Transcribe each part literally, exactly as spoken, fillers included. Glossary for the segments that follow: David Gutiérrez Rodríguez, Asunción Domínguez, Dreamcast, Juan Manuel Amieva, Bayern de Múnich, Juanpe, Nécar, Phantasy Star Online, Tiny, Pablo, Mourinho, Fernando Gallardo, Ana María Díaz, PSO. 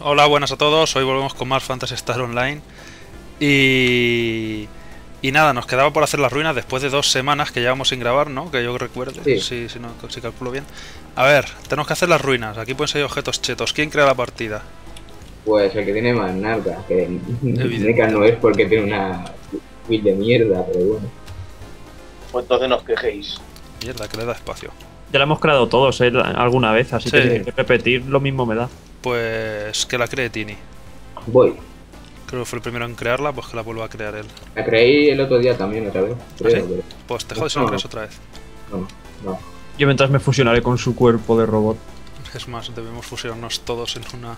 Hola, buenas a todos. Hoy volvemos con más Phantasy Star Online. Y... y nada, nos quedaba por hacer las ruinas después de dos semanas que llevamos sin grabar, ¿no? Que yo recuerde, sí. si, si, no, si calculo bien. A ver, tenemos que hacer las ruinas. Aquí pueden ser objetos chetos. ¿Quién crea la partida? Pues el que tiene más nada. Que Nekard no es porque tiene una build de mierda, pero bueno. Pues entonces no os quejéis. Mierda, que le da espacio. Ya la hemos creado todos, ¿eh? Alguna vez, así sí. que si hay que repetir, lo mismo me da. Pues que la cree Tiny. Voy. Creo que fue el primero en crearla, pues que la vuelva a crear él. La creí el otro día también, otra vez. Creo, ¿Ah, sí? pero... Pues te jodes si no crees otra vez. No, no. Yo mientras me fusionaré con su cuerpo de robot. Es más, debemos fusionarnos todos en una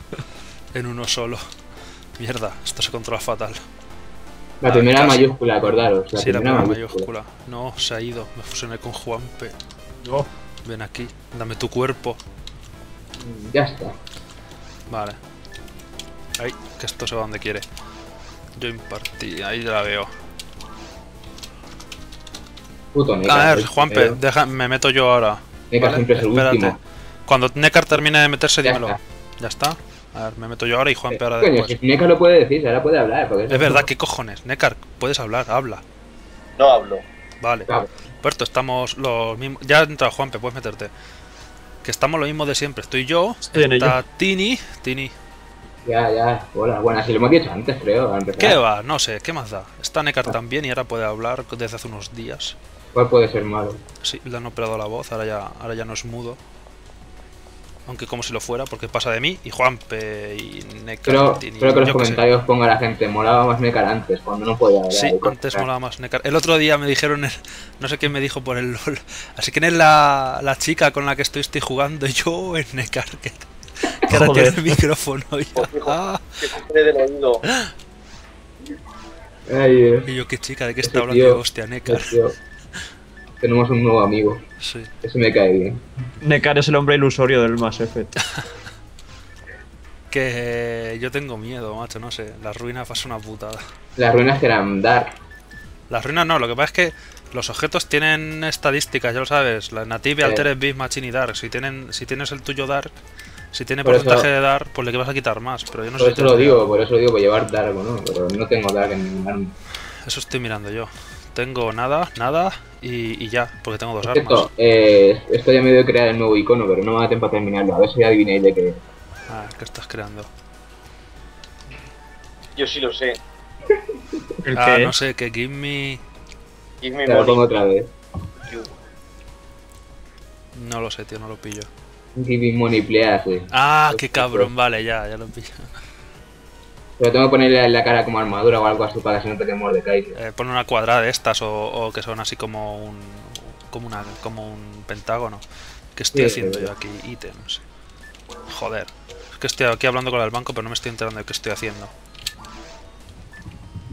en uno solo. Mierda, esto se controla fatal. La primera mayúscula, acordaros. La sí, primera la primera mayúscula. mayúscula. No, se ha ido. Me fusioné con Juanpe. Oh. Ven aquí, dame tu cuerpo. Ya está. Vale. Ay, que esto se va donde quiere. Yo impartí, ahí ya la veo. Puto Nekard. A ver, Juanpe, deja, me meto yo ahora. Nekard ¿vale? siempre es el Espérate. último. Cuando Nekard termine de meterse, ya dímelo. Está. Ya está. A ver, me meto yo ahora y Juanpe ahora después. Coño, si Nekard lo puede decir, ahora puede hablar. Porque es es verdad, ¿qué cojones? Nekard, puedes hablar, habla. No hablo. Vale. Claro. Puerto, estamos los mismos. Ya ha entrado Juanpe, puedes meterte. Que estamos lo mismo de siempre. Estoy yo, Estoy está Tiny, Tiny. Ya, ya, hola, bueno, así lo hemos dicho antes, creo. Al ¿Qué va? No sé, ¿qué más da? Está Nekard ah. también y ahora puede hablar desde hace unos días. ¿Cuál puede ser malo? Sí, le han operado la voz, ahora ya, ahora ya no es mudo. Aunque como si lo fuera, porque pasa de mí y Juanpe y Nekard. Pero, Tini, creo que los comentarios que ponga la gente, molaba más Nekard antes, cuando no podía hablar. Sí, antes molaba más Nekard. El otro día me dijeron, el, no sé quién me dijo por el LOL, así que es la, la chica con la que estoy, estoy jugando yo en Nekard, que, que ahora tiene el micrófono. Ya. Y yo, qué chica, ¿de qué está hablando? Tío, hostia, Nekard. Tenemos un nuevo amigo. Sí. Eso me cae bien. Nekard es el hombre ilusorio del Mass Effect. Que yo tengo miedo, macho, no sé. Las ruinas va a ser una putada. Las ruinas que eran dark. Las ruinas no, lo que pasa es que los objetos tienen estadísticas, ya lo sabes. La native, sí. Altered, Beast, Machine y Dark. Si tienen, si tienes el tuyo Dark, si tiene por porcentaje eso, de Dark, pues le vas a quitar más. Pero yo no por sé eso si lo digo, dark. por eso lo digo, por llevar Dark o no. Pero no tengo Dark en ningún arma. Eso estoy mirando yo. Tengo nada, nada y, y ya, porque tengo dos Perfecto. armas. Eh, esto ya me dio crear el nuevo icono, pero no me da tiempo a terminarlo. A ver si adivináis de qué. Ah, ¿qué estás creando? Yo sí lo sé. ¿El ah, qué? no sé, que give me... Give me lo pongo otra vez. You. No lo sé, tío, no lo pillo. Give me money, please, sí. Ah, qué cabrón, vale, ya, ya lo pillo. Pero tengo que ponerle la cara como armadura o algo así para que si no te quemó de caída. Eh, pon una cuadrada de estas o, o que son así como un como, una, como un pentágono. ¿Qué estoy sí, haciendo yo aquí? Ítems. Joder. Es que estoy aquí hablando con el banco, pero no me estoy enterando de qué estoy haciendo.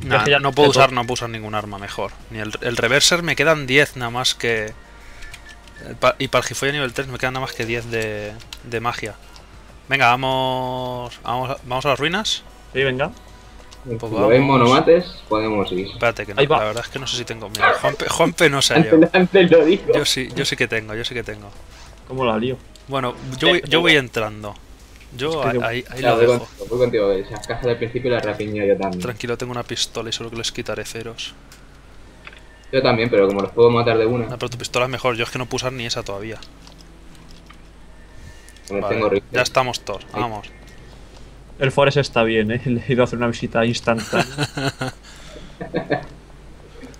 Nah, es que ya no puedo usar, no puedo usar ningún arma mejor. Ni el, el reverser me quedan diez nada más que... Pa y para el Gifoya nivel tres me quedan nada más que diez de, de magia. Venga, vamos, vamos, vamos a las ruinas. Sí, venga. Si lo ven monomates, podemos ir. Espérate, que no, la verdad es que no sé si tengo. Mira, Juanpe, Juanpe no se ha liado. Yo sí, yo sí que tengo, yo sí que tengo. ¿Cómo la lío? Bueno, yo voy, yo voy entrando. Yo es que ahí, yo... ahí, ahí claro, lo voy dejo. Con, voy contigo, esas cajas del principio las rapiño yo también. Tranquilo, tengo una pistola y solo que les quitaré ceros. Yo también, pero como los puedo matar de una. No, pero tu pistola es mejor, yo es que no puedo usar ni esa todavía. Vale, tengo ya estamos todos, vamos. Ahí. El Forest está bien, ¿eh? Le he ido a hacer una visita instantánea.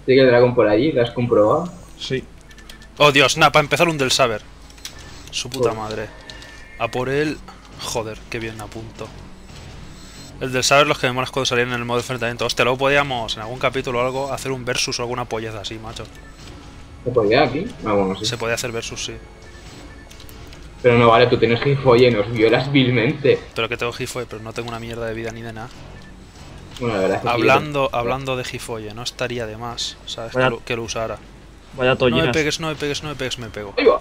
¿Sigue el dragón por allí? ¿Lo has comprobado? Sí. Oh, Dios, nada, para empezar un del Saber. Su puta oh. madre. A por él... Joder, qué bien apunto. El del Saber, los que me molas cuando salían en el modo de enfrentamiento. Hostia, luego podíamos, en algún capítulo o algo, hacer un versus o alguna polleza así, macho. ¿Se podía aquí? Ah, bueno, sí. Se podía hacer versus, sí. Pero no vale, tú tienes Gifoye, nos violas vilmente. Pero que tengo Gifoye, pero no tengo una mierda de vida ni de nada. Bueno, la verdad es que hablando, sí, hablando de Gifoye, no estaría de más, ¿sabes? Vaya, que, lo, que lo usara. Vaya tollinas. No me pegues, no me pegues, no me pegues, me pego. ¡Ahí va!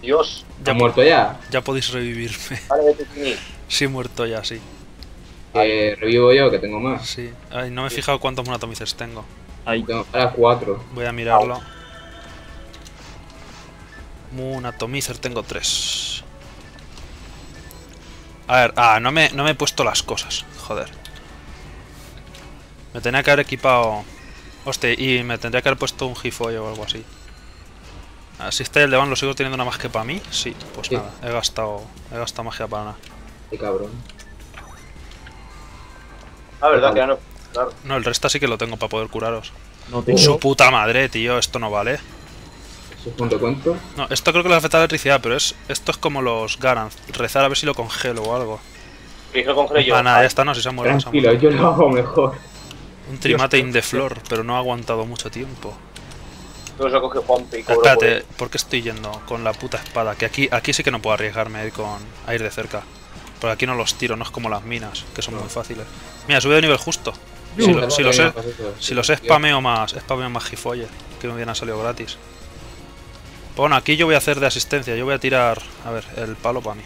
Dios, ya muerto ya. Ya podéis revivirme. Vale, vete, Tini. Sí, muerto ya, sí. Eh, revivo yo, que tengo más. Sí. Ay, no me he sí. fijado cuántos monatomices tengo. Ahí. Tengo para cuatro. Voy a mirarlo. Out. Un atomizer tengo tres. A ver, ah, no me, no me he puesto las cosas. Joder. Me tenía que haber equipado... Hostia, y me tendría que haber puesto un gifoy o algo así. Así está el de Van, ¿lo sigo teniendo una magia para mí? Sí, pues sí. Nada, he gastado, he gastado magia para nada. Qué cabrón. Ah, verdad, que ya no. Claro. No, el resto sí que lo tengo para poder curaros. No tengo. Su puta madre, tío, esto no vale. ¿Eso cuánto cuento? No, esto creo que le afecta la electricidad, pero es, esto es como los Garant. Rezar a ver si lo congelo o algo. ¿Y lo congelo yo? Ah, nada, ya está, no, si se ha muerto. Tranquilo, yo lo hago mejor. Un trimate in the floor, pero no ha aguantado mucho tiempo. Entonces lo coge Juanpe y cobro. Espérate, por, ¿por qué estoy yendo con la puta espada? Que aquí, aquí sí que no puedo arriesgarme a ir, con, a ir de cerca. Porque aquí no los tiro, no es como las minas, que son no. muy fáciles. Mira, sube de nivel justo. Si, sí, lo, si, los, he, si los he spameo más, spameo más gifolle, que me hubieran salido gratis. Bueno, aquí yo voy a hacer de asistencia, yo voy a tirar... A ver, el palo para mí.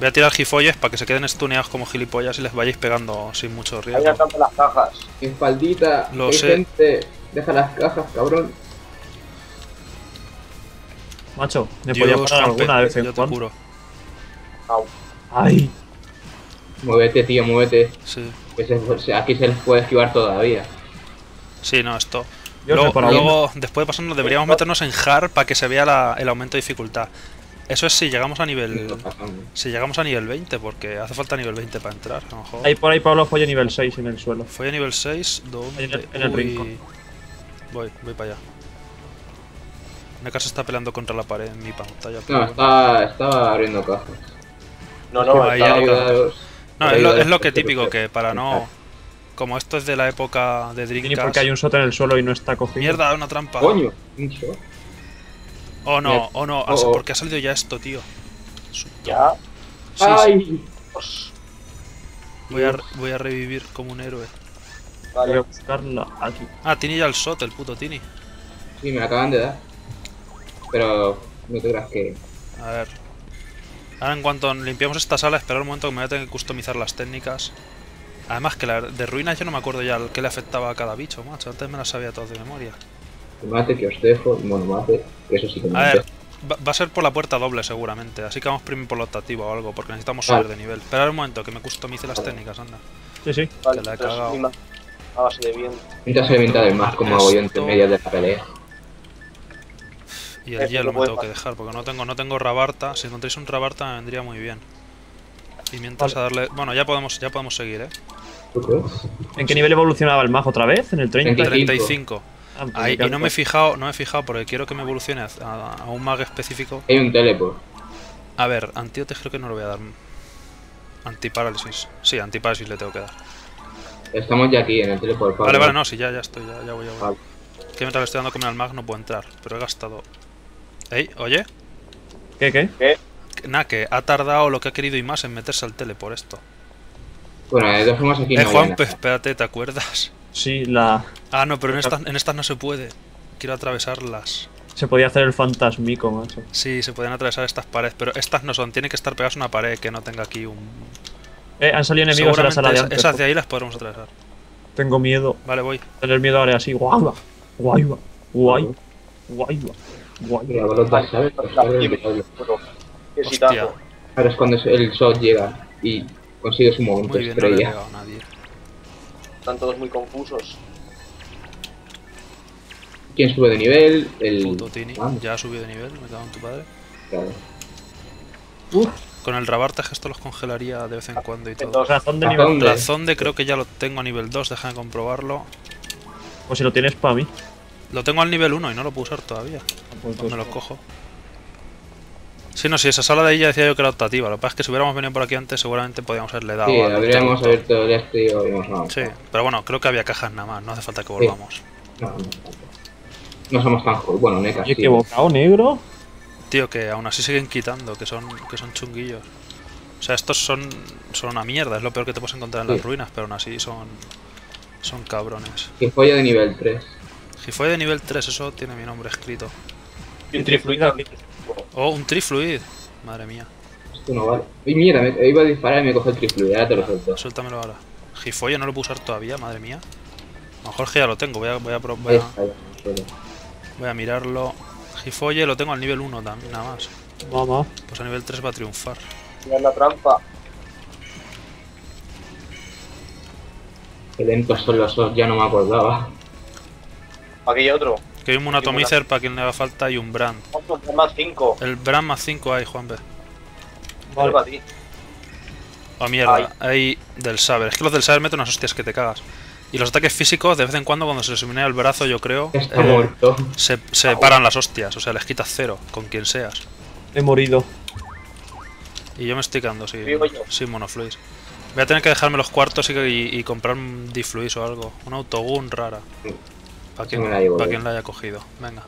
Voy a tirar gifolles para que se queden stuneados como gilipollas y les vayáis pegando sin mucho riesgo. Hay tanto las cajas. Espaldita, lo sé. Gente, deja las cajas, cabrón. Macho, me podía poner alguna vez en yo te juro. Au. Ay. Muévete, tío, muévete. Sí. Se, aquí se les puede esquivar todavía. Sí, no, esto. Yo luego, luego después de pasarnos, deberíamos meternos en hard para que se vea la, el aumento de dificultad. Eso es si llegamos a nivel... Si llegamos a nivel veinte, porque hace falta nivel veinte para entrar, a lo mejor. Ahí por ahí Pablo folla nivel seis en el suelo. Folla nivel seis, ¿dónde? En el, en el rincón. Voy, voy para allá. Nekard se está peleando contra la pared en mi pantalla. No, estaba, estaba abriendo cajas. No, no, ahí estaba abriendo No, es lo, es lo que típico, que para no... Como esto es de la época de Dreamcast... Ni porque hay un sota en el suelo y no está cogido. Mierda, una trampa. Coño, un shot. Oh no, oh no, oh, porque ha salido ya esto, tío. Ya. Sí, ¡ay! Sí. Voy, a, voy a revivir como un héroe. Vale, voy a buscarla aquí. Ah, Tiny ya el shot, el puto Tiny. Sí, me la acaban de dar. Pero no te creas que... A ver. Ahora en cuanto limpiamos esta sala, esperar un momento que me voy a tener que customizar las técnicas. Además que la de ruinas yo no me acuerdo ya el que le afectaba a cada bicho, macho. Antes me las sabía todas de memoria. Mate, que os dejo, bueno, mate, que eso sí que me... A ver, va, va a ser por la puerta doble seguramente, así que vamos primero por la optativa o algo, porque necesitamos subir vale. de nivel. Esperad un momento, que me customice las vale. técnicas, anda. Sí, sí. Vale, te la he cagado. Hágase de bien. Mientras se inventa de más, como esto... hago yo entre medias de la pelea. Y el Esto hielo me tengo pasar. que dejar, porque no tengo, no tengo rabarta. Si encontréis un rabarta me vendría muy bien. Y mientras vale. a darle... Bueno, ya podemos, ya podemos seguir, ¿eh? Okay. ¿En qué nivel evolucionaba el mago otra vez? ¿En el treinta? En el treinta y cinco. Ahí, y no me he fijado, no me he fijado porque quiero que me evolucione a, a un mag específico. Hay un teleport. A ver, antíotes creo que no lo voy a dar. Antiparálisis. Sí, antiparálisis le tengo que dar. Estamos ya aquí en el teleport. Pablo. Vale, vale, no, sí, ya, ya estoy, ya, ya voy a voy. Vale. Que mientras le estoy dando comer al mag no puedo entrar, pero he gastado. Ey, oye. ¿Qué, qué? ¿Qué? Nah, que ha tardado lo que ha querido y más en meterse al teleport esto. Bueno, de todas formas aquí no. Eh, Juanpe, espérate, ¿te acuerdas? Sí, la... Ah, no, pero en estas, en estas no se puede. Quiero atravesarlas. Se podía hacer el fantasmico, macho. Sí, se podían atravesar estas paredes, pero estas no son. Tiene que estar pegadas a una pared que no tenga aquí un... Eh, han salido enemigos de la sala de antes. Esas de ahí las podremos atravesar. Tengo miedo. Vale, voy. Tener miedo ahora así. Guayba, guayba, guayba, guayba, guayba. Hostia. Ahora es cuando el shot llega y consigues un momento estrella. Están todos muy confusos. ¿Quién sube de nivel? El puto Tiny. Ah. Ya subió de nivel, me cago en tu padre. Claro. Uf. Con el rabarta esto los congelaría de vez en cuando y todo. Razón de nivel dos. Razón de creo que ya lo tengo a nivel dos, déjame comprobarlo. O si lo tienes para mí. Lo tengo al nivel uno y no lo puedo usar todavía. Pues pues me lo cojo. Sí, no, si sí, esa sala de ahí ya decía yo que era optativa. Lo que pasa es que si hubiéramos venido por aquí antes seguramente podíamos haberle dado. Sí, habríamos abierto el este y habríamos dado. Sí, pero bueno, creo que había cajas nada más, no hace falta que volvamos. Sí. No, no, no somos tan jóvenes. Bueno, Nekard. ¿He equivocado, negro? Tío, que aún así siguen quitando, que son, que son chunguillos. O sea, estos son, son una mierda, es lo peor que te puedes encontrar en sí. las ruinas, pero aún así son, son cabrones. Gifolla de nivel tres. Gifolla de nivel tres, eso tiene mi nombre escrito. Y trifluida. Oh, un trifluid. Madre mía. Esto no vale. Uy, mira, me, iba a disparar y me coge el trifluid. Ahora te lo suelto. Suéltamelo ahora. Gifolla no lo puedo usar todavía, madre mía. A lo mejor ya lo tengo. Voy a, voy a, voy a, voy a mirarlo. Gifolla lo tengo al nivel uno también, nada más. Vamos. Pues a nivel tres va a triunfar. Mira la trampa. Qué lentos son los dos, ya no me acordaba. Aquí hay otro. Que hay un Atomizer para quien le haga falta y un Brand. Otro más cinco. El Brand más cinco hay, Juanpe. Vale, para ti. Oh, mierda, hay del Saber. Es que los del Saber meten unas hostias que te cagas. Y los ataques físicos, de vez en cuando, cuando se les elimina el brazo, yo creo, eh, se, se paran las hostias. O sea, les quitas cero, con quien seas. He morido. Y yo me estoy quedando sin, sin monofluis. Voy a tener que dejarme los cuartos y, y, y comprar un difluis o algo. Un autogun rara. Para quien, la llevo, para quien la haya cogido. Venga.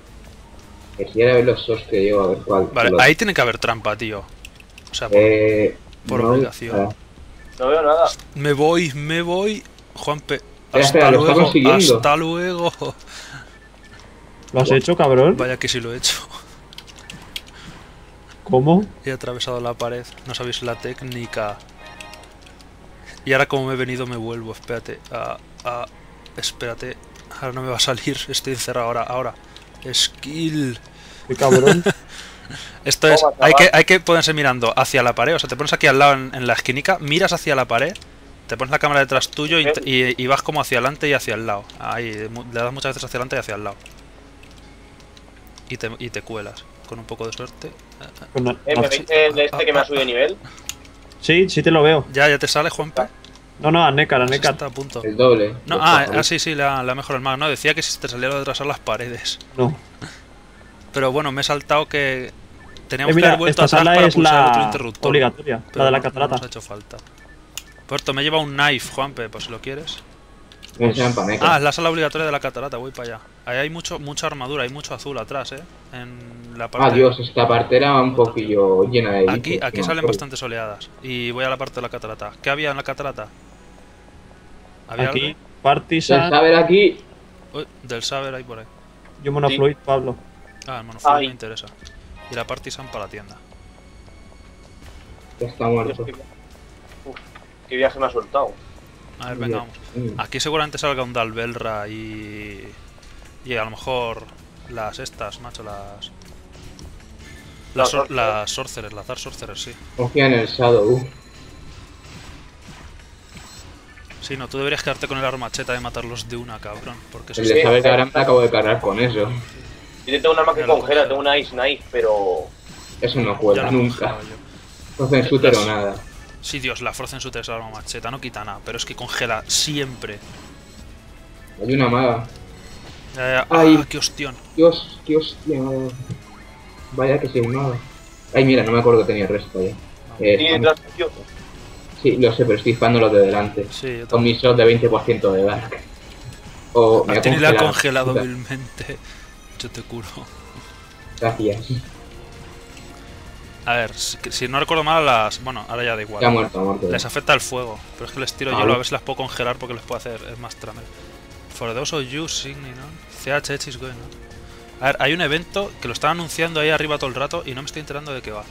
Quisiera ver los dos que llevo, a ver cuál. Vale, los... ahí tiene que haber trampa, tío. O sea, por, eh, por no, obligación. Ah. No veo nada. Me voy, me voy. Juanpe. Hasta espera, luego, hasta luego. ¿Lo has wow. hecho, cabrón? Vaya que sí lo he hecho. ¿Cómo? He atravesado la pared, no sabéis la técnica. Y ahora como me he venido me vuelvo, espérate. Ah, ah, espérate, ahora no me va a salir, estoy encerrado ahora, ahora. Skill. ¿Qué cabrón? Esto es, hay que, hay que ponerse mirando hacia la pared, o sea, te pones aquí al lado en, en la esquinica, miras hacia la pared. Te pones la cámara detrás tuyo y, y, y vas como hacia adelante y hacia el lado. Ahí, le das muchas veces hacia adelante y hacia el lado. Y te, y te cuelas. Con un poco de suerte. No. Eh, ¿me veis el este que me ha subido de nivel? Sí, sí te lo veo. ¿Ya, ya te sale, Juanpe? No, no, a Nekard, a Nekard. Está a punto. El doble. No, ah, ah, sí, sí, la, la mejor el más. No, decía que si te salía lo de atrasar las paredes. No. Pero bueno, me he saltado que... Teníamos eh, mira, que haber vuelto atrás para pulsar la... otro interruptor. Obligatoria, la de la catarata. No nos ha hecho falta. Puerto, me lleva un knife, Juanpe, por si lo quieres. Ah, es la sala obligatoria de la catarata, voy para allá. Ahí hay mucho, mucha armadura, hay mucho azul atrás, eh. En la parte... Ah, Dios, esta parte era un poquillo llena de... Aquí, aquí salen bastantes oleadas. Y voy a la parte de la catarata. ¿Qué había en la catarata? ¿Había aquí, algo? Partisan... Del Saber aquí. Uy, del Saber ahí por ahí. Yo monofluid, Pablo. Ah, el monofluid me interesa. Y la Partisan para la tienda. Está muerto. ¿Qué viaje me ha soltado? A ver, venga, vamos. Aquí seguramente salga un Dalbelra y... Y a lo mejor... Las estas, macho, las... Las, las, las Sorcerers, las Dark Sorcerers, sí. Confía en el Shadow. Sí, no, tú deberías quedarte con el armacheta de matarlos de una, cabrón. Porque eso el de saber que ahora me acabo de cargar con eso. Yo tengo un arma que congela, tengo una Ice Knife, pero... Eso no cuela nunca. No censura o nada. Sí, Dios, la Frozen Sutter es la arma macheta, no quita nada, pero es que congela siempre. Hay una maga. Eh, ¡Ay! Ah, ¡Qué hostión! Dios, qué hostión. Vaya que se unaba. Ay, mira, no me acuerdo que tenía el resto ya. Eh, ¿Tiene fan... detrás tuyo? Sí, lo sé, pero estoy jugando los de delante. Sí, yo con mi shot de veinte por ciento de dark. O me ha congelado. La ha congelado vilmente. Yo te curo. Gracias. A ver, si, si no recuerdo mal, las... Bueno, ahora ya da igual. Ya muerto, muerto. Les afecta el fuego, pero es que les tiro ah, hielo, a ver si las puedo congelar porque les puedo hacer... Es más tramer. For those of you, Signy, ¿no? C H H is going on. A ver, hay un evento que lo están anunciando ahí arriba todo el rato y no me estoy enterando de qué va.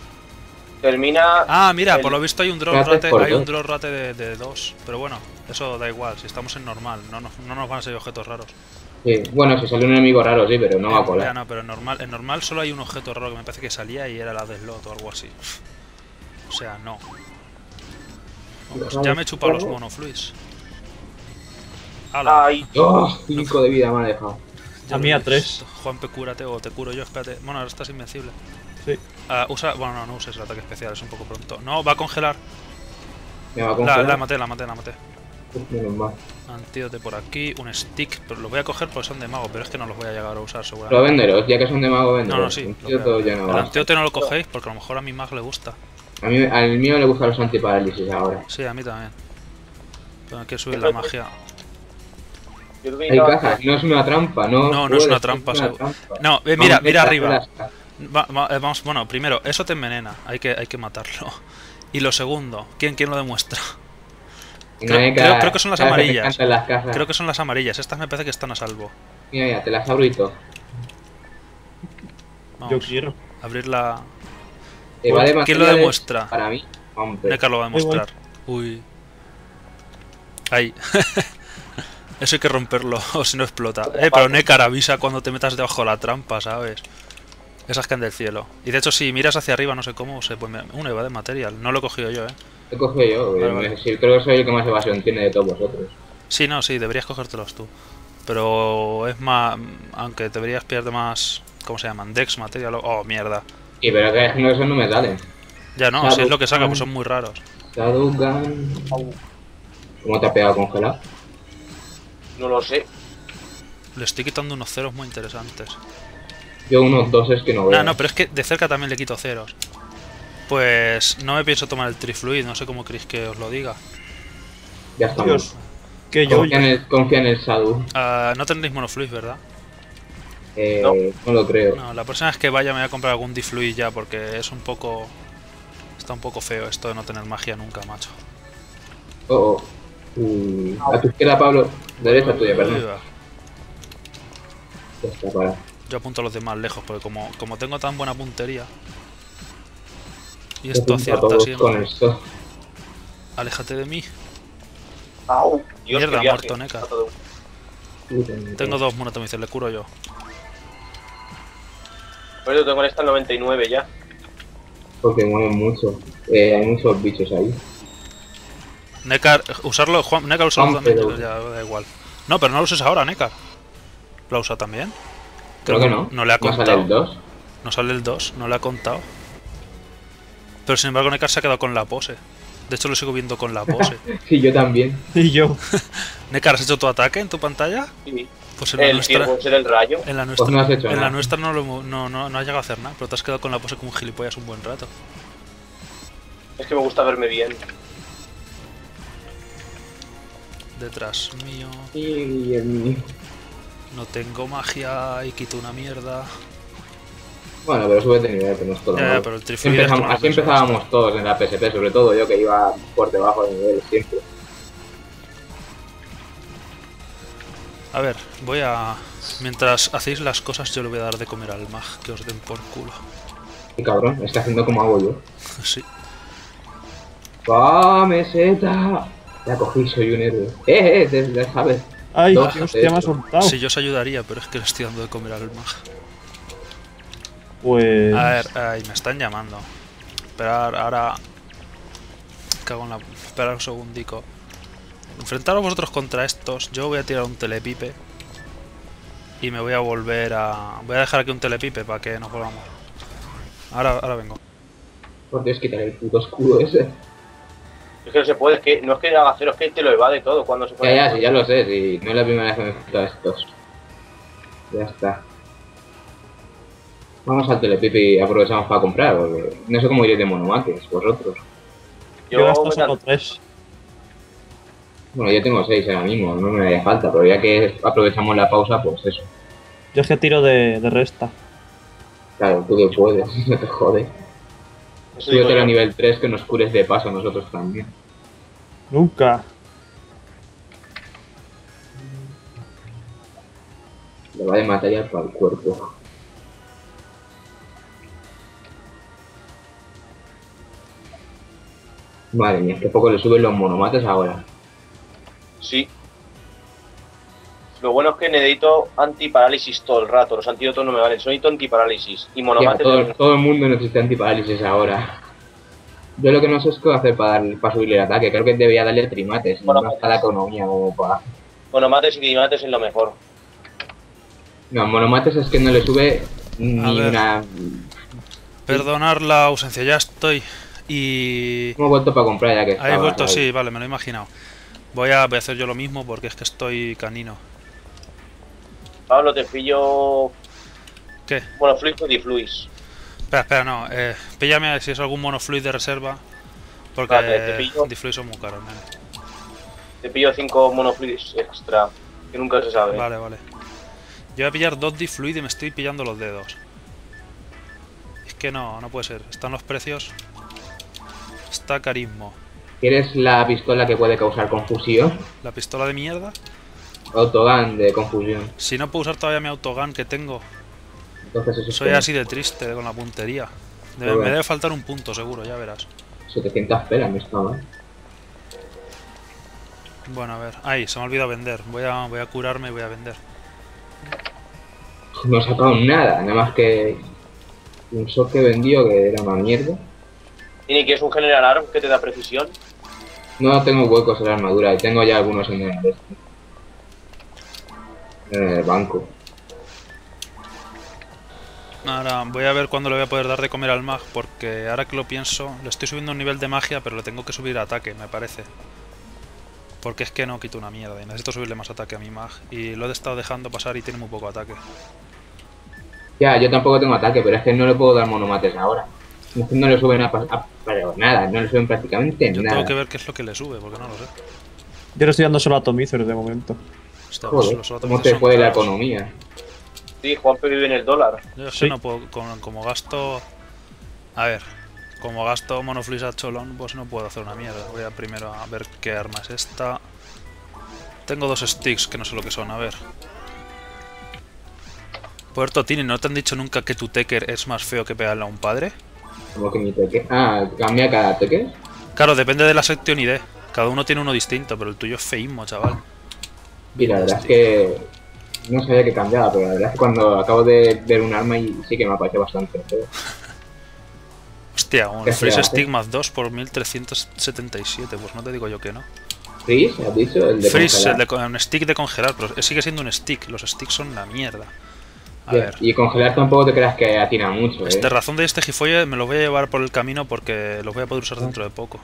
Termina... Ah, mira, el... por lo visto hay un drop rate, hay un drop rate de, de dos. Pero bueno, eso da igual, si estamos en normal, no nos, no nos van a salir objetos raros. Sí, bueno, si salió un enemigo raro, sí, pero no va a colar. Ya no, pero en normal, en normal solo hay un objeto raro que me parece que salía y era la de Slot o algo así. O sea, no. Vamos, ya me he chupado los monofluis. ¡Hala! ¡Ay! ¡Oh! cinco de vida me ha dejado. A mí a tres. Juanpe, cúrate o te curo yo, espérate. Bueno, ahora estás invencible. Sí. Uh, usa... Bueno, no, no uses el ataque especial, es un poco pronto. No, va a congelar. Me va a congelar. La, la maté, la maté, la maté. Antídote por aquí, un stick, pero los voy a coger porque son de mago, pero es que no los voy a llegar a usar seguramente. Lo venderos, ya que son de mago venderos. No, no, sí. Antídote ya no. El antídote no lo cogéis porque a lo mejor a mi mag le gusta. A mí, al mío le gustan los antiparálisis ahora. Sí, a mí también. Pero hay que subir la magia. Hay cajas, no es una trampa, ¿no? No, no es una trampa, seguro. No, eh, mira, mira arriba. Va, va, eh, vamos, bueno, primero, eso te envenena, hay que, hay que matarlo. Y lo segundo, ¿quién, quién lo demuestra? Creo, creo, creo que son las amarillas. Creo que son las amarillas. Estas me parece que están a salvo. Mira, ya, te las abro y todo. Yo quiero abrir la... Eh, bueno, vale, ¿quién lo demuestra? Para mí, hombre. Nekard lo va a demostrar. Uy. Ahí. Eso hay que romperlo, o si no explota. Eh, pero Nekard avisa cuando te metas debajo de la trampa, ¿sabes? Esas caen del cielo. Y de hecho, si miras hacia arriba, no sé cómo, se pone... Una eva de material. No lo he cogido yo, eh. He cogido yo, vale, vale. Creo que soy el que más evasión tiene de todos vosotros. Sí, no, sí, deberías cogértelos tú. Pero es más... Aunque deberías pillarte más... ¿Cómo se llaman? Dex, material... Oh, mierda. Y pero que no son metales. Ya no, si es lo que saca, pues son muy raros. Caducan... ¿Cómo te ha pegado congelado? No lo sé. Le estoy quitando unos ceros muy interesantes. Yo unos dos es que no veo. No, no, pero es que de cerca también le quito ceros. Pues no me pienso tomar el trifluid, no sé cómo queréis que os lo diga. Ya estamos. Que yo confía en el, confía en el Sadu. Uh, no tendréis monofluid, ¿verdad? Eh, no. no lo creo. No, la próxima vez que vaya me voy a comprar algún difluid ya, porque es un poco... Está un poco feo esto de no tener magia nunca, macho. Oh, oh. Uh, a tu izquierda, Pablo. Derecha tuya, perdón. Ya está, para. Yo apunto a los demás lejos, porque como, como tengo tan buena puntería... Y esto acierta siempre. Esto. Aléjate de mí. Au, Dios, mierda, muerto Nekard. Tengo dos monotomices, le curo yo. Por eso tengo esta noventa y nueve ya. Porque mueren mucho. Eh, hay muchos bichos ahí. Nekard, usarlo, Juan, Nekard usarlo también, pero... ya da igual. No, pero no lo uses ahora, Nekard. ¿Lo usa también? Creo, Creo que no. No le ha contado. ¿No sale el dos? No sale el dos, no le ha contado. Pero sin embargo Nekard se ha quedado con la pose. De hecho lo sigo viendo con la pose. Sí, yo también. Y yo. Nekard, ¿has hecho tu ataque en tu pantalla? Sí. Pues en la el nuestra... Tío, ser el rayo. En la nuestra, pues no, has hecho en nada. La nuestra no, lo, no, no, no has llegado a hacer nada, pero te has quedado con la pose como un gilipollas un buen rato. Es que me gusta verme bien. Detrás mío. Y el mío. No tengo magia y quito una mierda. Bueno, pero sube de nivel, que no es todo. Ya, pero el empezamos, así empezábamos todos en la P S P, sobre todo yo que iba por debajo de nivel siempre. A ver, voy a... Mientras hacéis las cosas yo le voy a dar de comer al mag, que os den por culo. Qué cabrón, está haciendo como hago yo. Sí. ¡Va, meseta! La cogí, soy un héroe. ¡Eh, eh! Te, te sabes. ¡Ay, Dios, hostia, me ha soltado! Sí, yo os ayudaría, pero es que le estoy dando de comer al mag. Pues... A ver, ahí me están llamando. Esperar, ahora... Cago en la... Esperar un segundico. Enfrentaros vosotros contra estos. Yo voy a tirar un telepipe. Y me voy a volver a... Voy a dejar aquí un telepipe para que nos volvamos. Ahora, ahora vengo. Por Dios, quitar el puto escudo ese. Es que no se puede, es que... No es que haga cero, es que te lo evade todo cuando se puede. Ya, ya, sí, ya lo sé, sí. No es la primera vez que me enfrento a estos. Ya está. Vamos al telepipi y aprovechamos para comprar, porque no sé cómo iréis de monomaques, vosotros. Yo gasto solo tres. Bueno, yo tengo seis ahora mismo, no me haría falta, pero ya que aprovechamos la pausa, pues eso. Yo es que tiro de, de resta. Claro, tú que puedes, no te jodes. Eso yo tengo nivel tres que nos cures de paso nosotros también. Nunca. Le va de material para el cuerpo. Madre mía, que poco le suben los monomates ahora. Sí. Lo bueno es que necesito antiparálisis todo el rato. Los antídotos no me valen, necesito antiparálisis. Y monomates... Ya, todo, de... todo el mundo necesita antiparálisis ahora. Yo lo que no sé es qué hacer para, para subirle el ataque. Creo que debería darle trimates. Monomates. No a la economía como para... Monomates y trimates es lo mejor. No, monomates es que no le sube ni una... Perdonar la ausencia, ya estoy... Y... Me he vuelto para comprar ya que estaba. He vuelto, ahí. Sí, vale, me lo he imaginado. Voy a, voy a hacer yo lo mismo porque es que estoy canino. Pablo, te pillo... ¿Qué? Monofluid o difluis. Espera, espera, no. Eh, píllame a ver si es algún monofluid de reserva. Porque vale, difluis son muy caros, man. Te pillo cinco monofluids extra, que nunca se sabe. Vale, vale. Yo voy a pillar dos difluid y me estoy pillando los dedos. Es que no, no puede ser. Están los precios... Está carismo. ¿Quieres la pistola que puede causar confusión? ¿La pistola de mierda? Autogun de confusión. Si no puedo usar todavía mi autogun que tengo. Entonces eso. Soy así de triste con la puntería. Debe, me debe faltar un punto seguro, ya verás. setecientas pelas me está mal. Bueno, a ver. Ahí, se me ha olvidado vender. Voy a, voy a curarme y voy a vender. No he sacado nada, nada más que... Un soft que vendió que era una mierda. Tiny, ¿quieres un General Arm que te da precisión? No tengo huecos en la armadura y tengo ya algunos en el, en el banco. Ahora voy a ver cuándo le voy a poder dar de comer al mag, porque ahora que lo pienso, le estoy subiendo un nivel de magia, pero le tengo que subir a ataque, me parece. Porque es que no quito una mierda y necesito subirle más ataque a mi mag. Y lo he estado dejando pasar y tiene muy poco ataque. Ya, yo tampoco tengo ataque, pero es que no le puedo dar monomates ahora. Es que no le suben a, a, pero nada, no le suben prácticamente yo nada. Tengo que ver qué es lo que le sube, porque no lo sé. Yo le estoy dando solo atomizers de momento. Está, joder, los ¿cómo te puede la economía? Sí, Juanpe vive en el dólar. Yo sí, no puedo, como, como gasto... A ver, como gasto monoflis a cholón, pues no puedo hacer una mierda. Voy a primero a ver qué arma es esta. Tengo dos sticks que no sé lo que son, a ver. Puerto Tiny, ¿no te han dicho nunca que tu teker es más feo que pegarle a un padre? ¿Cómo que mi teker? Ah, ¿cambia cada teker? Claro, depende de la sección I D. Cada uno tiene uno distinto, pero el tuyo es feísmo, chaval. Y la verdad es que no sabía que cambiaba, pero la verdad es que cuando acabo de ver un arma y sí que me aparece bastante feo. Hostia, un Freeze Stigmas dos por mil trescientos setenta y siete, pues no te digo yo que no. ¿Freeze? ¿Has dicho? El de Freeze, el de, un stick de congelar, pero sigue siendo un stick, los sticks son la mierda. A ver. Y congelar tampoco te creas que atina mucho. Este eh. razón de este gifolle me lo voy a llevar por el camino porque los voy a poder usar dentro de poco.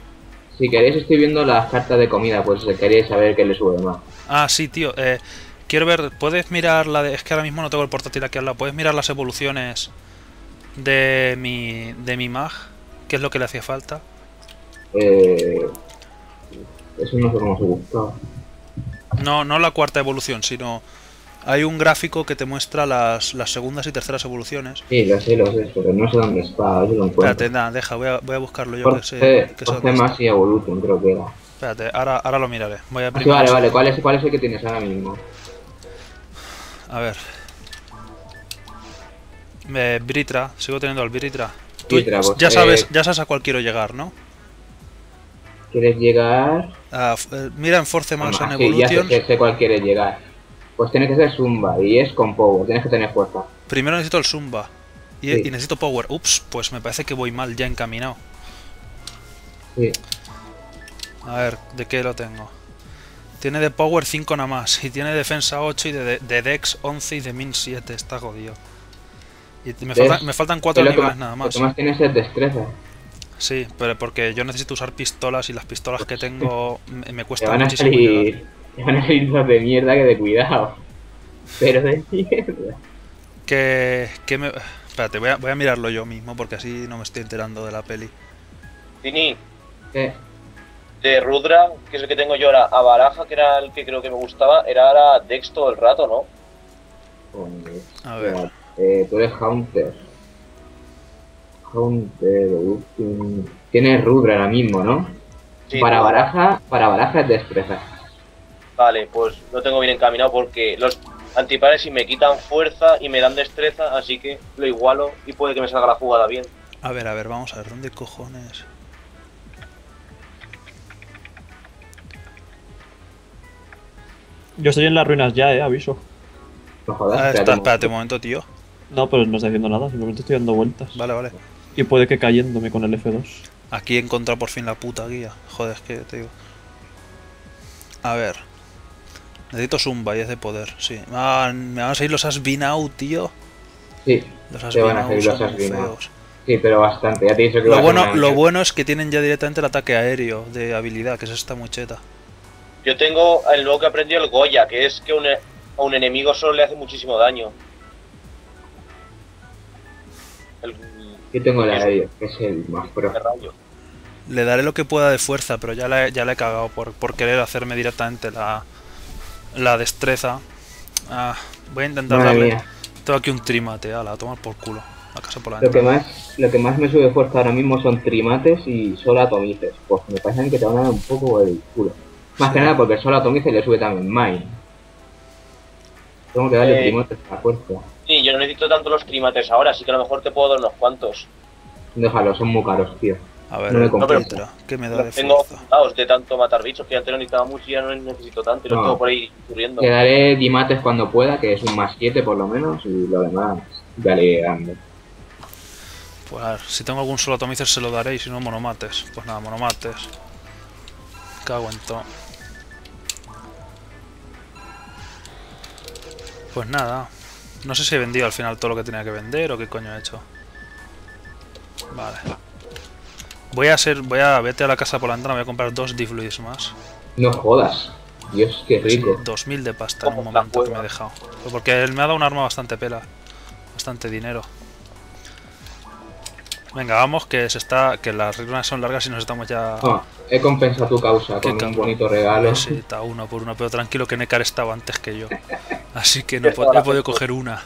Si queréis estoy viendo las cartas de comida, pues si queréis saber qué le sube más. Ah, sí, tío. Eh, quiero ver, ¿puedes mirar la de...? Es que ahora mismo no tengo el portátil aquí al lado. ¿Puedes mirar las evoluciones de mi, de mi mag? ¿Qué es lo que le hacía falta? Eh... Eso no sé cómo se buscaba. No, no la cuarta evolución, sino... Hay un gráfico que te muestra las, las segundas y terceras evoluciones. Sí, lo sé, lo sé, pero no sé dónde está, yo lo encuentro. Espérate, nada, deja, voy a, voy a buscarlo yo. Force y Evolution, creo que era. Espérate, ahora, ahora lo miraré. Voy a ah, sí, vale, vale, ¿cuál es, ¿cuál es el que tienes ahora mismo? A ver. Eh, Britra, sigo teniendo al Britra. Tú Britra pues, ya, sabes, eh... ya sabes a cuál quiero llegar, ¿no? ¿Quieres llegar? Ah, mira en Force más en Evolution. Ya sé, sé cuál quieres llegar. Pues tiene que ser Zumba, y es con Power, tienes que tener fuerza. Primero necesito el Zumba, y, sí. y necesito Power. Ups, pues me parece que voy mal ya encaminado. Sí. A ver, ¿de qué lo tengo? Tiene de Power cinco nada más, y tiene Defensa ocho, y de, de, de Dex once, y de Min siete, está jodido. Y me, falta, me faltan cuatro niveles nada más. Lo que más tienes es Destreza. Sí, pero porque yo necesito usar pistolas, y las pistolas que tengo me, me cuesta muchísimo llegar. Me van a ir más de mierda que de cuidado. Pero de mierda. Que... que me... Espérate, voy a, voy a mirarlo yo mismo porque así no me estoy enterando de la peli. Tini. ¿Qué? De Rudra, que es el que tengo yo ahora, a Baraja, que era el que creo que me gustaba, era ahora Dex todo el rato, ¿no? Hombre. A ver. Eh, tú eres Haunter. Haunter... Tienes Rudra ahora mismo, ¿no? Sí, para, no. Baraja, para Baraja es Destreza. Vale, pues lo tengo bien encaminado porque los antipares si me quitan fuerza y me dan destreza, así que lo igualo y puede que me salga la jugada bien. A ver, a ver, vamos a ver, ¿dónde cojones? Yo estoy en las ruinas ya, eh, aviso. No jodas, ah, está, espérate un momento, tío. No, pues no estoy haciendo nada, simplemente estoy dando vueltas. Vale, vale. Y puede que cayéndome con el F dos. Aquí he encontrado por fin la puta guía. Joder, es que te digo. A ver... Necesito Zumba y es de poder, sí. Ah, me van a seguir los Asbinau, tío. Sí, los Asbinau van a seguir los Asbinau. Sí, pero bastante. Ya te he dicho que lo, bueno, lo bueno es que tienen ya directamente el ataque aéreo de habilidad, que es esta mucheta. Yo tengo el nuevo que aprendió el Goya, que es que un, a un enemigo solo le hace muchísimo daño. El, Yo tengo el aéreo, que es el más pro. Le daré lo que pueda de fuerza, pero ya la, ya la he cagado por, por querer hacerme directamente la... La destreza. Ah, voy a intentar Madre darle. Mía. Tengo aquí un trimate, ala, a tomar por culo. A casa por la lo que más, Lo que más me sube fuerza ahora mismo son trimates y solo atomices. Pues me parecen que te van a dar un poco el culo. Más sí. que nada porque solo atomices le sube también mine. Tengo que darle eh, trimates a fuerza. Sí, yo no necesito tanto los trimates ahora, así que a lo mejor te puedo dar unos cuantos. Déjalo, son muy caros, tío. A ver, no me no, ¿qué me da de tengo fuerza? De tanto matar bichos que antes no necesitaba mucho y ya no necesito tanto y no. Los tengo por ahí corriendo. Te daré dimates cuando pueda, que es un más siete por lo menos, y lo demás dale ando. Pues a ver, si tengo algún solo atomizer se lo daré y si no monomates. Pues nada, monomates. cago en todo. Pues nada. No sé si he vendido al final todo lo que tenía que vender o qué coño he hecho. Vale. Voy a hacer... Voy a... Vete a la casa por la entrada, voy a comprar dos difluids más. No jodas. Dios, qué rico. dos mil de pasta en un momento que me he dejado. Porque él me ha dado un arma bastante pela. Bastante dinero. Venga, vamos, que se está, que las runas son largas y nos estamos ya... Ah, he compensado tu causa con un bonito regalo. Sí, está uno por uno, pero tranquilo que Nekard estaba antes que yo. Así que no he podido por... coger una.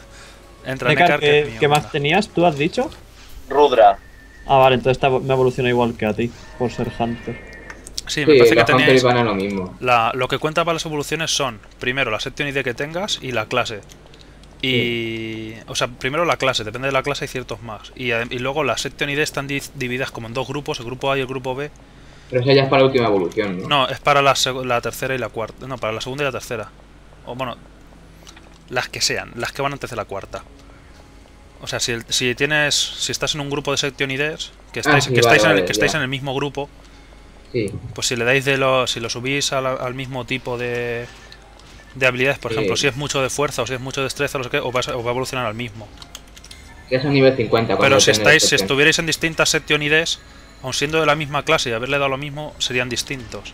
Entra Nekard, que, que, que ¿qué más tenías? ¿Tú has dicho? Rudra. Ah, vale, entonces me evoluciona igual que a ti, por ser Hunter. Sí, me sí, parece que tenéis... Van a lo mismo. La, lo que cuenta para las evoluciones son, primero, la sección I D que tengas y la clase. Y... o sea, primero la clase, depende de la clase hay ciertos más. Y, y luego las section I D están divididas como en dos grupos, el grupo A y el grupo B. Pero esa ya es para la última evolución, ¿no? No, es para la, la tercera y la cuarta. No, para la segunda y la tercera. O bueno, las que sean, las que van antes de la cuarta. O sea, si, si tienes... si estás en un grupo de section I Ds, que estáis, ah, sí, que vale, estáis, vale, en, el, que estáis en el mismo grupo, sí. Pues si le dais de lo... si lo subís al, al mismo tipo de... de habilidades, por sí. ejemplo, si es mucho de fuerza o si es mucho de destreza, no sé qué, os va, os va a evolucionar al mismo. Es a nivel cincuenta. Pero si estáis, si estuvierais en distintas section I Ds, aun siendo de la misma clase y haberle dado lo mismo, serían distintos.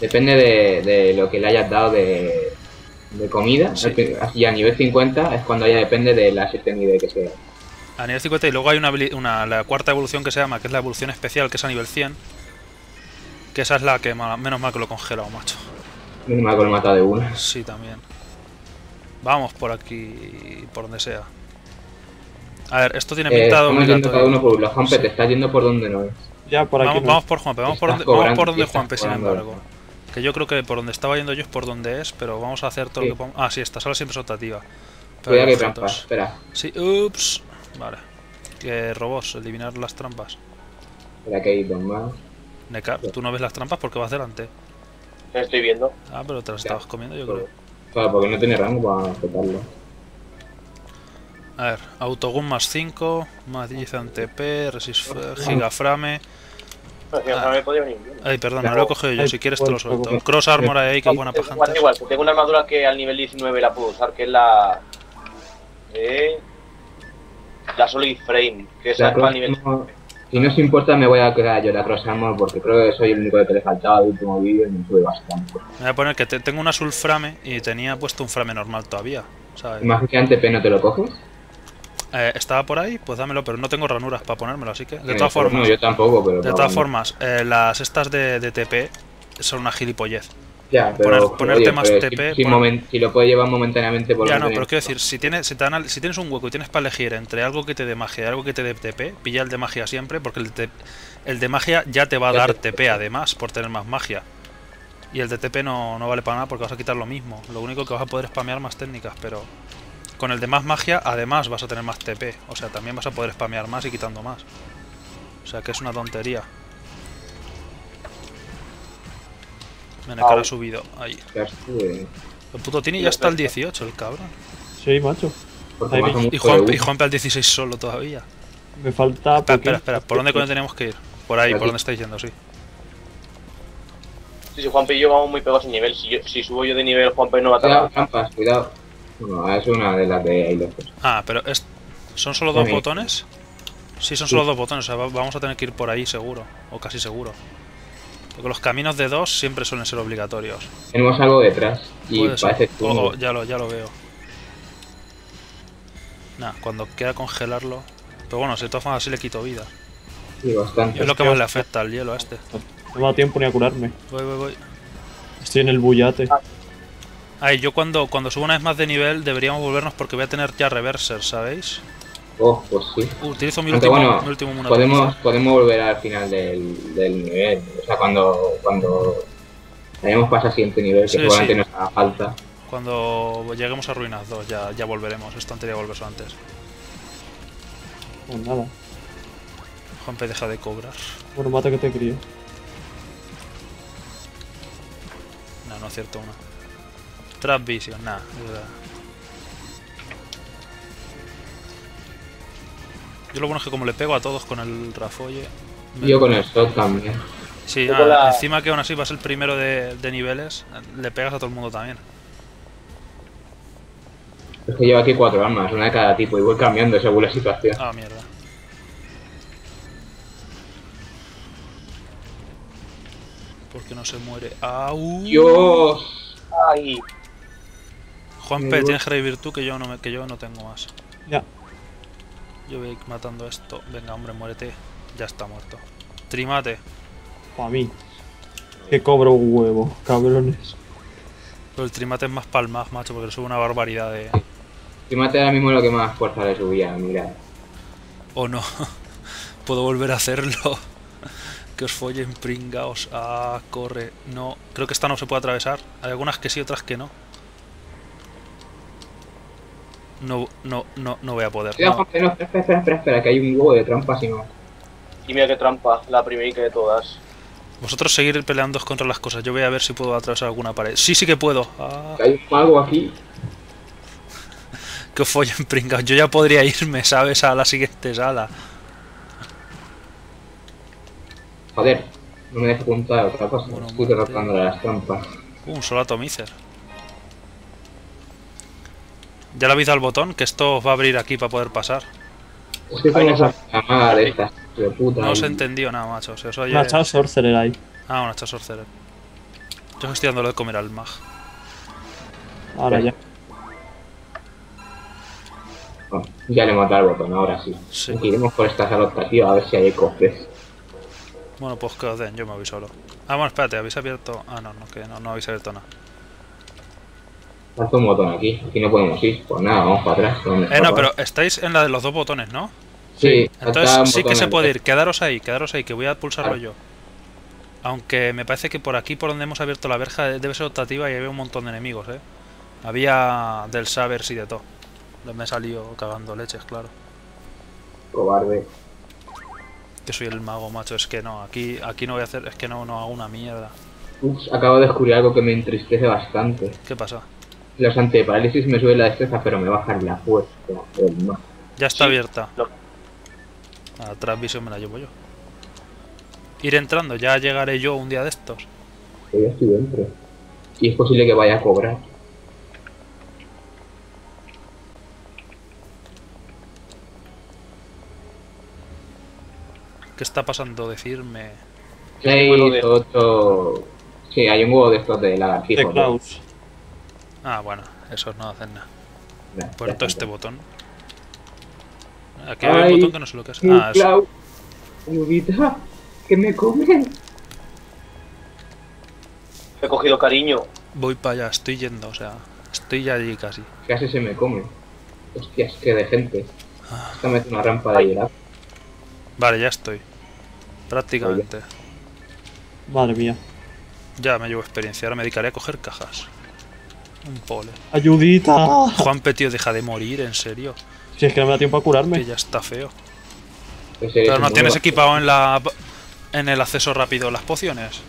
Depende de, de lo que le hayas dado de, de comida. Sí. Y a nivel cincuenta es cuando ya depende de la section I D que sea. A nivel cincuenta y luego hay una, una la cuarta evolución que se llama, que es la evolución especial, que es a nivel cien. Que esa es la que menos mal que lo he congelado, macho. Me ha colmatado de una. Sí, también. Vamos por aquí, por donde sea. A ver, esto tiene pintado. Eh, estamos cada uno por uno. Juanpe, sí. Te está yendo por donde no es. Ya, por aquí. Vamos, no. Vamos por Juanpe, vamos por donde, cobrando, vamos por donde Juanpe, sin embargo. Que yo creo que por donde estaba yendo yo es por donde es, pero vamos a hacer todo sí. lo que podamos. Ah, sí, esta sala siempre es optativa. Cuidado que trampas, espera. Sí, ups. Vale. Eh, robots, eliminar las trampas. Espera que hay dos más. Nekard, tú no ves las trampas porque vas delante. No estoy viendo. Ah, pero te las estabas comiendo, yo creo. Claro, porque no tiene rango para petarlo. A ver, autogun más cinco, más diez anti T P, resist gigaframe. Gigaframe podía venir. Ay, perdón, no lo he cogido yo, si quieres te lo suelto. Cross armor ahí, que buena paja. Igual, igual, tengo una armadura que al nivel diecinueve la puedo usar, que es la... Eh... La Solid Frame, que es al nivel diecinueve. Si no os importa, me voy a crear yo la Cross Armor porque creo que soy el único que le faltaba el último vídeo y me sube bastante. Me voy a poner que te, tengo una Azul Frame y tenía puesto un Frame normal todavía, ¿sabes? ¿Más que antes, pero no te lo coges? Eh, estaba por ahí, pues dámelo, pero no tengo ranuras para ponérmelo, así que... De sí, todas formas... No, yo tampoco, pero... De todas no. formas, eh, las estas de, de T P son una gilipollez. Ya, pero... Poner, pero ponerte oye, más pero T P... Si, si, poner... si lo puedes llevar momentáneamente por... Ya, no, pero quiero decir, si tienes, si, dan, si tienes un hueco y tienes para elegir entre algo que te dé magia y algo que te dé T P, pilla el de magia siempre, porque el, te, el de magia ya te va a ya dar te... T P además, por tener más magia. Y el de T P no, no vale para nada porque vas a quitar lo mismo. Lo único que vas a poder spamear más técnicas, pero... Con el de más magia, además vas a tener más T P. O sea, también vas a poder spamear más y quitando más. O sea, que es una tontería. Nekard ha subido, ahí. El puto Tiny ya está al dieciocho, el cabrón. Sí, macho. Y Juanpe, y Juanpe al dieciséis solo todavía. Me falta... Espera, espera, espera, ¿por dónde coño teníamos que ir? Por ahí, por donde estáis yendo, sí. Sí, sí, Juanpe y yo vamos muy pegados en nivel. Si, yo, si subo yo de nivel, Juanpe no va a atacar. Trampas, cuidado. No, es una de las de ahí lejos. Ah, pero es... ¿son solo dos botones? Sí, son solo dos botones, o sea, vamos a tener que ir por ahí seguro, o casi seguro. Porque los caminos de dos siempre suelen ser obligatorios. Tenemos algo detrás y parece que... Oh, ya lo, ya lo veo. Nah, cuando queda congelarlo... Pero bueno, si de todas formas así le quito vida. Sí, bastante. Es lo que más le afecta al hielo a este. No me da tiempo ni a curarme. Voy, voy, voy. Estoy en el bullate. Ay, yo cuando, cuando subo una vez más de nivel deberíamos volvernos porque voy a tener ya reverser, ¿sabéis? Oh, pues sí. Uh, utilizo mi último, bueno, mi último mono. Podemos, podemos volver al final del, del nivel. O sea, cuando, cuando hayamos pasado al siguiente nivel, que sí, seguramente sí. nos haga falta. Cuando lleguemos a ruinas dos ya, ya volveremos. Es tontería volverlo antes. Pues nada. Juanpe deja de cobrar. Bueno, mata que te crío. No, no acierto una. Trap Vision, nada, es verdad. Yo lo bueno es que como le pego a todos con el Rafolle... Yo con el Shot también. Sí, ah, la... encima que aún así vas el primero de, de niveles, le pegas a todo el mundo también. Es que llevo aquí cuatro armas, una de cada tipo, y voy cambiando según la situación. Ah, mierda. Porque no se muere. ¡Au! ¡Dios! ¡Ay! Juanpe, tienes que revivir tú, que yo no, me, que yo no tengo más. Ya. Yo voy matando esto. Venga, hombre, muérete. Ya está muerto. Trimate. Para mí. Que cobro un huevo, cabrones. Pero el trimate es más palmas, macho, porque le sube una barbaridad de... El trimate ahora mismo es lo que más fuerza le subía, mira. O no. Puedo volver a hacerlo. Que os follen, pringaos. Ah, corre. No. Creo que esta no se puede atravesar. Hay algunas que sí, otras que no. No, no, no, no voy a poder. No, no, espera, espera, espera, espera, que hay un huevo de trampas y no. Y mira qué trampa, la primera de todas. Vosotros seguir peleando contra las cosas. Yo voy a ver si puedo atravesar alguna pared. Sí, sí que puedo. Ah. Hay un mago aquí. Que os follen, pringaos. Yo ya podría irme, ¿sabes? A la siguiente sala. Joder, no me dejes apuntar otra cosa. Bueno, estoy derrotando las trampas. Un solo atomizer. Ya le habéis dado al botón, que esto os va a abrir aquí para poder pasar. Estoy con esa llamada de estas, de puta. No os he entendido nada, macho. Se os oye... Una echado sorcerer ahí. Ah, una echado sorcerer. Yo estoy dándole de comer al mag. Ahora ya. Bueno, ya le he matado al botón, ahora sí. sí. Iremos por estas adoptativas a ver si hay cofres. Bueno, pues que os den, yo me voy solo. Ah, bueno, espérate, habéis abierto... Ah, no, no, que no, no habéis abierto nada. Falta un botón aquí, aquí no podemos ir, pues nada, vamos para atrás. No eh, no, para... pero estáis en la de los dos botones, ¿no? Sí. Entonces sí que se puede ir, quedaros ahí, quedaros ahí, que voy a pulsarlo vale. yo. Aunque me parece que por aquí, por donde hemos abierto la verja, debe ser optativa y había un montón de enemigos, ¿eh? Había del Sabers y de todo. Me he salido cagando leches, claro. Cobarde. Que soy el mago, macho, es que no, aquí aquí no voy a hacer, es que no, no hago una mierda. Ups, acabo de descubrir algo que me entristece bastante. ¿Qué pasa? Los antiparálisis me suben la destreza, pero me bajan la fuerza. No. Ya está sí. abierta. La transmisión me la llevo yo. Ir entrando, ya llegaré yo un día de estos. Yo ya estoy dentro. Y es posible que vaya a cobrar. ¿Qué está pasando? Decirme. Sí, hay, otro... sí, hay un huevo de estos de lagartijo. ¿No? Ah, bueno, esos no hacen nada. No, Puerto este botón. Aquí hay un botón que no sé lo que hace. Ah, eso. Nubita, ¿qué me comes? He cogido cariño. Voy para allá, estoy yendo, o sea, estoy ya allí casi. Casi se me come. Hostias, que de gente. Ah. Esta me hace una rampa de llegar. Vale, ya estoy. Prácticamente. Oye. Madre mía. Ya me llevo experiencia, ahora me dedicaré a coger cajas. Un pole. ¡Ayudita! Juanpe, tío, deja de morir, en serio. Si es que no me da tiempo a curarme. Que ya está feo. Pues Pero no tienes equipado en la en el acceso rápido las pociones.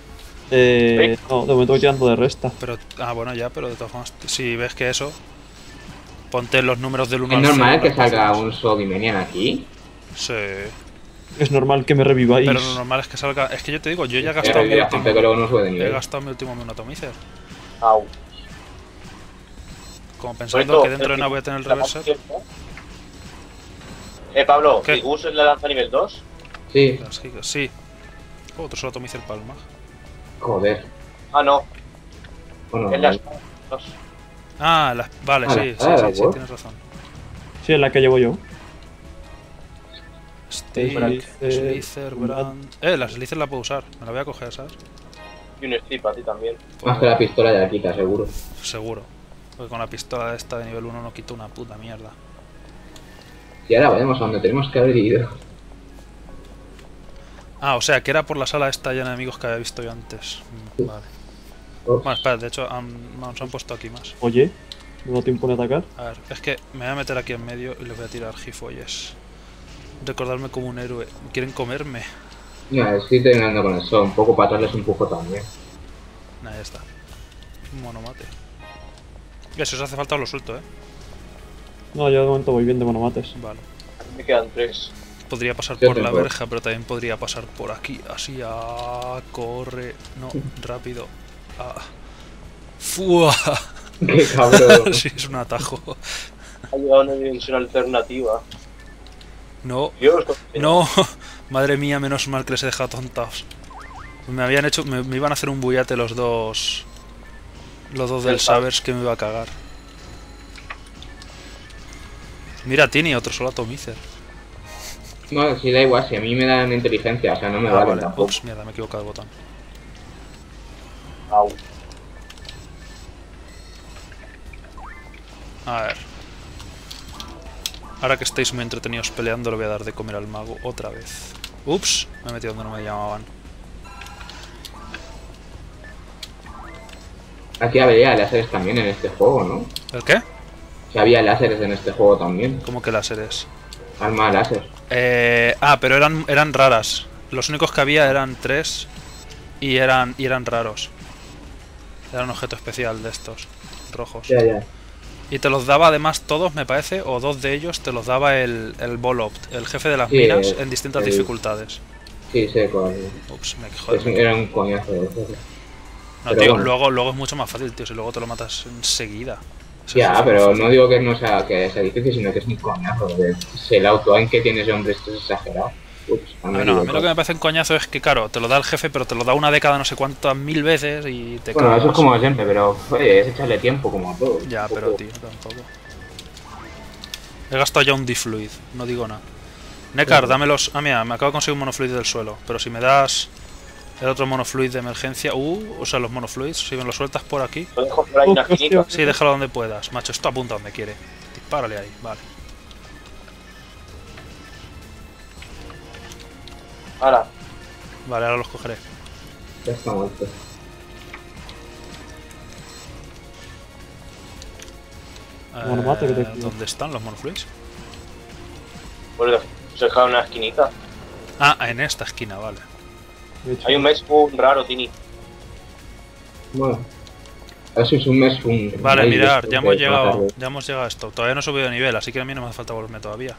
Eh. No, de momento voy tirando de resta. Pero, ah, bueno, ya, pero de todas formas, si ves que eso. Ponte los números del uno al cien. ¿Es normal que salga un Sogimenian aquí? Sí. Es normal que me reviváis. Pero lo normal es que salga. Es que yo te digo, yo ya he gastado mi último. He gastado mi último monatomizer. Au. Como pensando esto, que dentro de una voy a tener el reverser. Eh, Pablo, ¿qué? ¿Gus es la lanza nivel dos? Sí. Sí. Otro solo tomice el palma. Joder. Ah, no. Bueno, es las dos. Ah, las... vale, ah, sí, ah, sí, ah, sí, sí, tienes razón. Sí, es la que llevo yo. Steel, Slither, Brand... Eh, la Slither la puedo usar. Me la voy a coger, ¿sabes? Y un Strip a ti también. Pues... Más que la pistola ya la quita, seguro. Seguro. Porque con la pistola esta de nivel uno no quito una puta mierda. Y ahora vayamos a donde tenemos que haber ido. Ah, o sea, que era por la sala esta llena de enemigos que había visto yo antes. Sí. Vale. Uf. Bueno, espera, de hecho han, nos han puesto aquí más. Oye, ¿no te impone atacar? A ver, es que me voy a meter aquí en medio y les voy a tirar gifolles. Recordarme como un héroe. ¿Quieren comerme? No, estoy terminando con eso. Un poco para darles un pujo también. Nah, ya está. Monomate. Ya, si os hace falta os lo suelto, eh. No, yo de momento voy bien de monomates. Vale. Me quedan tres. podría pasar por la verja, pero también podría pasar por aquí. Así, ah, corre. No, rápido. Ah. ¡Fua! ¡Qué cabrón! Sí, es un atajo. Ha llegado a una dimensión alternativa. No. Dios, no. Madre mía, menos mal que les he dejado tontados. Me habían hecho... Me, me iban a hacer un bullate los dos... Los dos del Sabers que me iba a cagar. Mira, Tiny, otro solo atomizer. No, si da igual, si a mí me dan inteligencia, o sea, no me ah, vale. vale tampoco. Ups, mierda, me he equivocado de botón. Au. A ver. Ahora que estáis muy entretenidos peleando, le voy a dar de comer al mago otra vez. Ups, me he metido donde no me llamaban. Aquí había láseres también en este juego, ¿no? ¿El qué? Que había láseres en este juego también. ¿Cómo que láseres? Arma láser. Eh, ah, pero eran eran raras. Los únicos que había eran tres y eran y eran raros. Era un objeto especial de estos rojos. Ya, ya. Y te los daba además todos, me parece, o dos de ellos te los daba el, el Bolopt, el jefe de las sí, minas, el, en distintas el... dificultades. Sí, sí, con... Ups, me quejó. Era un coñazo. No, pero tío, bueno. luego, luego es mucho más fácil, tío, si luego te lo matas enseguida. Eso ya, pero no digo que no sea, que sea difícil, sino que es un coñazo. Si el auto-aim que tienes, hombre, esto es exagerado. Ups, a mí, bueno, a mí lo que me parece un coñazo es que, claro, te lo da el jefe, pero te lo da una década, no sé cuántas mil veces y te... Bueno, eso es como siempre, pero oye, es echarle tiempo como a todo. Ya, pero tío, tampoco. He gastado ya un difluid, no digo nada. Nekard, dámelos... Ah, mira, me acabo de conseguir un monofluid del suelo, pero si me das... El otro monofluid de emergencia. Uh, o sea, los monofluids, si me lo sueltas por aquí. Lo dejo por ahí, una esquinita. Sí, déjalo donde puedas, macho. Esto apunta donde quiere. Dispárale ahí, vale. Ahora. Vale, ahora los cogeré. Ya está muerto. Eh, ¿Dónde están los monofluids? Bueno, se deja una esquinita. Ah, en esta esquina, vale. Hay un Meshpoon raro, Tiny. Bueno, eso es un Meshpoon. Vale, mirad, ya hemos llegado, ya hemos llegado a esto. Todavía no he subido de nivel, así que a mí no me hace falta volverme todavía.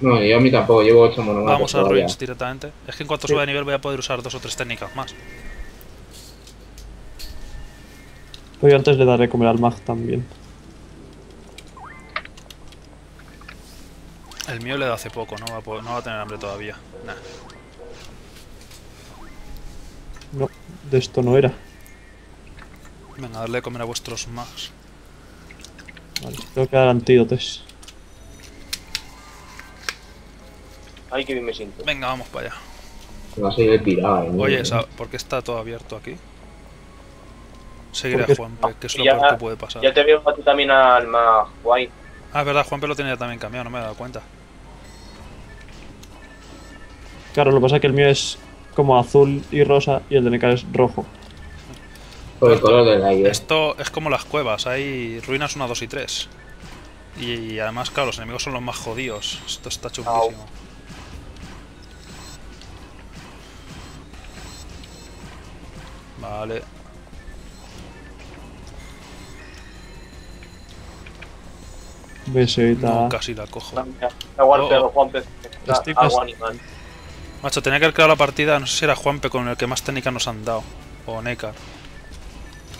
No, yo a mí tampoco, llevo ocho monogramas. Vamos a ruins directamente. Es que en cuanto sí. suba de nivel voy a poder usar dos o tres técnicas más. Pues yo antes le daré comer al mag también. El mío le da hace poco, no va a, poder, no va a tener hambre todavía. Nah. No, de esto no era. Venga, darle de comer a vuestros mags. Vale, tengo que dar antídotes. Ay, que bien me siento. Venga, vamos para allá. Va a seguir pirada, ¿no? Oye, ¿por qué está todo abierto aquí? Seguiré a Juanpe, que es lo peor que puede pasar. Ya te veo a ti también al mag, guay. Ah, es verdad, Juanpe lo tenía también cambiado, no me he dado cuenta. Claro, lo que pasa es que el mío es... como azul y rosa, y el de Nekard es rojo. Por el color del aire. Esto es como las cuevas, hay ruinas uno, dos y tres. Y además, claro, los enemigos son los más jodidos. Esto está chunguísimo. Vale. Besita. No, casi la cojo. Aguante, Juanpe. Agua animal. Macho, tenía que haber creado la partida, no sé si era Juanpe con el que más técnica nos han dado, o Nekard.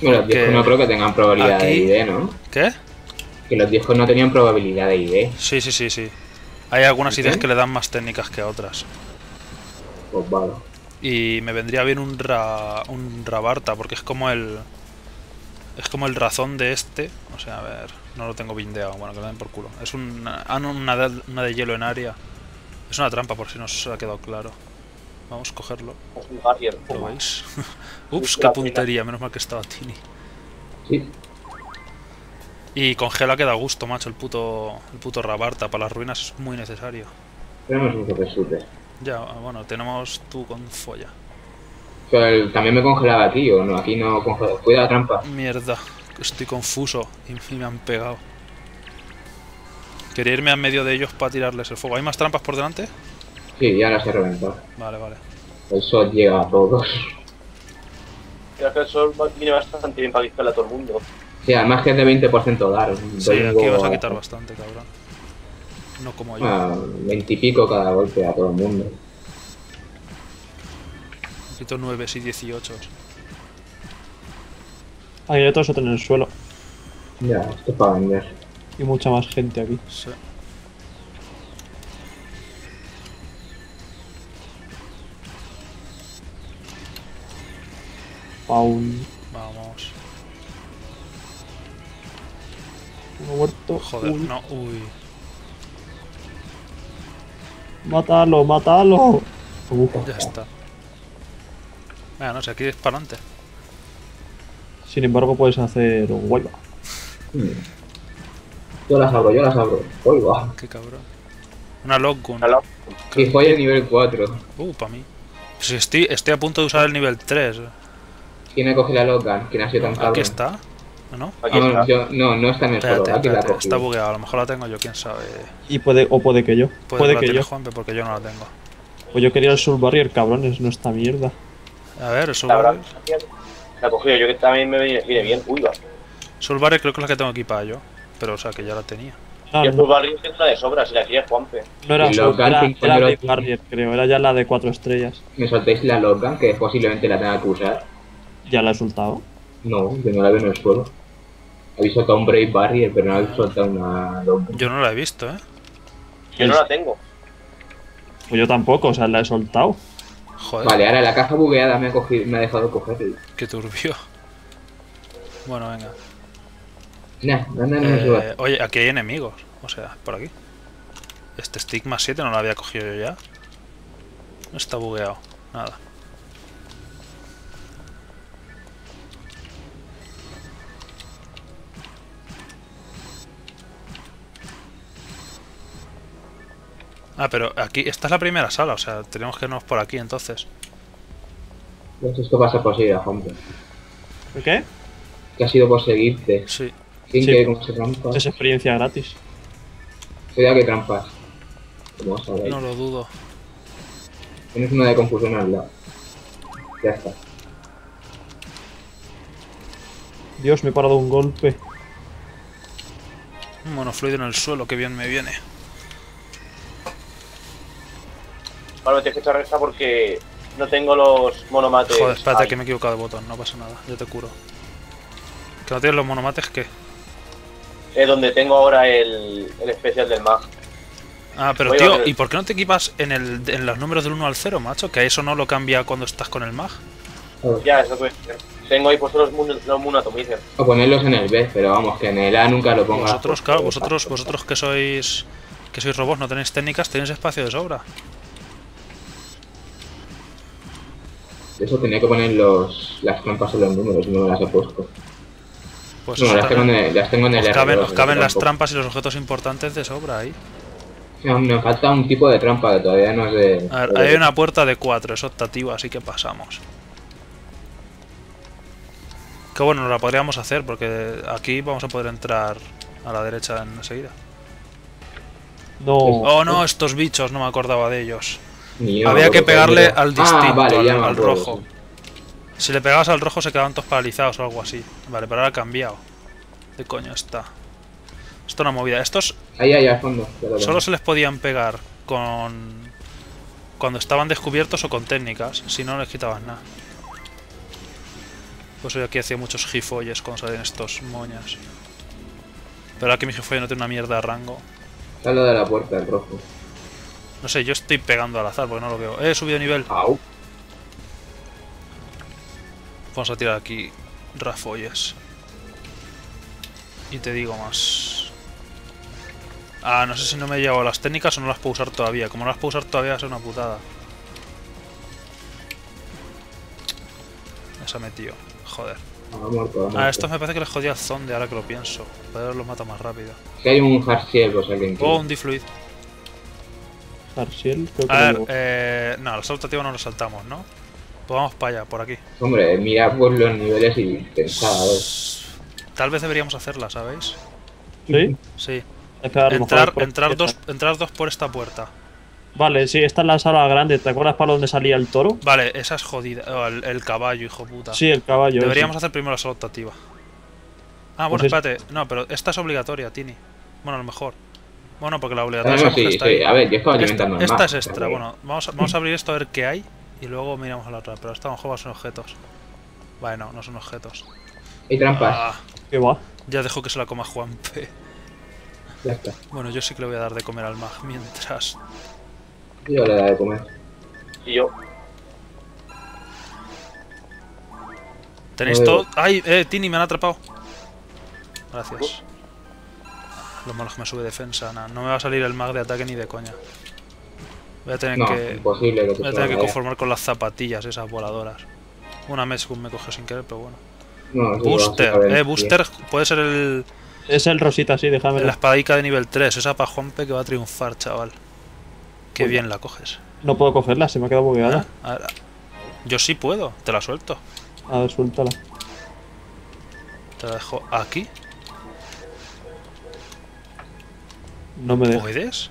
Bueno, los discos no creo que tengan probabilidad aquí... de I D, ¿no? ¿Qué? Que los discos no tenían probabilidad de I D. Sí, sí, sí, sí. Hay algunas ideas que le dan más técnicas que a otras. Pues vale. Y me vendría bien un, ra... un Rabarta, porque es como el... Es como el razón de este. O sea, a ver, no lo tengo bindeado, bueno, que lo den por culo. Es una, una, de... una de hielo en área. Es una trampa, por si no se ha quedado claro. Vamos a cogerlo. ¿Lo veis? Ups, qué puntería. Menos mal que estaba Tiny. Sí. Y congela que da gusto, macho. El puto, el puto Rabarta para las ruinas es muy necesario. Tenemos mucho que sube. Ya, bueno, tenemos tú con folla. Pero el, también me congelaba aquí, ¿o no? Aquí no congelaba. Cuidado, trampa. Mierda, estoy confuso. Y me han pegado. Quería irme en medio de ellos para tirarles el fuego. ¿Hay más trampas por delante? Sí, ya las he reventado. Vale, vale. El sol llega a todos. Creo que el sol viene bastante bien para dispararle a todo el mundo. Sí, además que es de veinte por ciento dar. Sí, aquí vas a quitar bastante, cabrón. No como yo. Ah, veintipico cada golpe a todo el mundo. Necesito nueves y dieciocho. Hay otros otros en el suelo. Ya, esto es para vender. Y mucha más gente aquí. Sí. Aún. Vamos. Uno muerto. Joder, uy. No, uy. Mátalo, mátalo. Oh. Uh, ya está. Venga, no sé, aquí es para adelante. Sin embargo, puedes hacer un hueva. Hmm. Yo las abro, yo las abro. Hueva. Qué cabrón. Una lockgun. Una lockgun. Y fue el nivel cuatro. Uh, para mí. Pues estoy, estoy a punto de usar el nivel tres. ¿Quién ha cogido la lockgun? ¿Quién ha sido tan cabrón? Aquí está. ¿No? Aquí no, está. Yo, no, no está en el espérate, solo. Aquí espérate, la está bugueada, a lo mejor la tengo yo, quién sabe. Y puede, o puede que yo. Puede, puede que, que yo. Juanpe, porque yo no la tengo. Pues yo quería el Soul Barrier, cabrones, no esta mierda. A ver, el Soul Barrier. La he cogido, yo que también me viene bien. Uy, va. Soul Barrier creo que es la que tengo equipada yo. Pero o sea, que ya la tenía. Ah, y el Soul Barrier es una de sobra, si la quería Juanpe. No era Soul Barrier, era Soul Barrier, creo. Era ya la de cuatro estrellas. Me soltéis la loca, que posiblemente la tenga que usar. ¿Ya la he soltado? No, yo no la veo en el suelo. Habéis soltado un Brave Barrier, pero no habéis soltado una loca. Yo no la he visto, eh. Yo no la tengo. Pues yo tampoco, o sea, la he soltado. Joder. Vale, ahora la caja bugueada me ha, cogido, me ha dejado cogerla. Qué turbio. Bueno, venga. Nah, no, no, no, eh, oye, aquí hay enemigos. O sea, por aquí. Este Stigma siete no lo había cogido yo ya. No está bugueado. Nada. Ah, pero aquí, esta es la primera sala, o sea, tenemos que irnos por aquí entonces. Pues esto va a ser posible, Juanpe. ¿Por qué? Que ha sido por seguirte. Sí. Sin sí, que con esa trampa. Es experiencia gratis. Cuidado que trampas. Como vas a ver. No lo dudo. Tienes una de confusión al lado. Ya está. Dios, me he parado un golpe. Un monofluido en el suelo, que bien me viene. Bueno, me tienes que echar resta porque no tengo los monomates. Joder, espérate, ahí. Que me he equivocado de botón, no pasa nada, yo te curo. ¿Que no tienes los monomates qué? Es donde tengo ahora el, el especial del mag. Ah, pero voy tío, el... ¿y por qué no te equipas en, el, en los números del uno al cero, macho? Que eso no lo cambia cuando estás con el mag. Ya, eso pues. Tengo ahí puestos los moon, los moon atomizers. O ponerlos en el B, pero vamos, que en el A nunca lo pongas. Vosotros, claro, vosotros, vosotros que sois, que sois robots, no tenéis técnicas, tenéis espacio de sobra. Eso tenía que poner los, las trampas en los números, no me las he puesto. Pues no, las tengo, en, las tengo en el... Os caben, os caben las trampas y los objetos importantes de sobra ahí. No, me falta un tipo de trampa que todavía no es de... A ver, hay una puerta de cuatro, es optativa, así que pasamos. Que bueno, la podríamos hacer porque aquí vamos a poder entrar a la derecha enseguida. No. Oh no, estos bichos, no me acordaba de ellos. Yo, había que pegarle que al distinto, ah, vale, al, al rojo. Si le pegabas al rojo se quedaban todos paralizados o algo así. Vale, pero ahora ha cambiado. ¿Qué coño está? Esto es una movida. Estos ahí, ahí, al fondo. Solo se les podían pegar con... cuando estaban descubiertos o con técnicas. Si no, no les quitabas nada. Pues hoy aquí hacía muchos jifolles cuando salen estos moñas. Pero ahora que mi jifolle no tiene una mierda de rango. Está lo de la puerta, el rojo. No sé, yo estoy pegando al azar porque no lo veo. Eh, he subido nivel. Au. Vamos a tirar aquí rafolles. Y te digo más. Ah, no sé si no me he llevado las técnicas o no las puedo usar todavía. Como no las puedo usar todavía es una putada. Esa me tío. Joder. Ah, estos me parece que les jodía el zonde ahora que lo pienso. Pero los mata más rápido. Que hay un Harsiel, o sea que... Oh, un Difluid. Arsiel, creo que a ver, eh, no, los saltativos no los saltamos, ¿no? Pues vamos para allá, por aquí. Hombre, mirad por los niveles y pensad, a ver. Tal vez deberíamos hacerla, ¿sabéis? ¿Sí? Sí. Entrar, entrar, dos, entrar dos por esta puerta. Vale, sí, esta es la sala grande. ¿Te acuerdas para donde salía el toro? Vale, esa es jodida. Oh, el, el caballo, hijo puta. Sí, el caballo. Deberíamos sí. hacer primero la sala optativa. Ah, bueno, pues espérate. Es... No, pero esta es obligatoria, Tini. Bueno, a lo mejor. Bueno, porque la obligatoria no, no, sí, está sí. Ahí. A ver, yo estaba alimentando esta, esta es extra, bueno, vamos a, vamos a abrir esto a ver qué hay y luego miramos a la otra, pero esta a lo mejor son objetos. Vale, no, no son objetos. Hay trampas. Ah, ¿qué va? Ya dejo que se la coma Juanpe. Ya está. Bueno, yo sí que le voy a dar de comer al mag mientras. Yo le daré de comer. Y yo. Tenéis todo. ¡Ay! Eh, Tiny, me han atrapado. Gracias. Lo malo es que me sube defensa, nada. No me va a salir el mag de ataque ni de coña. Voy a tener no, que. Imposible que te voy a tener que conformar con las zapatillas, esas voladoras. Una Meshgun me cogió sin querer, pero bueno. No, Booster, ver, eh, Booster bien. Puede ser el. Es el rosita, sí, déjame. La espadica de nivel tres, esa para Juanpe que va a triunfar, chaval. Qué Uy. bien la coges. No puedo cogerla, se me ha quedado bugueada. ¿Ah? Yo sí puedo, te la suelto. A ver, suéltala. Te la dejo aquí. No me dejo. ¿Puedes?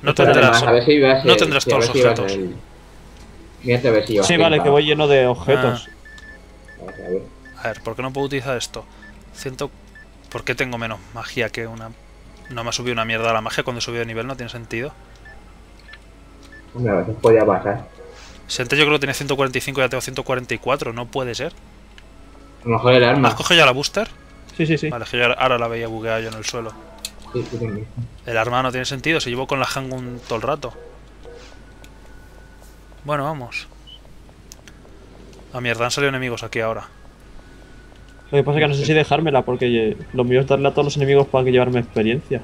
No tendrás, a ver si a ser, no tendrás si todos los si objetos. El... Mírate a ver si va sí, a vale, para... que voy lleno de objetos. Ah. A ver, a ver, ¿por qué no puedo utilizar esto? Ciento... ¿Por qué tengo menos magia que una...? No me ha subido una mierda la magia cuando he subido de nivel, no tiene sentido. No, podía bajar. Si antes yo creo que tenía ciento cuarenta y cinco y ya tengo ciento cuarenta y cuatro, no puede ser. A lo mejor el arma. ¿Has cogido ya la booster? Sí, sí, sí. Vale, que yo ahora la veía bugueada yo en el suelo. Sí, sí, sí. El arma no tiene sentido, se llevó con la handgun todo el rato. Bueno, vamos. Ah, mierda, han salido enemigos aquí ahora. Lo que pasa es que no sé si dejármela, porque lo mío es darle a todos los enemigos para que llevarme experiencia.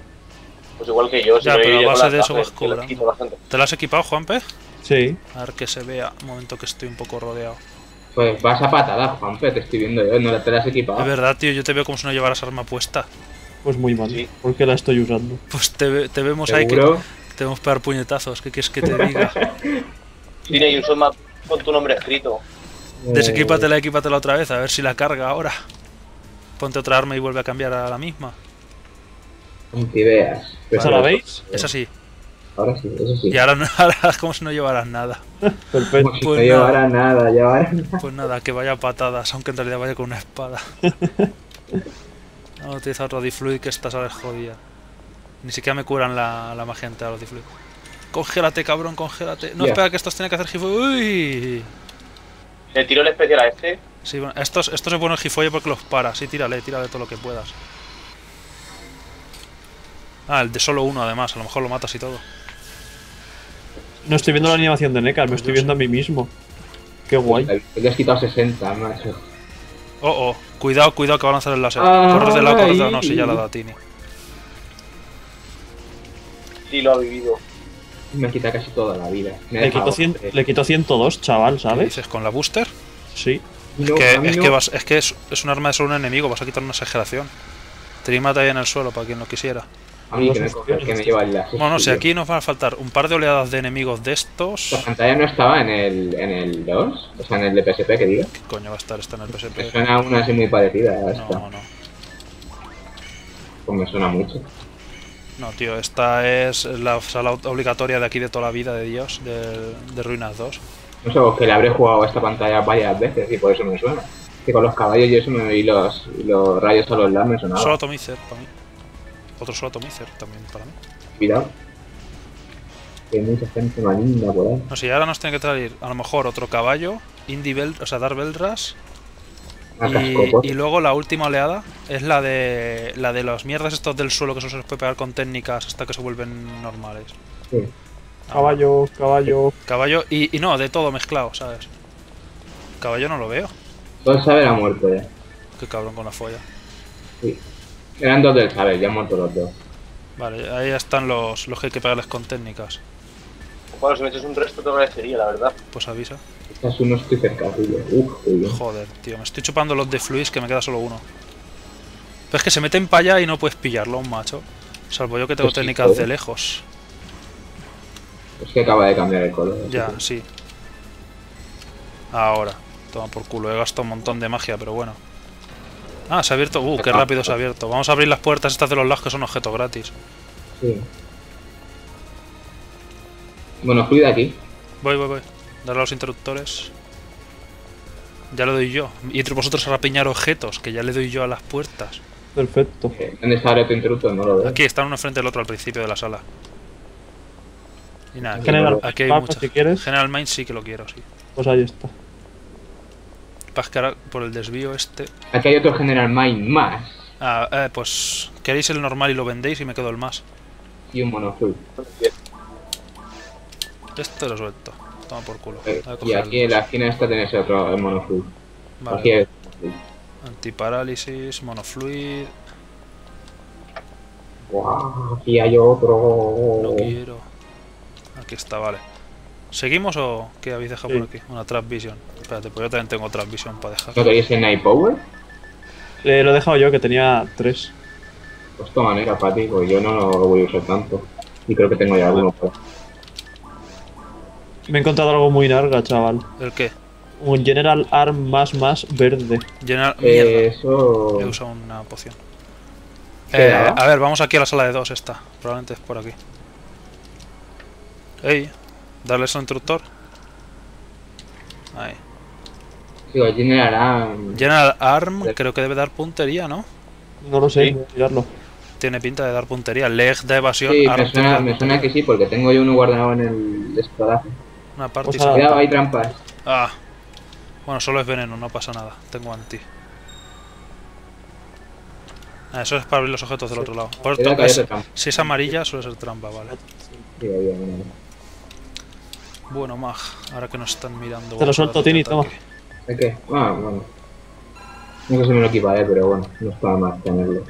Pues igual que yo, si ya, me pero a base de eso vas cobrando. ¿Te la has equipado, Juanpe? Sí. A ver que se vea, un momento que estoy un poco rodeado. Pues vas a patadas, Juanpe, te estoy viendo yo, no te la has equipado. Es verdad, tío, yo te veo como si no llevaras arma puesta. Pues muy mal, sí. Porque la estoy usando. Pues te, te vemos ¿Seguro? ahí que te vamos a pegar puñetazos, ¿qué quieres que te diga? Tiene y uso el map con tu nombre escrito. Desequípatela, equípatela otra vez, a ver si la carga ahora. Ponte otra arma y vuelve a cambiar a la misma. Antideas. ¿Esa la veis? Esa sí. Ahora sí, eso sí. Y ahora, ahora como si no llevaras nada. Perfecto. Como si pues no llevara nada, llevara nada. Pues nada, que vaya patadas, aunque en realidad vaya con una espada. No, utiliza otro difluid que esta sala es jodida. Ni siquiera me curan la, la magia entera los difluid. Congélate, cabrón, congélate. No, yeah. espera, que estos tienen que hacer gifolle. ¡Uy! ¿Le tiró el especial a este? Sí, bueno, estos, estos se ponen el gifolle porque los para. Sí, tírale, tírale todo lo que puedas. Ah, el de solo uno además, a lo mejor lo matas y todo. No estoy viendo la animación de Nekard, me estoy viendo a mí mismo. Qué guay. Le has quitado sesenta, macho. Oh, oh, cuidado, cuidado que va a lanzar el láser. Ah, corres de lado, corres de lado, no, si ya la da Tiny. Sí, lo ha vivido. Me quita casi toda la vida. Le quitó, cien, le quitó ciento dos, chaval, ¿sabes? ¿Qué dices? ¿Con la booster? Sí. Es no, que, es, no. que vas, es que es, es un arma de solo un enemigo, vas a quitar una exageración. Trimata ahí en el suelo para quien lo quisiera. A mí que me coge, que me lleva el láser. Bueno, no sé, aquí nos van a faltar un par de oleadas de enemigos de estos. La pantalla no estaba en el, en el dos, o sea, en el de P S P, que diga. ¿Qué coño va a estar esta en el P S P? Me suena una así muy parecida a esta. No, no. Pues me suena mucho. No, tío, esta es la sala obligatoria de aquí de toda la vida de Dios, de, de Ruinas dos. No sé, porque le habré jugado a esta pantalla varias veces y por eso me suena. Que con los caballos y eso me y los, y los rayos a los lados me sonaban. Solo atomizer para mí. Otro solo atomizer también para mí. Cuidado. Que hay mucha gente maligna por ahí. No sé, ahora nos tiene que traer a lo mejor otro caballo, Indy Bell, o sea, Dark Belras. Y, y luego la última oleada es la de la de las mierdas estos del suelo que solo se les puede pegar con técnicas hasta que se vuelven normales. Sí. Ah, caballo, caballo. Caballo y, y no, de todo mezclado, ¿sabes? Caballo no lo veo. Todo el saber ha muerto ya. Qué cabrón con la folla. Sí. Eran dos del saber, ya han muerto los dos. Vale, ahí están los, los que hay que pegarles con técnicas. Bueno, si metes un resto te agradecería, la verdad. Pues avisa. Estás uno, estoy cerca, tío. Uf, tío. Joder, tío, me estoy chupando los de fluis que me queda solo uno. Pero es que se meten para allá y no puedes pillarlo, un macho. Salvo yo que tengo pues técnicas sí, de lejos. Es que acaba de cambiar el color. Ya, tío. Sí. Ahora, toma por culo, he gastado un montón de magia, pero bueno. Ah, se ha abierto. Uh, qué rápido se ha abierto. Vamos a abrir las puertas estas de los lados que son objetos gratis. Sí. Bueno, cuida aquí. Voy, voy, voy. Darle a los interruptores. Ya lo doy yo. Y entre vosotros a rapiñar objetos, que ya le doy yo a las puertas. Perfecto. ¿Dónde está el intruso? No lo veo. Aquí están uno frente al otro al principio de la sala. Y nada, general, aquí hay muchas. Si quieres. General Mind sí que lo quiero, sí. Pues ahí está. Pascar por el desvío este. Aquí hay otro General Mind más. Ah, eh, pues queréis el normal y lo vendéis y me quedo el más. Y un mono azul. Este lo suelto. Toma por culo. Eh, y aquí en la esquina esta tenéis otro mono azul. Vale. Aquí es. Antiparálisis, monofluid. Wow, aquí hay otro. No quiero. Aquí está, vale. ¿Seguimos o qué habéis dejado sí. por aquí? Una Trap Vision. Espérate, pues yo también tengo Trap Vision para dejar. ¿No queréis el Night Power? Eh, lo he dejado yo, que tenía tres. Pues toma, Nekard, para ti, porque yo no lo voy a usar tanto. Y creo que tengo ya alguno. Pero... me he encontrado algo muy larga, chaval. ¿El qué? Un General Arm más más verde. General... eh, eso... he usado una poción. Eh, a ver, vamos aquí a la sala de dos esta. Probablemente es por aquí. Ey, darle eso al instructor. Ahí. Digo, General Arm... General Arm creo que debe dar puntería, ¿no? No lo sé, sí. Mirarlo. Tiene pinta de dar puntería. Leg de evasión. Sí, me suena, me suena que sí, porque tengo yo uno guardado en el espadaje. Una parte... cuidado, hay trampas. Ah. Bueno, solo es veneno, no pasa nada. Tengo anti. Ah, eso es para abrir los objetos del sí. otro lado. Por tanto, es, si es amarilla, suele ser trampa, ¿vale? Sí, bien, bien. Bueno, Mag, ahora que nos están mirando... te lo suelto, Tiny, toma. ¿De qué? Ah, bueno. No sé si me lo equiparé, pero bueno, no está mal tenerlo.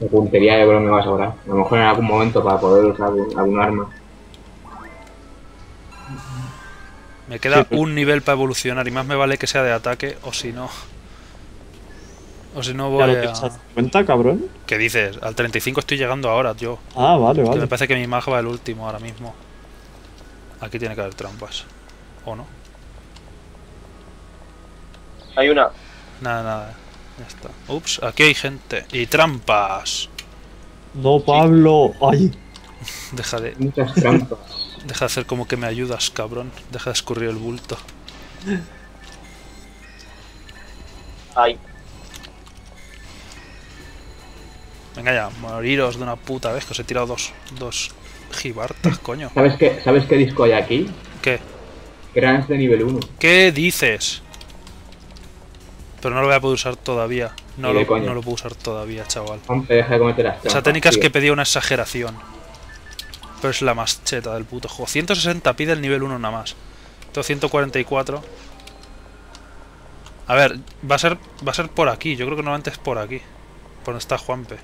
La puntería yo creo que me va a sobrar. A lo mejor en algún momento para poder usar algún, algún arma. Me queda sí, pues. un nivel para evolucionar y más me vale que sea de ataque o si no... o si no voy claro, a... ¿Te das cuenta, cabrón? ¿Qué dices? Al treinta y cinco estoy llegando ahora, yo. Ah, vale, vale. Que me parece que mi magia va el último ahora mismo. Aquí tiene que haber trampas. ¿O no? Hay una. Nada, nada. Ya está. Ups, aquí hay gente. Y trampas. No, Pablo. Ay. Deja de... muchas trampas. Deja de hacer como que me ayudas, cabrón. Deja de escurrir el bulto. Ay. Venga ya, moriros de una puta vez que os he tirado dos, dos gibartas, coño. ¿Sabes qué, ¿Sabes qué disco hay aquí? ¿Qué? Grants de nivel uno. ¿Qué dices? Pero no lo voy a poder usar todavía. No, lo, no lo puedo usar todavía, chaval. Juanpe, deja de cometer las trampas. Esa técnica es que pedía una exageración. Pero es la más cheta del puto juego. ciento sesenta pide el nivel uno nada más. Tengo ciento cuarenta y cuatro. A ver, va a ser, va a ser por aquí. Yo creo que normalmente es por aquí. Por donde está Juanpe.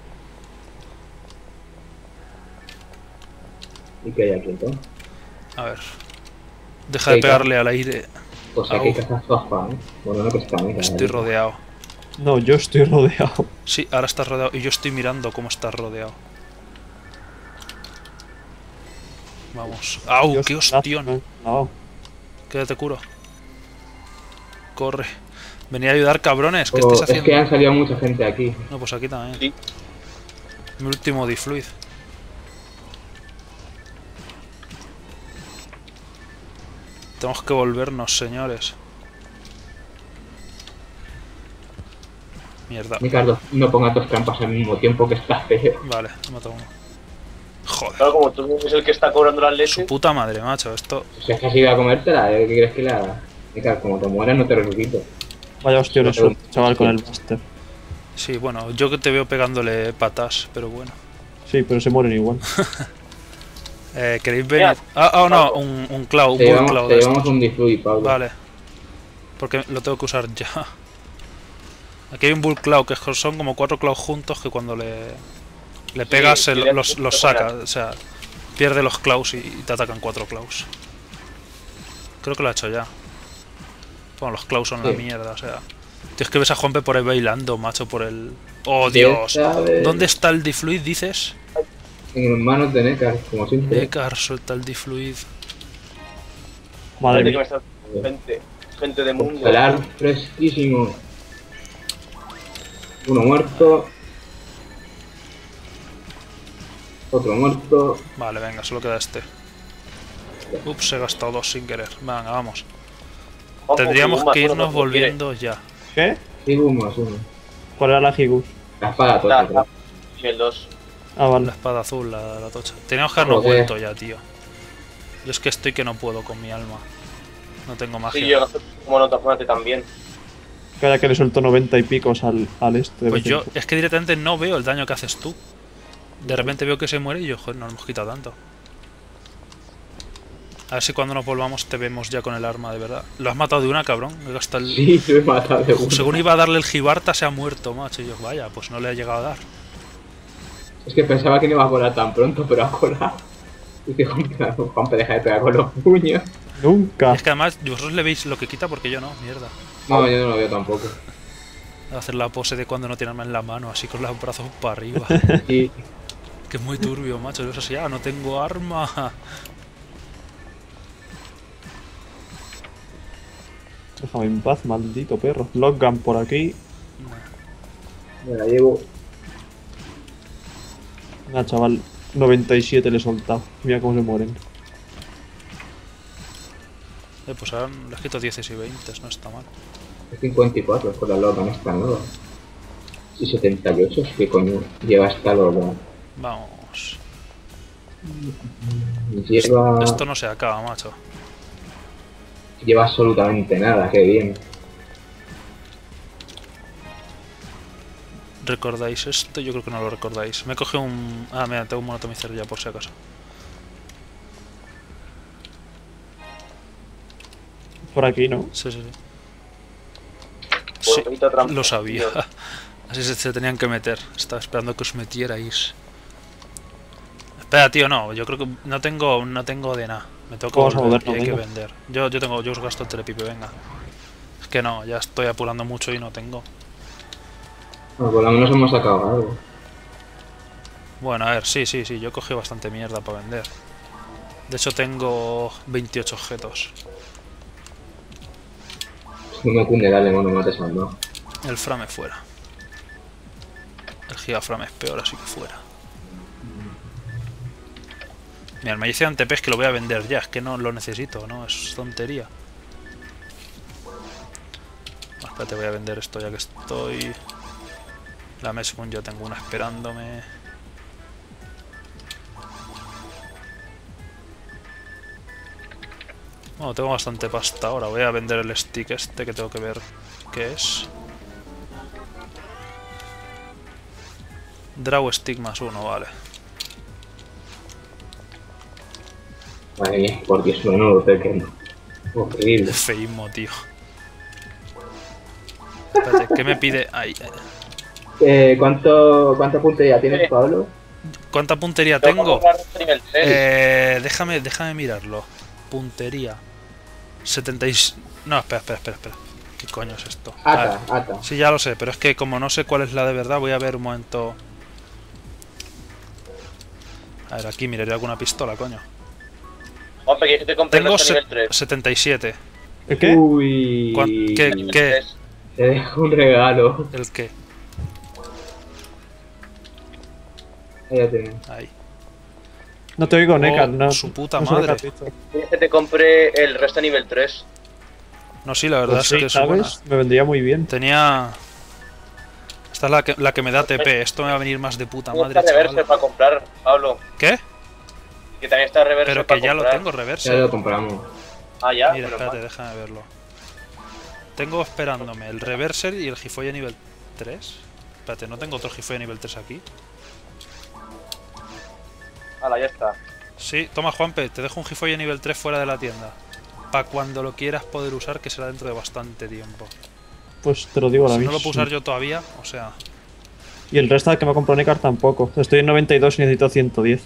¿Y qué hay aquí entonces? A ver. Deja de pegarle al aire. Pues aquí que estás baja, ¿eh? Bueno, no que está, mira. Estoy rodeado. No, yo estoy rodeado. Sí, ahora estás rodeado. Y yo estoy mirando cómo estás rodeado. Vamos. ¡Au! ¡Qué hostión! No. Quédate, curo. Corre. Venid a ayudar, cabrones. ¿Qué oh, estáis haciendo? Es que han salido mucha gente aquí. No, pues aquí también. Sí. Mi último difluid. Tenemos que volvernos, señores. Mierda. Ricardo, no pongas dos trampas al mismo tiempo que está feo. Vale, he matado uno. Joder. Claro, como tú eres el que está cobrando las leches. Su puta madre, macho, esto... si es que has ido a comértela, ¿eh? ¿Qué crees que la...? Ricardo, como te mueras no te resucito. Vaya hostia, no soy, chaval, con el master. Sí, bueno, yo que te veo pegándole patas, pero bueno. Sí, pero se mueren igual. Eh, ¿queréis venir? Ah, oh, no, un, un cloud, un buen cloud. Te llevamos un difluid, Pablo. Vale. Porque lo tengo que usar ya. Aquí hay un bull cloud, que son como cuatro clouds juntos que cuando le, le pegas sí, el, los, los saca. O sea, pierde los clouds y, y te atacan cuatro clouds. Creo que lo ha hecho ya. Bueno, los clouds son sí. la mierda, o sea. Tío, es que ves a Juanpe por ahí bailando, macho, por el... ¡Oh, Dios! ¿Dónde está el difluid, dices? En manos de Nekard, como siempre. Nekard, suelta el difluid. Madre mía. Gente, gente de mundo. Solar fresquísimo. Uno muerto. Otro muerto. Vale, venga, solo queda este. Ups, he gastado dos sin querer. Venga, vamos. Tendríamos que irnos volviendo ya. ¿Qué? Higus más uno. ¿Cuál era la Higus? La espada tocha, la, creo. Nivel dos. Ah, vale. La espada azul, la, la tocha. Tenemos que habernos vuelto ya, tío. Yo es que estoy que no puedo con mi alma. No tengo magia. Sí, yo como no te acuérdate también. Cara que le suelto noventa y picos al, al este. Pues yo, es que directamente no veo el daño que haces tú. De repente veo que se muere y yo, joder, no nos hemos quitado tanto. A ver si cuando nos volvamos te vemos ya con el arma, de verdad. Lo has matado de una, cabrón. Hasta el... Sí, me he matado de una. Según iba a darle el jibarta, se ha muerto, macho. Y yo, vaya, pues no le ha llegado a dar. Es que pensaba que no iba a volar tan pronto, pero ha colado. Y dijo, Juanpe, deja de pegar con los puños. Nunca. Es que además, vosotros le veis lo que quita porque yo no, mierda. No, yo no lo veo tampoco. Hacer la pose de cuando no tiene arma en la mano, así con los brazos para arriba. Sí. Que es muy turbio, macho. Yo es así, ah, no tengo arma. Déjame en paz, maldito perro. Lockgun por aquí. Me la llevo. Nah, chaval. noventa y siete le he soltado. Mira cómo se mueren. Eh, pues ahora les quito diez y veinte, no está mal. cincuenta y cuatro con la loca, no está nueva. Y setenta y ocho, es que coño, lleva hasta luego. Vamos. Lleva... Esto no se acaba, macho. Lleva absolutamente nada, qué bien. ¿Recordáis esto? Yo creo que no lo recordáis. Me he cogido un... Ah, mira, tengo un monotomizar ya por si acaso. Por aquí, ¿no? Sí, sí, sí. Sí, lo sabía. Así se, se tenían que meter. Estaba esperando que os metierais. Espera, tío, no. Yo creo que no tengo, no tengo de nada. Me tengo que volver y hay que vender. Yo, yo tengo, yo os gasto el telepipe, venga. Es que no, ya estoy apurando mucho y no tengo. Bueno, por lo menos hemos sacado algo. Bueno, a ver, sí, sí, sí. Yo cogí bastante mierda para vender. De hecho, tengo veintiocho objetos. No me cunde, dale, no me mates al no. El frame fuera. El gigaframe es peor, así que fuera. Mira, me dice Antepes que lo voy a vender ya, es que no lo necesito, ¿no? Es tontería. Bueno, espérate, voy a vender esto ya que estoy. La Mesmun ya tengo una esperándome. Bueno, tengo bastante pasta ahora. Voy a vender el stick este que tengo que ver qué es. Draw stick más uno, vale. Madre mía, por Dios, menudo pequeño. Horrible. Feísmo, tío. Espérate, ¿qué me pide? Ay, ay. Eh, ¿cuánto, ¿Cuánta puntería tienes, Pablo? ¿Cuánta puntería tengo? Eh, déjame, déjame mirarlo. Puntería setenta y seis... No, espera, espera, espera, espera. ¿Qué coño es esto? Ata, ata. Sí, ya lo sé, pero es que como no sé cuál es la de verdad, voy a ver un momento... A ver, aquí miraré alguna pistola, coño. Oye, que te compré tengo setenta y siete. ¿El qué? Uy... ¿Qué? ¿Qué? Te dejo un regalo. ¿El qué? Ahí ya tiene. Ahí. No te oigo, oh, Nekard, no. Su puta madre. Te compré el resto nivel tres. No, sí, la verdad pues es sí, que ¿sabes? Me vendría muy bien. Tenía... Esta es la que, la que me da T P. Esto me va a venir más de puta madre. Está reverse para comprar, Pablo. ¿Qué? Que también está reverse. Pero que ya comprar. Lo tengo reverse. Ya lo compramos. Ah, ya. Mira, pero espérate, mal. Déjame verlo. Tengo esperándome el reverser y el Gifoya nivel tres. Espérate, ¿no tengo otro Gifoya nivel tres aquí? Ala, ya está. Sí, toma Juanpe, te dejo un Gifoya nivel tres fuera de la tienda. Pa' cuando lo quieras poder usar, que será dentro de bastante tiempo. Pues te lo digo ahora mismo. Si no lo puedo usar yo todavía, o sea... Y el resto que me compró Nekard tampoco. Estoy en noventa y dos y necesito ciento diez.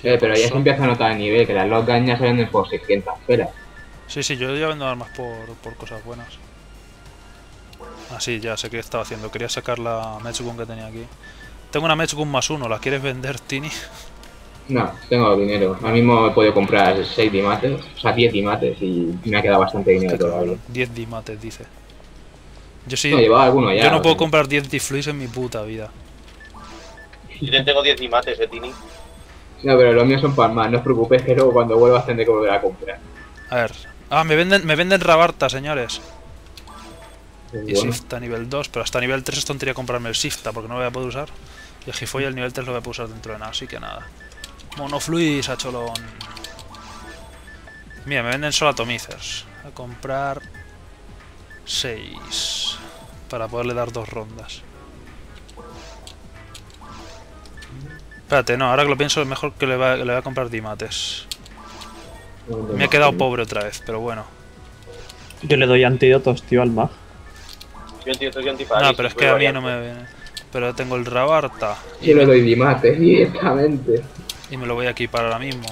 Sí, eh, pero ya se empieza a notar el nivel, que las locas ya se venden por seiscientas pelas. Sí, sí, yo ya vendo armas por, por cosas buenas. Ah, sí, ya sé qué estaba haciendo. Quería sacar la Mechgun que tenía aquí. Tengo una Mechgun más uno, ¿la quieres vender, Tiny? No, tengo dinero. Ahora mismo he podido comprar seis dimates, o sea, diez dimates y me ha quedado bastante dinero todavía. diez dimates, dice. Yo sí. No, llevaba alguno ya. Yo no puedo sea. comprar diez difluis en mi puta vida. Yo te tengo diez dimates, eh, Tini. No, pero los míos son palmas, no os preocupéis que luego cuando vuelvas tendré que volver a comprar. A ver. Ah, me venden, me venden rabarta, señores. Y bueno. Shift a nivel dos, pero hasta nivel tres es tontería comprarme el Shift, porque no lo voy a poder usar. Y el Hifoy al nivel tres lo voy a poder usar dentro de nada, así que nada. Monofluis a cholón. Mira, me venden solo atomizers. A comprar seis. Para poderle dar dos rondas. Espérate, no, ahora que lo pienso es mejor que le va, le voy a comprar dimates. Me he quedado pobre otra vez, pero bueno. Yo le doy antídotos, tío, al mag. Yo antídotos y antiparásitos. No, pero es que a mí no me viene. Pero tengo el Rabarta. Yo le doy dimates directamente. Y me lo voy a equipar ahora mismo.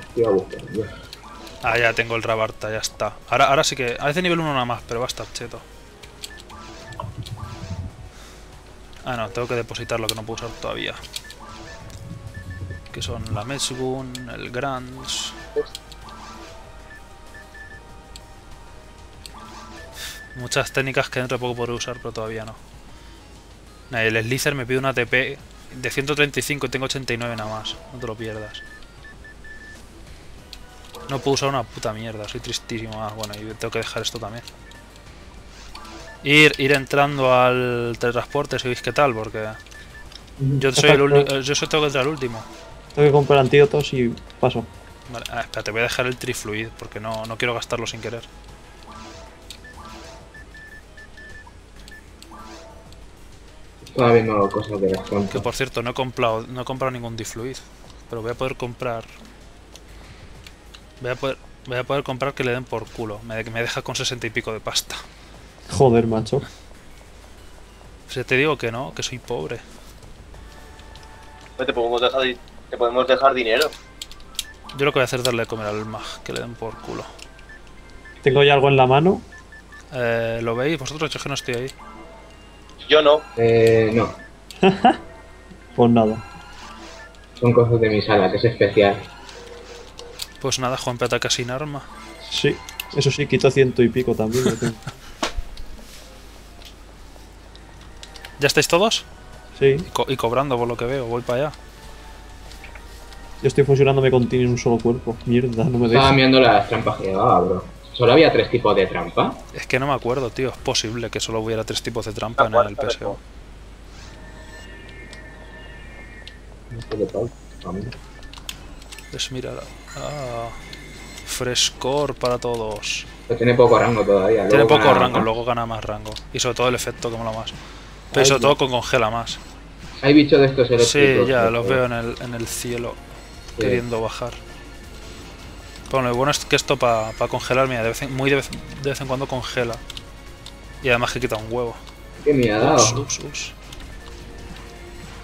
Estoy a buscar, ya. Ah, ya tengo el Rabarta, ya está. Ahora, ahora sí que... A veces nivel uno nada más, pero va a estar cheto. Ah, no, tengo que depositar lo que no puedo usar todavía. Que son la Metzgun, el Grants... Muchas técnicas que dentro de poco podré usar, pero todavía no. El Slicer me pide una A T P de ciento treinta y cinco y tengo ochenta y nueve nada más. No te lo pierdas. No puedo usar una puta mierda, soy tristísimo. Ah, bueno, y tengo que dejar esto también. Ir, ir entrando al teletransporte si veis qué tal, porque... Yo soy el único, yo soy tengo que entrar al último. Tengo que comprar antídotos y paso. Vale, ah, espérate, voy a dejar el trifluid porque no, no quiero gastarlo sin querer. Estaba viendo cosas de las cuentas. Que por cierto, no he comprado, no he comprado ningún difluid. Pero voy a poder comprar... Voy a poder, voy a poder comprar que le den por culo. Me, me deja con sesenta y pico de pasta. Joder, macho. Si te digo que no, que soy pobre. Pues te podemos dejar, te podemos dejar dinero. Yo lo que voy a hacer es darle de comer al mag, que le den por culo. ¿Tengo ya algo en la mano? Eh, ¿Lo veis? Vosotros, yo que no estoy ahí. Yo no. Eh, no. Pues nada. Son cosas de mi sala, que es especial. Pues nada, Juanpe ataca sin arma. Sí, eso sí, quito ciento y pico también. Tengo. ¿Ya estáis todos? Sí. Y, co y cobrando por lo que veo, voy para allá. Yo estoy fusionándome con Tiny en un solo cuerpo. Mierda, no me dejes. Estaba mirando las trampas que llevaba, bro. ¿Solo había tres tipos de trampa? Es que no me acuerdo, tío. Es posible que solo hubiera tres tipos de trampa en el P S O. Pues mira... Ah, frescor para todos. Pero tiene poco rango todavía. Tiene poco rango, luego gana más rango. Y sobre todo el efecto que mola más. Pero sobre todo con congela más. Hay bichos de estos eléctricos. Sí, ya los veo en el, en el cielo. Sí. Queriendo bajar. Bueno, lo bueno es que esto para pa congelar, mira, de vez en, muy de vez, de vez en cuando congela. Y además que quita un huevo. ¿Qué me ha dado? Us, us, us.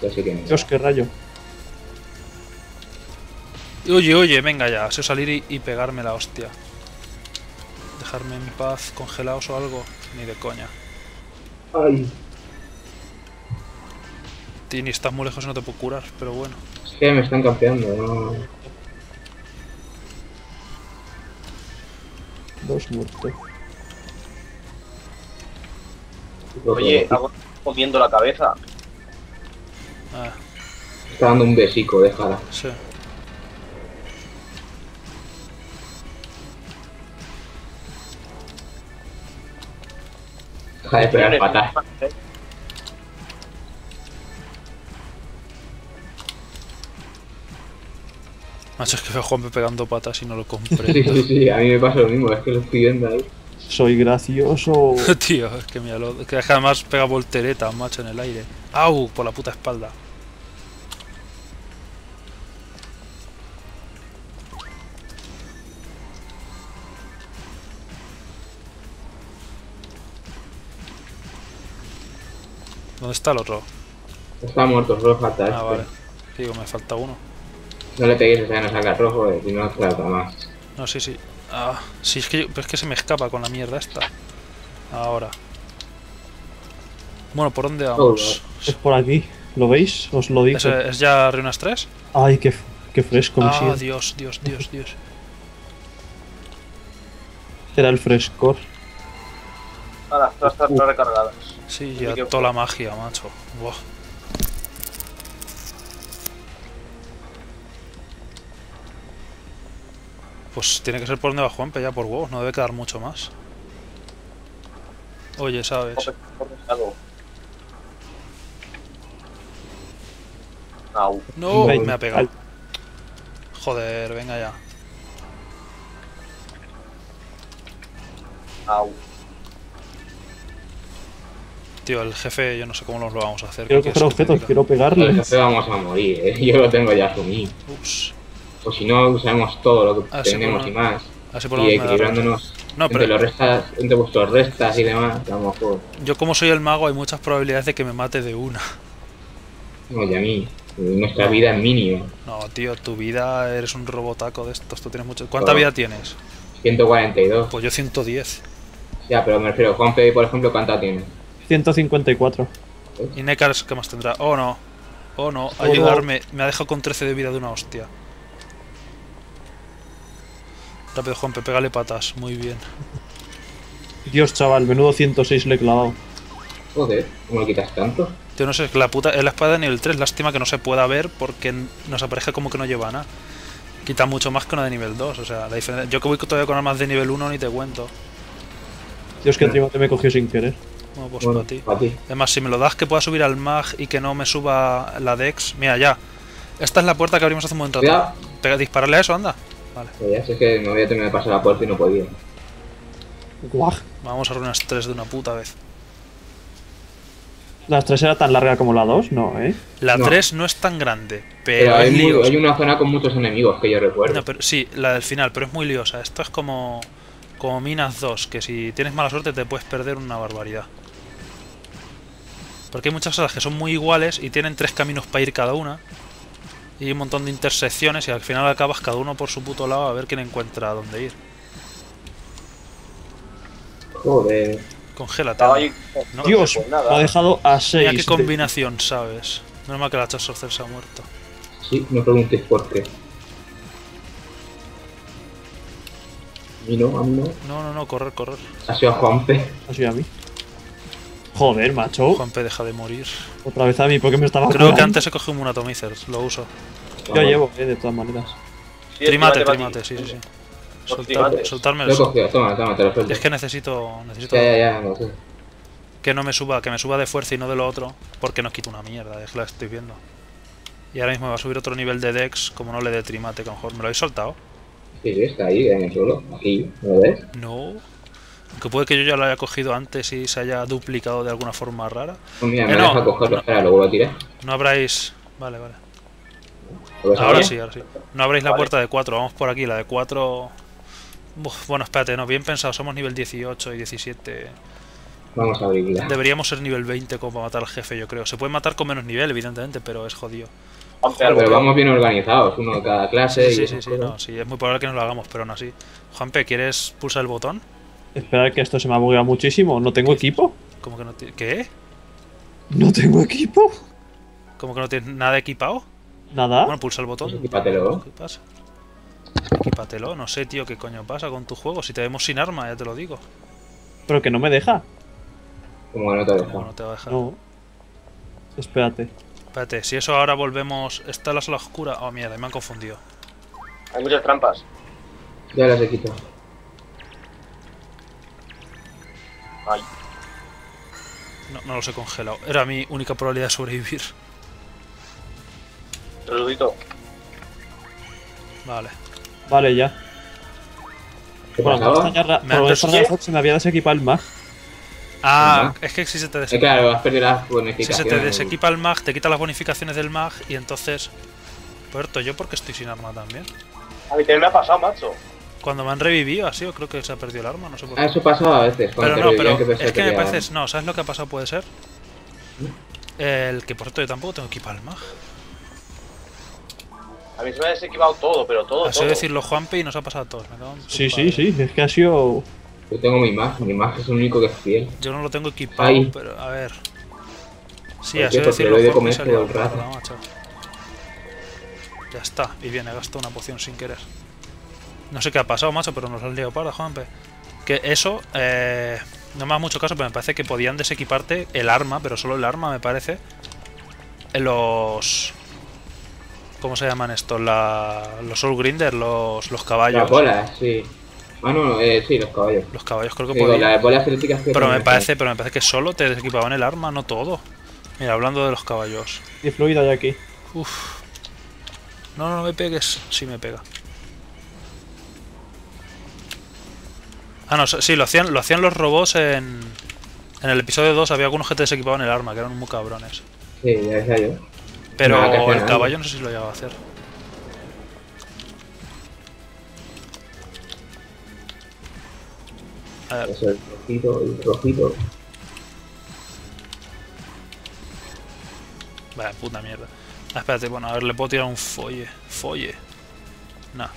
Yo sí que me Dios, qué rayo. Oye, oye, venga ya, sé salir y, y pegarme la hostia. Dejarme en paz, congelados o algo, ni de coña. Ay. Tiny, estás muy lejos y no te puedo curar, pero bueno. Es que me están campeando, no... Dos muertos. Oye, hago comiendo la cabeza. Ah. Está dando un besico, déjala. Sí. Deja de pegar patas. Macho, es que veo a Juanpe pegando patas y no lo compré. Sí, sí, sí, a mí me pasa lo mismo, es que lo estoy viendo ahí. Soy gracioso. Tío, es que mira, lo, que además pega volteretas, macho, en el aire. ¡Au! Por la puta espalda. ¿Dónde está el otro? Está muerto, solo falta este. Ah, vale. Digo, me falta uno. No le peguéis, o sea, no saca rojo, eh, y no trata más. No, sí, sí. Ah, sí, es que, yo, pero es que se me escapa con la mierda esta. Ahora. Bueno, ¿por dónde vamos? Es por aquí. ¿Lo veis? Os lo digo. ¿Es, es ya Runas tres? Ay, qué, qué fresco. Ah, me Dios, Dios, Dios, Dios. Era el frescor. Ahora, todas están uh. recargadas. Sí, ya toda fue. La magia, macho. Buah. Pues tiene que ser por donde va Juanpe, ya por huevos, no debe quedar mucho más. Oye, ¿sabes? No, me ha pegado. Joder, venga ya. Tío, el jefe, yo no sé cómo nos lo vamos a hacer. Quiero coger objetos, quiero pegarle. El jefe vamos a morir, ¿eh? Yo lo tengo ya asumido. Ups. Pues si no, usamos todo lo que así tenemos por... y más. Así por y equilibrándonos no, entre, pero... los restas, entre vuestros restas y demás. Vamos a jugar. Yo como soy el mago, hay muchas probabilidades de que me mate de una. No, y a mí. Nuestra vida es mínima. No, tío, tu vida eres un robotaco de estos. Tú tienes mucho... ¿Cuánta bueno, vida tienes? ciento cuarenta y dos. Pues yo ciento diez. Ya, pero me refiero, Juanpe, por ejemplo, ¿cuánta tiene? ciento cincuenta y cuatro. ¿Eh? ¿Y Nekard qué más tendrá? Oh, no. Oh, no. Oh, ayudarme. No. Me ha dejado con trece de vida de una hostia. Rápido, Juanpe, pégale patas. Muy bien. Dios, chaval, menudo ciento seis le he clavado. Joder, ¿cómo le quitas tanto? Yo no sé, la puta, es la espada de nivel tres, lástima que no se pueda ver porque nos aparece como que no lleva nada. Quita mucho más que una de nivel dos, o sea, la diferencia... Yo que voy todavía con armas de nivel uno ni te cuento. Dios, que encima te me cogió sin querer. Bueno, pues bueno, para ti. Para ti. Además, si me lo das que pueda subir al mag y que no me suba la dex... Mira, ya. Esta es la puerta que abrimos hace un buen rato. Pega, dispararle a eso, anda. Vale. Ya sé que me había terminado de pasar la puerta y no podía. Guau. Vamos a arruinar las tres de una puta vez. ¿La tres era tan larga como la dos? No, ¿eh? La no. tres no es tan grande, pero, pero hay, es líos. Muy, hay una zona con muchos enemigos que yo recuerdo. No, pero, sí, la del final, pero es muy liosa. Esto es como, como Minas dos, que si tienes mala suerte te puedes perder una barbaridad. Porque hay muchas salas que son muy iguales y tienen tres caminos para ir cada una. Y hay un montón de intersecciones y al final acabas cada uno por su puto lado a ver quién encuentra dónde ir. Joder... Congélate. No, Dios, no nada. Lo ha dejado a seis. Mira qué combinación, de... ¿sabes? Menos mal que la Chasorcer se ha muerto. Sí, no preguntéis por qué. ¿Y no? ¿A mí no? No, no, no, correr, correr. Ha sido a Juanpe. Ha sido a mí. Joder, macho. Juanpe deja de morir. Otra vez a mí, porque me estaba Creo jugando? que antes he cogido un atomizer, lo uso. Yo ah, llevo, eh, de todas maneras. Sí, trimate, trimate, sí, sí, sí. Soltar, soltarme el sol. Toma, toma, te lo suelto. Es que necesito... necesito ya, ya, ya, no sé. Que no me suba, que me suba de fuerza y no de lo otro. Porque nos quita una mierda, es que la estoy viendo. Y ahora mismo me va a subir otro nivel de dex, como no le dé trimate, que a lo mejor me lo habéis soltado. Sí, sí, está ahí, en el suelo, aquí, ¿no lo ves? No. Aunque puede que yo ya lo haya cogido antes y se haya duplicado de alguna forma rara. Pues mira, eh, me no, deja cogerlo, no, espera, luego lo tiré. No habráis... Vale, vale. Ahora sí, ahora sí. No abréis la vale. puerta de cuatro, vamos por aquí, la de cuatro... Uf, bueno, espérate, no, bien pensado, somos nivel dieciocho y diecisiete. Vamos a abrirla. Deberíamos ser nivel veinte como para matar al jefe, yo creo. Se puede matar con menos nivel, evidentemente, pero es jodido. Joder, pero vamos bien organizados, uno de cada clase. Sí, y sí, sí, sí, no, sí, es muy probable que nos lo hagamos, pero aún así. Juanpe, ¿quieres pulsar el botón? Esperar que esto se me ha bugueado muchísimo. ¿No tengo equipo? ¿Cómo que no tienes? ¿Qué? ¿No tengo equipo? ¿Cómo que no tienes nada equipado? Nada. Bueno, pulsa el botón. Pues equípatelo. ¿Qué pasa? Equípatelo, no sé, tío, qué coño pasa con tu juego. Si te vemos sin arma, ya te lo digo. Pero que no me deja. Como no te deja. No te va a dejar. No. Espérate. Espérate, si eso ahora volvemos. ¿Está la sala oscura? Oh, mierda, me han confundido. Hay muchas trampas. Ya las he quitado. Ay. No, no los he congelado. Era mi única probabilidad de sobrevivir. Saludito. Vale. Vale, ya. Bueno, por por se me había desequipado el mag. Ah, es que si se te desequipa. Claro, has perdido las bonificaciones. Si se te desequipa el mag, te quita las bonificaciones del mag y entonces. Puerto, yo porque estoy sin arma también. A mí también me ha pasado, macho. Cuando me han revivido ha sido, creo que se ha perdido el arma, no sé por qué. Ah, eso pasa a veces. Pero no, pero es que me parece. No, ¿sabes lo que ha pasado? Puede ser. El que por cierto yo tampoco tengo equipado el mag. A mí se me ha desequivado todo, pero todo, todo. Así decirlo, Juanpe, y nos ha pasado a todos. Sí, sí, sí, es que ha sido... Yo tengo mi imagen, mi imagen es el único que es fiel. Yo no lo tengo equipado, Ay. pero a ver... Sí, así decirlo, Juanpe salió el rato. Ya está, y viene, gastó una poción sin querer. No sé qué ha pasado, macho, pero nos has liado para, Juanpe. Que eso, eh, no me hagas mucho caso, pero me parece que podían desequiparte el arma, pero solo el arma, me parece. Los... ¿Cómo se llaman estos? La, los Soul Grinders, los, los caballos. Las bolas, sí. Ah, no, eh, sí, los caballos. Los caballos creo que sí, podían. Las bolas eléctricas que pero me parece, pero me parece que solo te desequipaban el arma, no todo. Mira, hablando de los caballos. Y fluido hay aquí. Uff. No, no, no me pegues. Sí me pega. Ah, no, sí, lo hacían, lo hacían los robots en... En el episodio dos había algunos que te desequipaban el arma, que eran muy cabrones. Sí, ya decía yo. Pero no, el caballo no sé si lo llegaba a hacer. A ver. Es el rojito, el rojito. Vaya puta mierda. Ah, espérate, bueno, a ver, le puedo tirar un folle. Folle. Nah.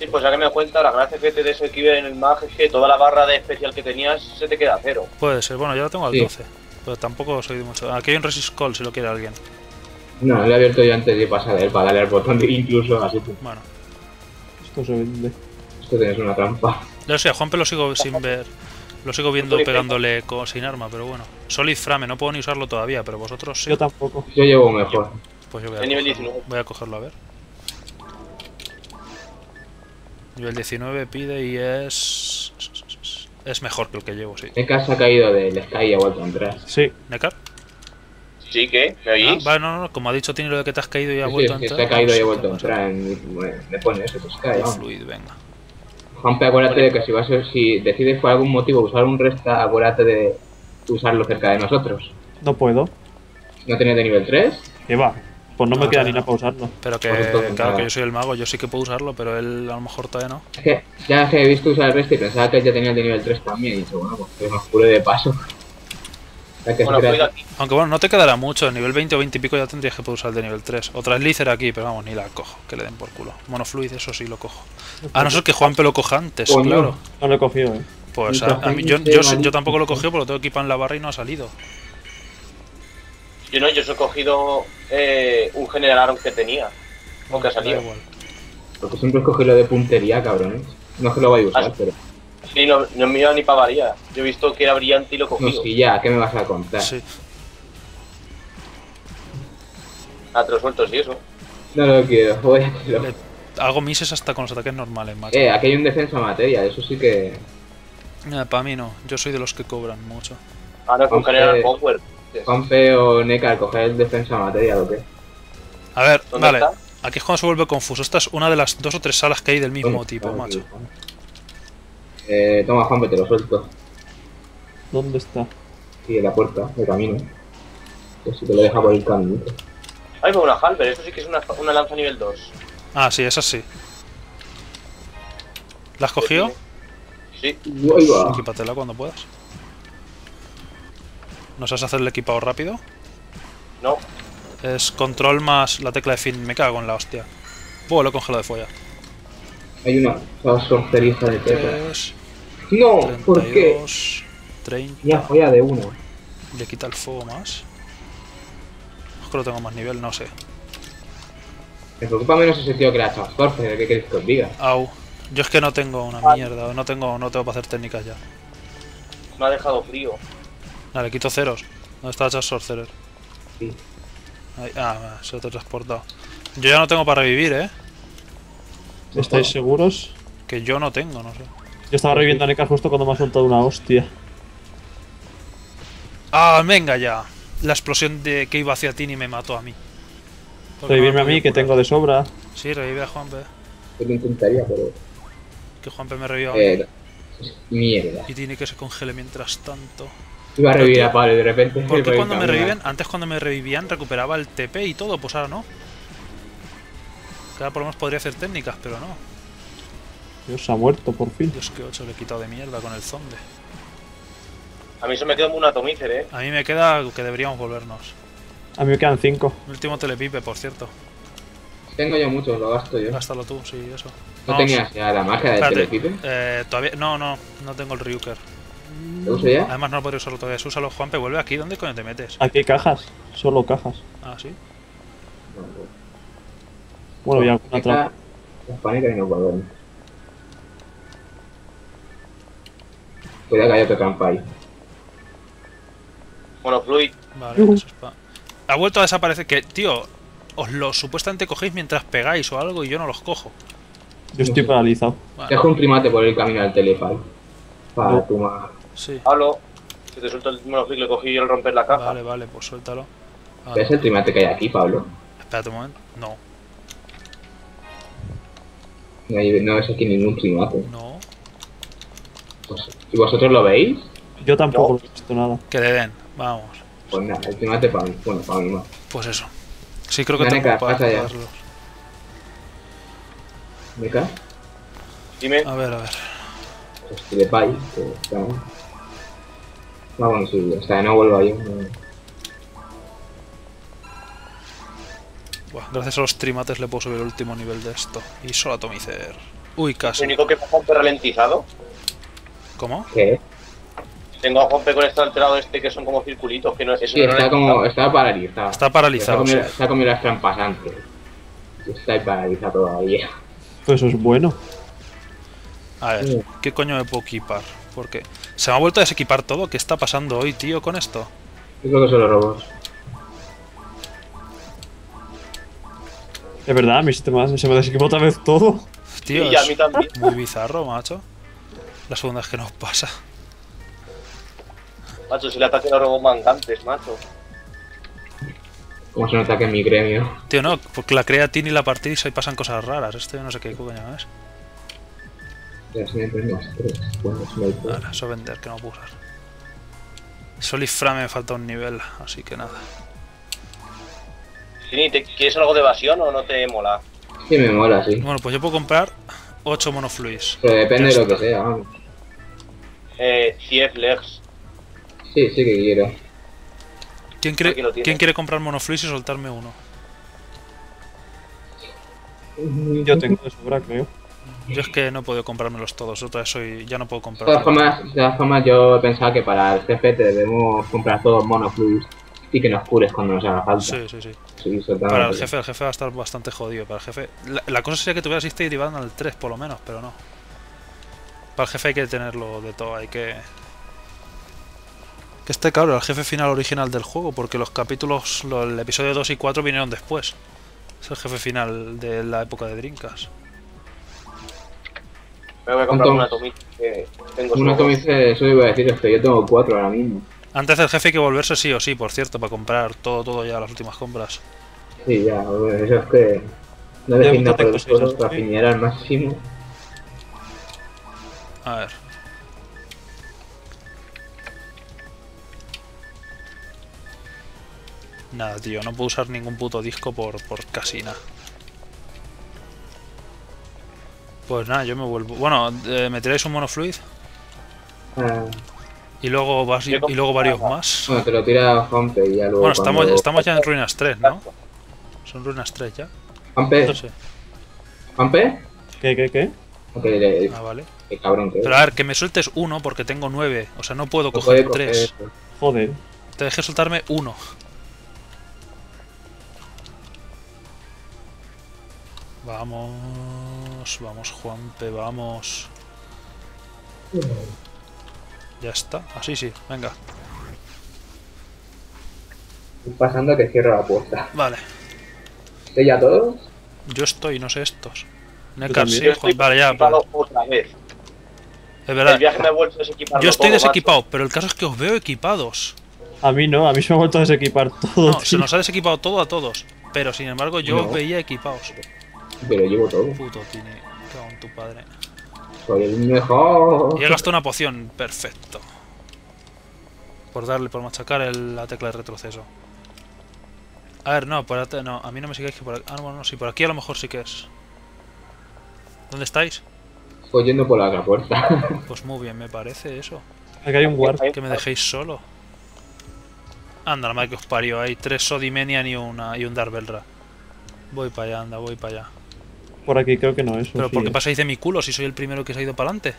Sí, pues a que me cuenta, la gracia que te desequilibra en el mag es que toda la barra de especial que tenías se te queda a cero. Puede ser, bueno, yo la tengo al sí. doce. Pero tampoco soy de mucho. Aquí hay un resist call si lo quiere alguien. No, lo he abierto yo antes de pasar él para darle al botón de incluso así. Bueno. Esto se vende. Esto tenés una trampa. No sé, a Juanpe lo sigo sin ver. Lo sigo viendo pegándole con, sin arma, pero bueno. Solid frame, no puedo ni usarlo todavía, pero vosotros sí. Yo tampoco. Yo llevo mejor. Pues yo voy a, nivel diecinueve. Voy a cogerlo a ver. Nivel diecinueve pide y es... Es mejor que el que llevo, sí. Nekard se ha caído del Sky y ha vuelto a entrar. Sí. ¿Nekard? Sí, ¿qué? ¿Me oís? Ah, vale, no, no, como ha dicho Tiny lo de que te has caído y ha sí, vuelto a entrar. Sí, se ha caído y ha vuelto a entrar. Me pone eso, Sky. Fluid, venga. Juanpe, acuérdate de que si vas a, si decides por algún motivo usar un resta, acuérdate de usarlo cerca de nosotros. No puedo. ¿No tienes de nivel tres? ¿Qué va? Pues no me ah, queda ni nada para usarlo. Pero que, pues claro, que yo soy el mago, yo sí que puedo usarlo, pero él a lo mejor todavía no. Es que ya que he visto usar el resto y pensaba que él ya tenía el de nivel tres también, y dicho, bueno, pues me oscuro de paso. Que bueno, espera... Aunque bueno, no te quedará mucho, el nivel veinte o veinte y pico ya tendrías que poder usar el de nivel tres. Otra Slither aquí, pero vamos, ni la cojo, que le den por culo. Monofluid, eso sí lo cojo. A no ser que Juanpe lo coja antes, pues claro. No, no lo he cogido, eh. Pues a, a mí, yo, yo, yo, yo tampoco lo he cogido, porque lo tengo equipado en la barra y no ha salido. Yo no, yo os he cogido eh, un general Aaron que tenía, o que ha salido. Porque siempre he cogido lo de puntería, cabrones. No es que lo vaya a usar, ah, pero... Sí, no, no me iba ni para variar. Yo he visto que era brillante y lo he cogido. No, sí, ya, ¿qué me vas a contar? Sí. Ah, te lo suelto, sí, eso. No lo quiero, voy a hacerlo. Hago mises hasta con los ataques normales, macho. Eh, aquí hay un defensa materia, eso sí que... Eh, para mí no, yo soy de los que cobran mucho. Ah, no, con Aunque... general Power. Juanpe o Nekard, coger el defensa material o qué. A ver, vale. Está? Aquí es cuando se vuelve confuso. Esta es una de las dos o tres salas que hay del mismo ¿Dónde? tipo, macho. Eh, toma, Juanpe, te lo suelto. ¿Dónde está? Sí, en la puerta, de camino. Que si te lo deja por el camino. Hay una halber, eso sí que es una, una lanza nivel dos. Ah, sí, esa sí. ¿La has cogido? Sí. Pues, equípatela cuando puedas. ¿Nos has hacer el equipado rápido? No. Es control más la tecla de fin. Me cago en la hostia. Buah, lo he congelado de folla. Hay una sorceriza de tecla. No, treinta y dos, ¿por qué? treinta. Ya folla de uno. Le quita el fuego más. Creo que lo tengo más nivel, no sé. Me preocupa menos ese tío que la transporte, ¿qué queréis que os diga? Au. Yo es que no tengo una ah. mierda, no tengo, no tengo para hacer técnicas ya. Me ha dejado frío. Dale, quito ceros. ¿Dónde está el sorcerer? Sí. Ahí, ah, se te ha transportado. Yo ya no tengo para revivir, ¿eh? ¿Estáis seguros? Que yo no tengo, no sé. Yo estaba reviviendo a Nekard justo cuando me ha soltado una hostia. ¡Ah, venga ya! La explosión de que iba hacia Tiny me mató a mí. Revivirme a mí, que tengo de sobra. Sí, revive a Juanpe. Yo lo intentaría, pero... Que Juanpe me reviva a mí. Mierda. Y Tiny que se congele mientras tanto. Iba a revivir a Pablo de repente. Porque cuando me reviven, antes cuando me revivían recuperaba el T P y todo, pues ahora no. Claro, por lo menos podría hacer técnicas, pero no. Dios, se ha muerto por fin. Dios, que ocho le he quitado de mierda con el zombie. A mí se me queda un atomícer, eh. A mí me queda que deberíamos volvernos. A mí me quedan cinco. El último telepipe, por cierto. Tengo yo muchos, lo gasto yo. Gástalo tú, sí, eso. ¿No tenías ya la magia del telepipe? Eh, todavía. No, no, no tengo el Ryuker. ¿Lo uso ya? Además no lo podría usarlo todavía. Úsalo, Juanpe, vuelve aquí. ¿Dónde coño te metes? Aquí hay cajas. Solo cajas. Ah, ¿sí? No, no. Bueno, voy a alguna trampa. Las pánicas y no puedo. Cuidado que hay otra trampa ahí. Bueno, fluid. Vale, uh -huh. eso es pa... Ha vuelto a desaparecer. Que, tío, os los supuestamente cogéis mientras pegáis o algo y yo no los cojo. Yo estoy paralizado. Bueno. Dejo un primate por el camino del teléfono. Para oh. tu madre. Sí. Pablo, si te suelto el monoclic, le cogí al romper la caja. Vale, vale, pues suéltalo. Vale. ¿Ves el primate que hay aquí, Pablo? Espérate un momento. No. No, no ves aquí ningún primate. No. Pues, ¿y vosotros lo veis? Yo tampoco no. he visto nada. Que le den, vamos. Pues nada, el primate para mí. Bueno, para mí no. Pues eso. Sí, creo que tengo que pagarlos. ¿Me cae? Dime. A ver, a ver. Pues que le pague. Vámonos, o sea, no vuelvo yo. No. Buah, gracias a los trimates le puedo subir el último nivel de esto. Y solo atomicer. Uy, casi. ¿Lo único que pasa es ralentizado? ¿Cómo? ¿Qué? Tengo a Juanpe con este alterado este que son como circulitos, que no es eso. Sí, no está como... está paralizado. Está paralizado, Se ha comido las trampas antes. Está paralizado todavía. Pues eso es bueno. A ver, ¿qué coño me puedo equipar? Porque se me ha vuelto a desequipar todo. ¿Qué está pasando hoy, tío, con esto? Yo creo que son los robots. Es verdad, mi sistema se me desequipó otra vez todo. Tío, sí, a mí también. Es muy bizarro, macho. La segunda es que nos pasa. Macho, si le ataquen a los robots mangantes, macho. Como se nota que en mi gremio. Tío, no, porque la crea Tiny y la partida y pasan cosas raras. Esto yo no sé qué coño es. Ya se me prende las tres. Bueno, se me prende. Ahora, eso vender, que no puedo usar. Soliframe me falta un nivel, así que nada. Tini, ¿te quieres algo de evasión o no te mola? Sí, me mola, sí. Bueno, pues yo puedo comprar ocho monofluis. Pero depende de lo que sea, vamos. Eh, diez legs. Sí, sí que quiero. ¿Quién, cree, ¿Quién quiere comprar monofluis y soltarme uno? Yo tengo de sobra, creo. Yo es que no he podido comprármelos todos, otra vez soy, ya no puedo comprar. De todas formas, de todas formas yo pensaba que para el jefe te debemos comprar todos monofluis y que nos cures cuando nos haga falta. Sí, sí, sí. sí para el jefe, el jefe va a estar bastante jodido. Para el jefe. La, la cosa sería que tuvieras este y te iban al tres por lo menos, pero no. Para el jefe hay que tenerlo de todo, hay que... Que esté claro, el jefe final original del juego, porque los capítulos, los, el episodio dos y cuatro vinieron después. Es el jefe final de la época de Drinkas. Me voy a comprar una Atomic. Eh, una Atomic, eso iba a decir, es que yo tengo cuatro ahora mismo. Antes del jefe hay que volverse sí o sí, por cierto, para comprar todo, todo ya, las últimas compras. Sí, ya, eso es que... No dejéis nada para los cosas para finiar al máximo. A ver... Nada, tío, no puedo usar ningún puto disco por, por casi nada. Pues nada, yo me vuelvo... Bueno, eh, ¿me tiráis un monofluid? Uh, y luego vas, y, y luego varios más. Bueno, te lo tira Juanpe y ya luego... Bueno, estamos, cuando... estamos ya en ruinas tres, ¿no? Son ruinas tres ya. ¿Juanpe? ¿Juanpe? ¿Qué, qué, qué? Okay, ah, vale. Qué cabrón que... Pero a ver, que me sueltes uno porque tengo nueve. O sea, no puedo no coger tres. Joder. Te dejé soltarme uno. Vamos, vamos Juanpe, vamos. Ya está, así sí, venga. Estoy pasando que cierro la puerta. Vale. ¿Estoy ya todos? Yo estoy, no sé estos. Nekard, sí, Juan... Vale, ya, vale. Es verdad. El viaje me ha vuelto a desequipar. Yo estoy desequipado, macho. Pero el caso es que os veo equipados. A mí no, a mí se me ha vuelto a desequipar todo. No, tío. Se nos ha desequipado todo a todos. Pero sin embargo yo no. os veía equipados. Pero llevo todo. Puto Tiny, cago en tu padre. Soy el mejor. Y he gastado una poción, perfecto. Por darle, por machacar el, la tecla de retroceso. A ver, no, por at no, a mí no me sigáis que por aquí. Ah, bueno, no, sí, por aquí a lo mejor sí que es. ¿Dónde estáis? Estoy yendo por la otra puerta. Pues muy bien, me parece eso. Aquí hay un guard. Que me dejéis solo. Anda, la madre que os parió, hay tres Sodimenian y, una, y un Darbelra. Voy para allá, anda, voy para allá. Por aquí creo que no es. Pero sí, ¿por qué pasáis de mi culo si soy el primero que se ha ido para adelante?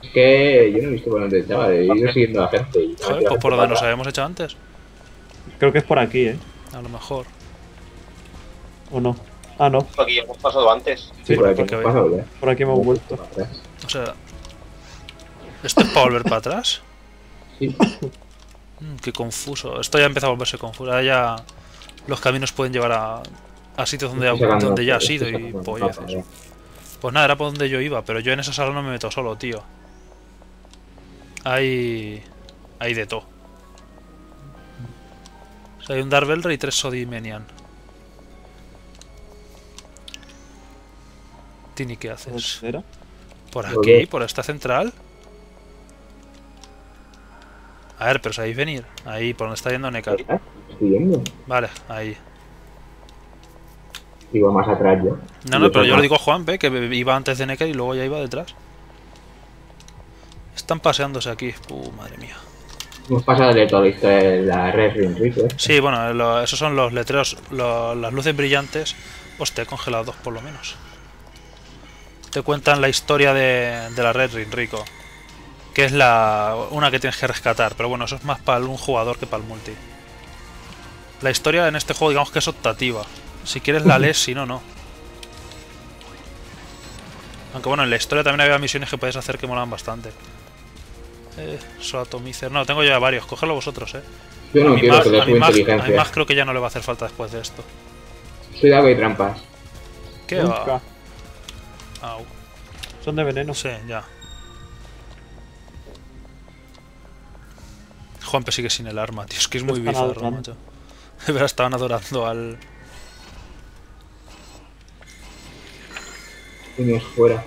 Es que yo no he visto por dónde estaba, he ido siguiendo a la gente. Y joder, pues por donde nos habíamos hecho antes. Creo que es por aquí, eh. A lo mejor. ¿O no? Ah, no. Por aquí ya hemos pasado antes. Sí, sí por, aquí hemos pasado, ¿eh? Por aquí hemos vuelto. O sea... ¿Esto es para volver para atrás? Sí. Mm, qué confuso. Esto ya empieza a volverse confuso. Ahora ya... los caminos pueden llevar a, a sitios donde, donde ya has ido y pollazos. Pues nada, era por donde yo iba, pero yo en esa sala no me meto solo, tío. Hay... hay de todo. O sea, hay un Dark Velder y tres Sodimenian. Tini, ¿qué haces? ¿Por aquí? ¿Por esta central? A ver, pero sabéis venir. Ahí, por donde está yendo Nekard. Estoy yendo. Vale, ahí. Iba más atrás yo. No, no, pero yo le digo a Juanpe, que iba antes de Nekard y luego ya iba detrás. Están paseándose aquí. Uh, madre mía. Hemos pasado de todo esto de la Red Ring River. Sí, bueno, lo, esos son los letreros, lo, las luces brillantes. Hostia, he congelado dos por lo menos. Te cuentan la historia de, de la Red Ring Rico, que es la una que tienes que rescatar, pero bueno, eso es más para un jugador que para el multi. La historia en este juego, digamos que es optativa. Si quieres la lees, si no, no. Aunque bueno, en la historia también había misiones que podéis hacer que molaban bastante. Eh, so atomizer. No, tengo ya varios. Cógelo vosotros, eh. Yo no quiero que des más, inteligencia. A mí más creo que ya no le va a hacer falta después de esto. Soy de agua y trampas. ¿Qué va? Au. Son de veneno. Sí, ya. Juanpe sigue sin el arma, tío. Es que es muy bizarro, macho. De verdad, estaban adorando al... Tienes fuera.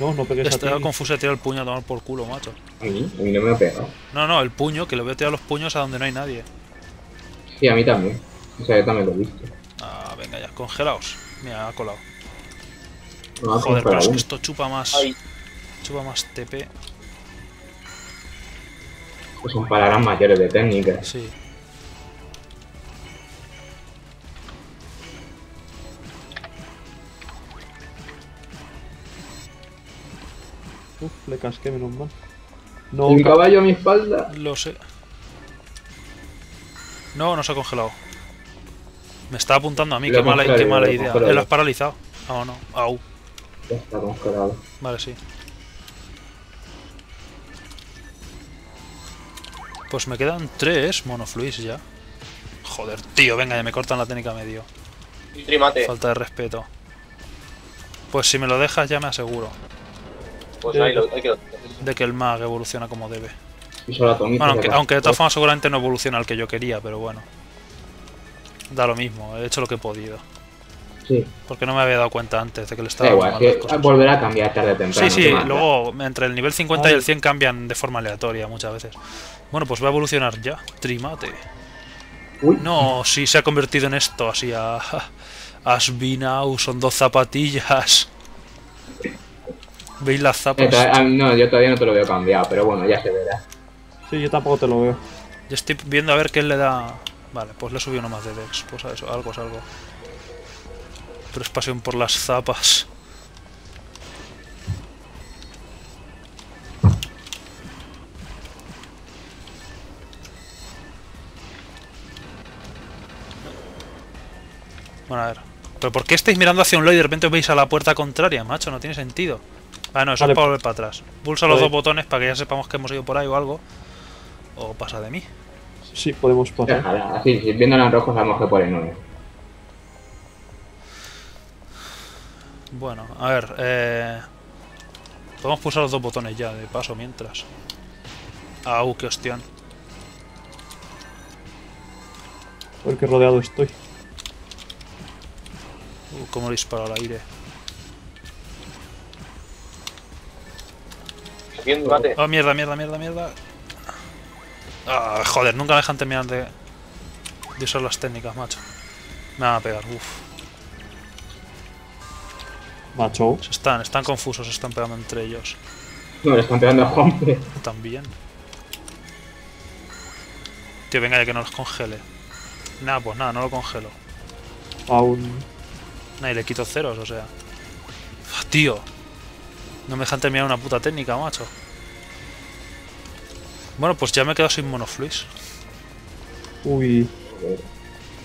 No, no pegues. Estaba confuso de tirar el puño a tomar por culo, macho. ¿A mí? A mí no me ha pegado. No, no, el puño, que le voy a tirar los puños a donde no hay nadie. Sí, a mí también. O sea, yo también lo he visto. Ah, venga ya, congelaos. Mira, ha colado. No, joder, pero es que esto chupa más... Ay. Chupa más T P. Pues son palabras mayores de técnicas. Sí. Uf, le casqué, menos mal. No, ¿un caballo a mi espalda? Lo sé. No, no se ha congelado. Me está apuntando a mí, qué mala, qué mala idea. ¿Lo has paralizado? Ah, oh, no. Au. Ya está congelado. Vale, sí. Pues me quedan tres monofluis ya. Joder, tío, venga, ya me cortan la técnica medio. Falta de respeto. Pues si me lo dejas ya me aseguro. Pues ahí lo, ahí de que el mag evoluciona como debe. Bueno, aunque, aunque de todas formas seguramente no evoluciona al que yo quería, pero bueno. Da lo mismo, he hecho lo que he podido. Sí. Porque no me había dado cuenta antes de que le estaba... Da igual, es que volverá a cambiar tarde o temprano. Sí, sí, luego entre el nivel cincuenta Ay. y el cien cambian de forma aleatoria muchas veces. Bueno, pues va a evolucionar ya. Trimate. Uy. No, sí, se ha convertido en esto, así a... Asbinau, son dos zapatillas. ¿Veis las zapas? Eh, no, yo todavía no te lo veo cambiado, pero bueno, ya se verá. Sí, yo tampoco te lo veo. Yo estoy viendo a ver qué le da... Vale, pues le he subido uno más de Dex, pues a eso, algo es algo. Pero es pasión por las zapas. Bueno, a ver. ¿Pero por qué estáis mirando hacia un lado y de repente os veis a la puerta contraria, macho? No tiene sentido. Ah, no, eso vale. Es para volver para atrás. Pulsa los dos botones para que ya sepamos que hemos ido por ahí o algo. O pasa de mí. Sí, podemos pasar. Así, si viéndonos en rojo, sabemos que por el nueve. Bueno, a ver. Eh... Podemos pulsar los dos botones ya, de paso, mientras. Au, qué hostión. Porque qué rodeado estoy. Uh, cómo le disparo al aire. Oh, mierda, mierda, mierda, mierda. Ah, joder, nunca me dejan terminar de, de usar las técnicas, macho. Me van a pegar, uff. Macho. Se están, están confusos, se están pegando entre ellos. No, le están pegando a Juanpe. También. Tío, venga ya que no los congele. Nada, pues nada, no lo congelo. Aún. Nah, y le quito ceros, o sea. Ah, tío. No me dejan terminar una puta técnica, macho. Bueno, pues ya me he quedado sin monofluis. Uy.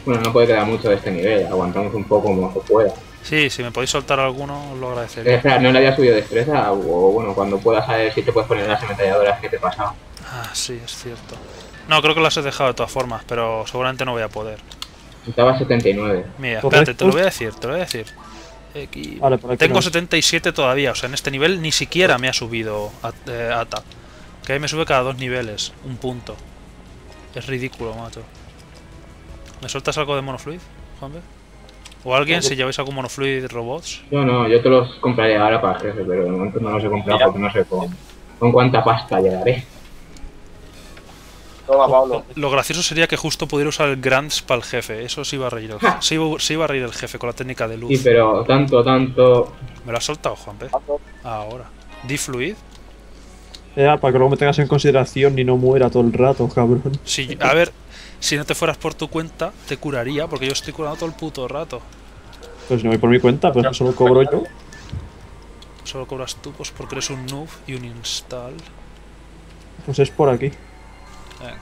Bueno, no puede quedar mucho de este nivel. Aguantamos un poco como se pueda. Sí, si me podéis soltar alguno, os lo agradecería. Eh, espera, ¿no le había subido destreza? O bueno, cuando puedas, a ver si te puedes poner las ametralladoras que te he pasado. Ah, sí, es cierto. No, creo que las he dejado de todas formas, pero seguramente no voy a poder. Estaba setenta y nueve. Mira, espérate, te lo voy a decir, te lo voy a decir. Aquí... Vale, por aquí tengo no. setenta y siete todavía, o sea, en este nivel ni siquiera me ha subido a, eh, A T A. Que ahí me sube cada dos niveles, un punto. Es ridículo, macho. ¿Me sueltas algo de monofluid, Juanpe? ¿O alguien, si lleváis algún monofluid robots? No, no, yo te los compraré ahora para jefe, pero de momento no los he comprado porque no sé con, con cuánta pasta llegaré. Toma, Pablo. Lo gracioso sería que justo pudiera usar el Grants para el jefe. Eso sí iba a reír el jefe. Sí, sí iba a reír el jefe con la técnica de luz. Sí, pero tanto, tanto... ¿Me lo has soltado, Juanpe? Ahora. ¿Difluid? Eh, para que luego me tengas en consideración y no muera todo el rato, cabrón. Sí, a ver... Si no te fueras por tu cuenta, te curaría, porque yo estoy curando todo el puto rato. Pues no voy por mi cuenta, pero solo cobro yo. Solo cobras tú, pues porque eres un noob y un install. Pues es por aquí. Venga,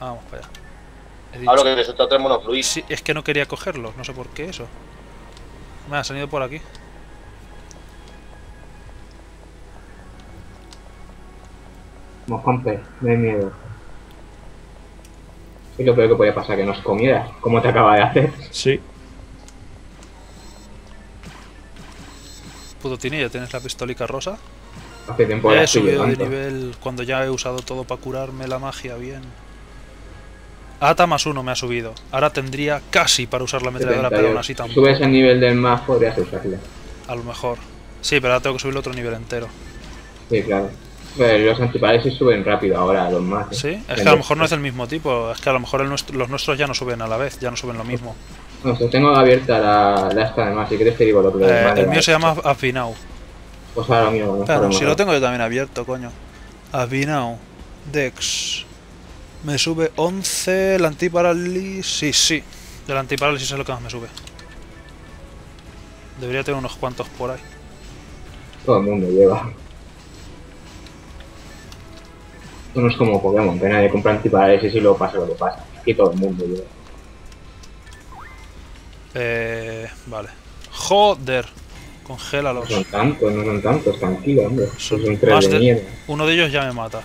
vamos para allá. Hablo que te suelta tres monofluid. Sí, es que no quería cogerlos, no sé por qué eso. Me han ido por aquí. Mojante, me da miedo. Y lo peor que podía pasar que nos comiera, como te acaba de hacer. Sí. Puto Tiny, ¿ya tienes la pistolica rosa? Hace tiempo ya he subido de nivel cuando ya he usado todo para curarme la magia bien. Ata más uno me ha subido. Ahora tendría casi para usar la ametralladora, pero aún así tampoco. Subes el nivel del más, podrías usarla. A lo mejor. Sí, pero ahora tengo que subirlo otro nivel entero. Sí, claro. Pero los antiparásitos suben rápido ahora, los más. ¿Eh? Sí, es que a lo mejor no es del mismo tipo, es que a lo mejor el nuestro, los nuestros ya no suben a la vez, ya no suben lo mismo. No, si tengo abierta la, la esta además, si quieres te digo lo que... Eh, demás, el mío se llama Afinao. Pues ahora mío, no, claro, si lo tengo yo también abierto, coño. Afinao, Dex. Me sube once, el antiparálisis, sí, el antiparálisis es lo que más me sube. Debería tener unos cuantos por ahí. Todo el mundo lleva. Esto no es como Pokémon, pena de comprar antiparálisis y luego pasa lo que pasa. Aquí todo el mundo lleva. Eh. Vale. Joder. Congélalos. No son tantos, no son tantos, tranquilo, hombre. Son, son tres de mierda. Uno de ellos ya me mata.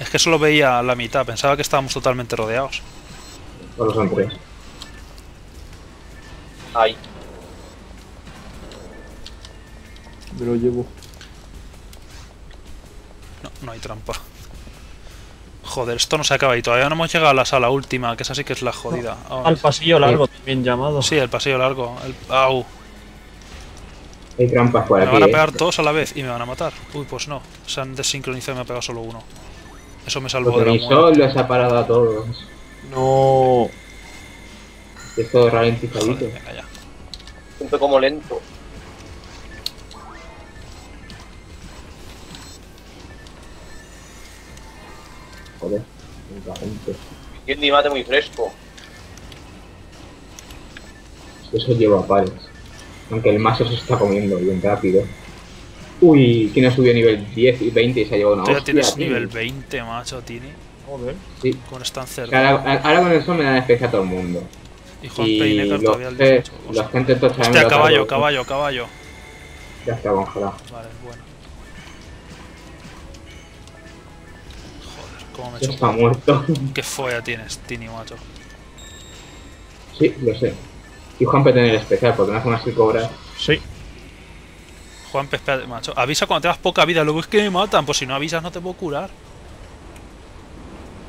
Es que solo veía la mitad, pensaba que estábamos totalmente rodeados. Solo son tres. Ay. Me lo llevo. No, no hay trampa. Joder, esto no se acaba y todavía no hemos llegado a la sala última, que esa sí que es la jodida. Oh, al pasillo largo, también llamado. Sí, el pasillo largo. El... Au. Hay trampas por aquí. Me van a pegar eh. todos a la vez y me van a matar. Uy, pues no. Se han desincronizado y me ha pegado solo uno. Eso me salvó de la muerte. Solo se ha parado a todos. No. Es todo ralentizadito. Venga ya. Siento como lento. Joder, mucha gente. ¿Quién ni mate muy fresco? Eso lleva pares. Aunque el mazo se está comiendo bien rápido. Uy, ¿quién ha subido nivel diez y veinte y se ha llevado una hostia? Ya tienes nivel veinte, macho, Tiny. Joder. Sí. Con están cerca. Ahora, ahora con eso me dan especie a todo el mundo. Y Juanpe y Nekard todavía al dieciocho. Los gente tocha. Hostia, caballo, caballo, caballo. Ya está congelado. Vale, bueno. Me he está muerto. Qué folla tienes, Tiny, macho. Sí, lo sé. Y Juanpe tiene el especial, porque no hace unas que cobras. Sí. Juanpe, espérate, macho. Avisa cuando tengas poca vida, luego es que me matan. Pues si no avisas no te puedo curar.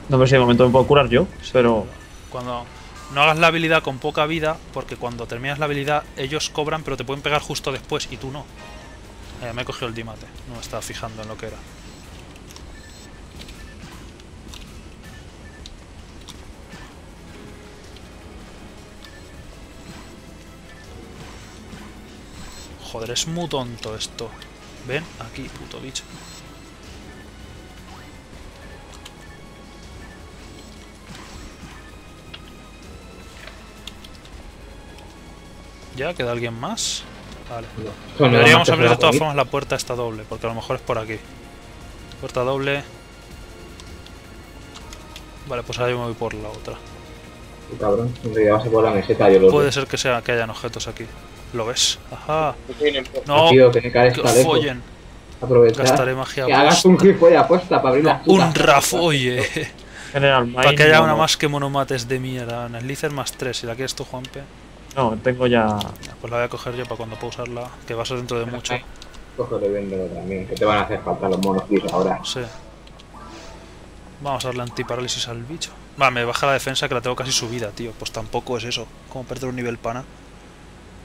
No, pero si de momento me puedo curar yo, pero... Cuando no hagas la habilidad con poca vida, porque cuando terminas la habilidad ellos cobran, pero te pueden pegar justo después y tú no. Eh, me he cogido el dimate, no me estaba fijando en lo que era. Joder, es muy tonto esto. Ven aquí, puto bicho. ¿Ya? ¿Queda alguien más? Vale. No, no, deberíamos abrir de todas formas la puerta esta doble, porque a lo mejor es por aquí. Puerta doble. Vale, pues ahora yo me voy por la otra. Cabrón, ya vas a por la meseta, yo lo Puede ser que sea que hayan objetos aquí. Lo ves, ajá. No, tío, que que follen. Aprovechar. Gastaré magia. Que hagas un clip de apuesta para abrir la puerta. Un rafolle. General, para que haya una más que monomates de mierda. Analizer más tres. ¿Y la quieres tú, Juanpe? No, tengo ya. Pues la voy a coger yo para cuando pueda usarla, que va a ser dentro de mucho. Cógelo y véndelo también, que te van a hacer falta los monos tíos ahora. Sí. Vamos a darle antiparálisis al bicho. Va, me baja la defensa que la tengo casi subida, tío. Pues tampoco es eso. Como perder un nivel pana.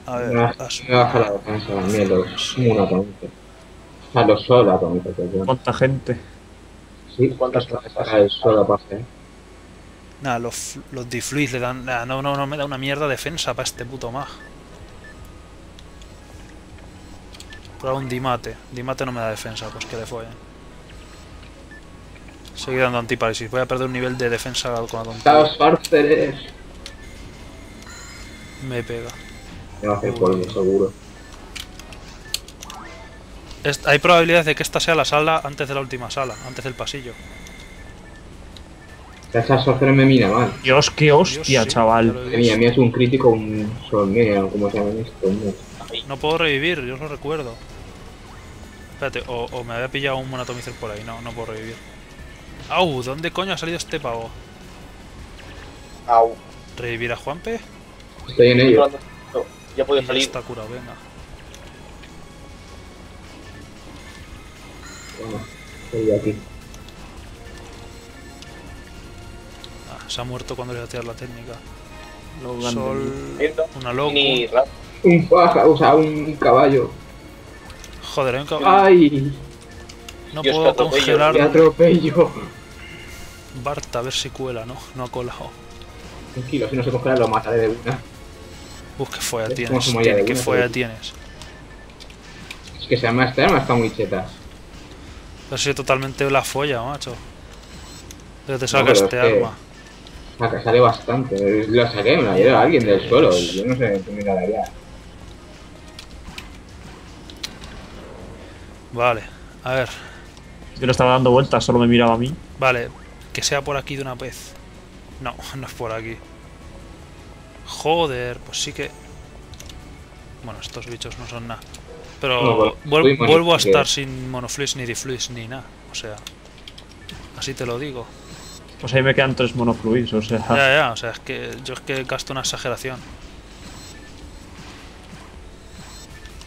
A ver, no, as... me baja la defensa también, los monoatómicos. A los solo atómicos. ¿Cuánta gente? Sí, ¿cuántas clases pasa el solo aparte? Eh? Nah, los, los difluis le dan. Nah, no, no, no me da una mierda defensa para este puto mag. Para un dimate. Dimate no me da defensa, pues que le fue. Seguir dando antiparálisis. Voy a perder un nivel de defensa con la tontería. ¡Los farceres! Me pega. Me va a hacer polvo, seguro. Est Hay probabilidades de que esta sea la sala antes de la última sala, antes del pasillo. Esa sorcerer me mira mal. Dios, qué hostia, Dios, sí, chaval. Mía, mía es un crítico, un solmeo, como se llama esto. Un... No puedo revivir, yo os lo recuerdo. Espérate, o, o me había pillado un monatomizer por ahí, no, no puedo revivir. Au, ¿dónde coño ha salido este pavo? Au. ¿Revivir a Juanpe? Estoy en ello. No, ya puedo salir. Está curado, venga. Bueno, estoy aquí. Ah, se ha muerto cuando le voy a tirar la técnica. Logan, Sol, una loca. Un paja, o sea, un caballo. Joder, hay un caballo. ¡Ay! No Dios, puedo congelar. Atropello. Barta, a ver si cuela, ¿no? No ha colado. Tranquilo, si no se congela lo mataré de una. Uf, qué folla tienes, tío, qué buena, folla tienes. Es que se llama esta arma, está muy cheta. Ha sido totalmente la folla, macho. Pero te saca no, pero este es arma. Saca, sale bastante. Lo saqué, me la lleva alguien del suelo. Yo no sé qué me la daría. Vale, a ver. Yo no estaba dando vueltas, solo me miraba a mí. Vale, que sea por aquí de una vez. No, no es por aquí. Joder, pues sí que... Bueno, estos bichos no son nada. Pero no, bueno, vuel vuelvo a estar sin monofluis ni difluis ni nada. O sea, así te lo digo. Pues ahí me quedan tres monofluis, o sea... Ya, ya, o sea, es que yo es que gasto una exageración.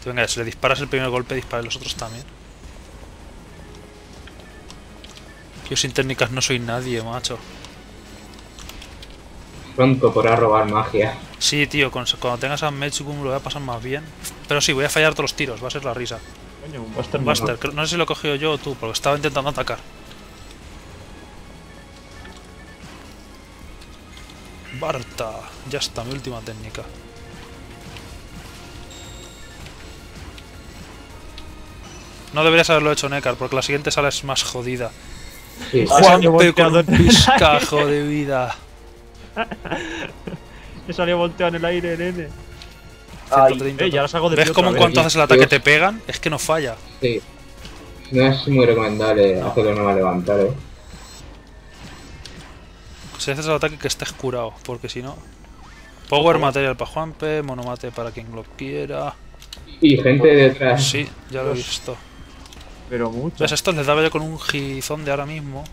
Venga, si le disparas el primer golpe, dispara los otros también. Yo sin técnicas no soy nadie, macho. Pronto podrás robar magia. Sí, tío, cuando tengas a Mage Boom lo voy a pasar más bien. Pero sí, voy a fallar todos los tiros, va a ser la risa. Coño, un Buster, Buster. No. no sé si lo he cogido yo o tú, porque estaba intentando atacar. Barta, ya está, mi última técnica. No deberías haberlo hecho, Nekard, porque la siguiente sala es más jodida. Sí. Juanpe con un piscajo de vida. Me salió volteado en el aire, nene. Ay, ya las hago de ¿Ves cómo en cuanto haces el ataque Dios. te pegan? Es que no falla. Sí. No es muy recomendable no. hacerlo, no va a levantar, eh. Si haces el ataque que estés curado, porque si no... Power material para Juanpe, monomate para quien lo quiera... Y gente detrás. Sí, ya lo he visto. Pero mucho. ¿Ves? Estos les daba yo con un gizón de ahora mismo.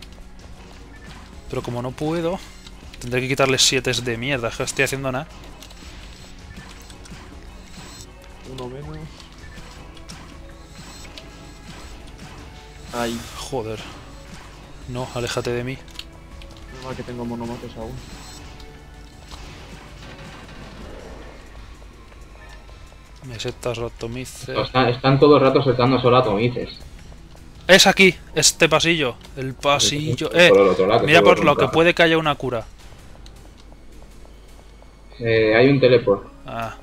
Pero como no puedo, tendré que quitarles siete de mierda. No estoy haciendo nada. Uno menos. Ay. Joder. No, aléjate de mí. No va que tengo monomates aún. Mesetas, ratomices... Están, están todo el rato soltando solo atomices. Es aquí, este pasillo. El pasillo... Eh, por lado, mira por lo que puede que haya una cura. Eh, hay un teleport. Ah.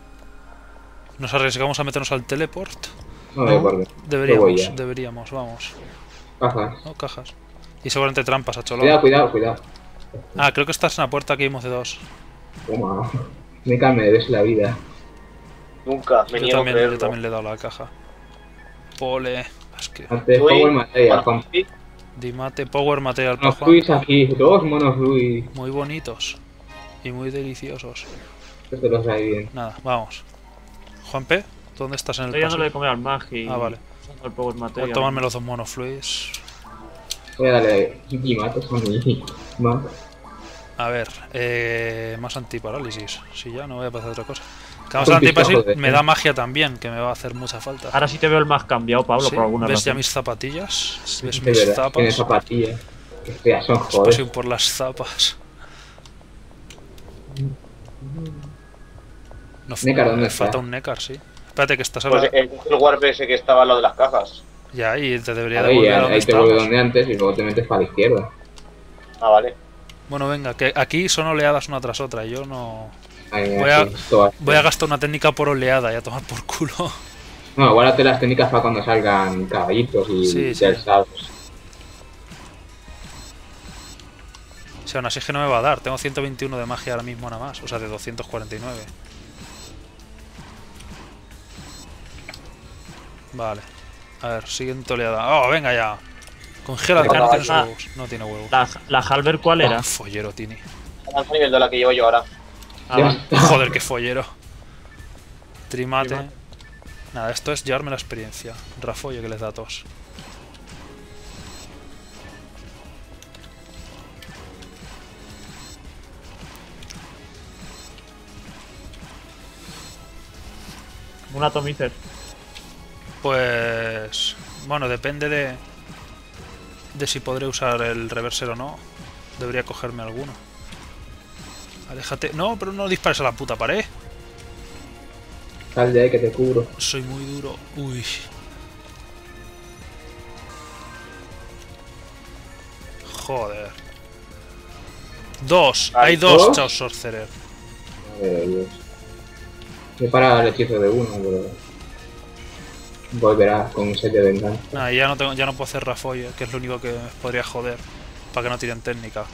¿Nos arriesgamos a meternos al teleport? No, no vale. Deberíamos, deberíamos, vamos. Cajas. No, cajas. Y seguramente trampas, a cholo. Cuidado, cuidado, cuidado. Ah, creo que estás en la puerta que vimos de dos. Toma. Nunca me debes la vida. Nunca, me yo niego también, a creerlo. Yo también le he dado la caja. Pole... Es que... Antes Power Material, con... Dimate Power Material, Monos Luis aquí, dos monos Luis. Muy bonitos. Y muy deliciosos. Esto los hay bien. Nada, vamos. Juanpe, ¿dónde estás en el pasillo? Estoy dándole de comer al Magi. Ah, vale. Al Power Material. Voy a tomarme los dos monos Luis. Voy a darle y mato con mi mapa. A ver, eh, más antiparálisis. Si ya no voy a pasar otra cosa. Que más antiparálisis me da magia también, que me va a hacer mucha falta. Ahora sí te veo el más cambiado, Pablo, sí, por alguna ¿ves razón. ¿Ves ya mis zapatillas? ¿Ves sí, mis verdad, zapas? Tienes zapatillas. Que feas son, joder. Pasión por las zapas. No, Nekard, ¿dónde está? Falta un Nekard, sí. Espérate que estás ahora. Pues el, el Warp ese que estaba al lado de las cajas. Ya, y te debería de volver a donde ahí te vuelve donde antes y luego te metes para la izquierda. Ah, vale. Bueno, venga, que aquí son oleadas una tras otra. Yo no... Ay, voy, a, voy a gastar una técnica por oleada y a tomar por culo. No, guárdate las técnicas para cuando salgan caballitos y sí, sí. saltos. O sea, aún así es que no me va a dar. Tengo ciento veintiuno de magia ahora mismo nada más. O sea, de doscientos cuarenta y nueve. Vale. A ver, siguiente oleada. ¡Oh, venga ya! Congela, no tiene huevos. No tiene huevos. ¿La, la Halberd cuál era? Oh, follero, Tiny. A nivel de la que llevo yo ahora. Ah, joder, qué follero. Trimate. Trimate. Nada, esto es llevarme la experiencia. Rafollo que les da tos. Un atomizer. Pues... bueno, depende de... de si podré usar el reverser o no. Debería cogerme alguno. Aléjate... No, pero no dispares a la puta pared. Sal de ahí que te cubro. Soy muy duro. Uy. Joder. Dos. Hay dos, dos? Chao sorcerer. Madre de Dios. Me para el hechizo de uno, pero... volverá con un set de venganza. Nah, ya no tengo, ya no puedo hacer Rafoy, que es lo único que podría joder, para que no tiren técnica.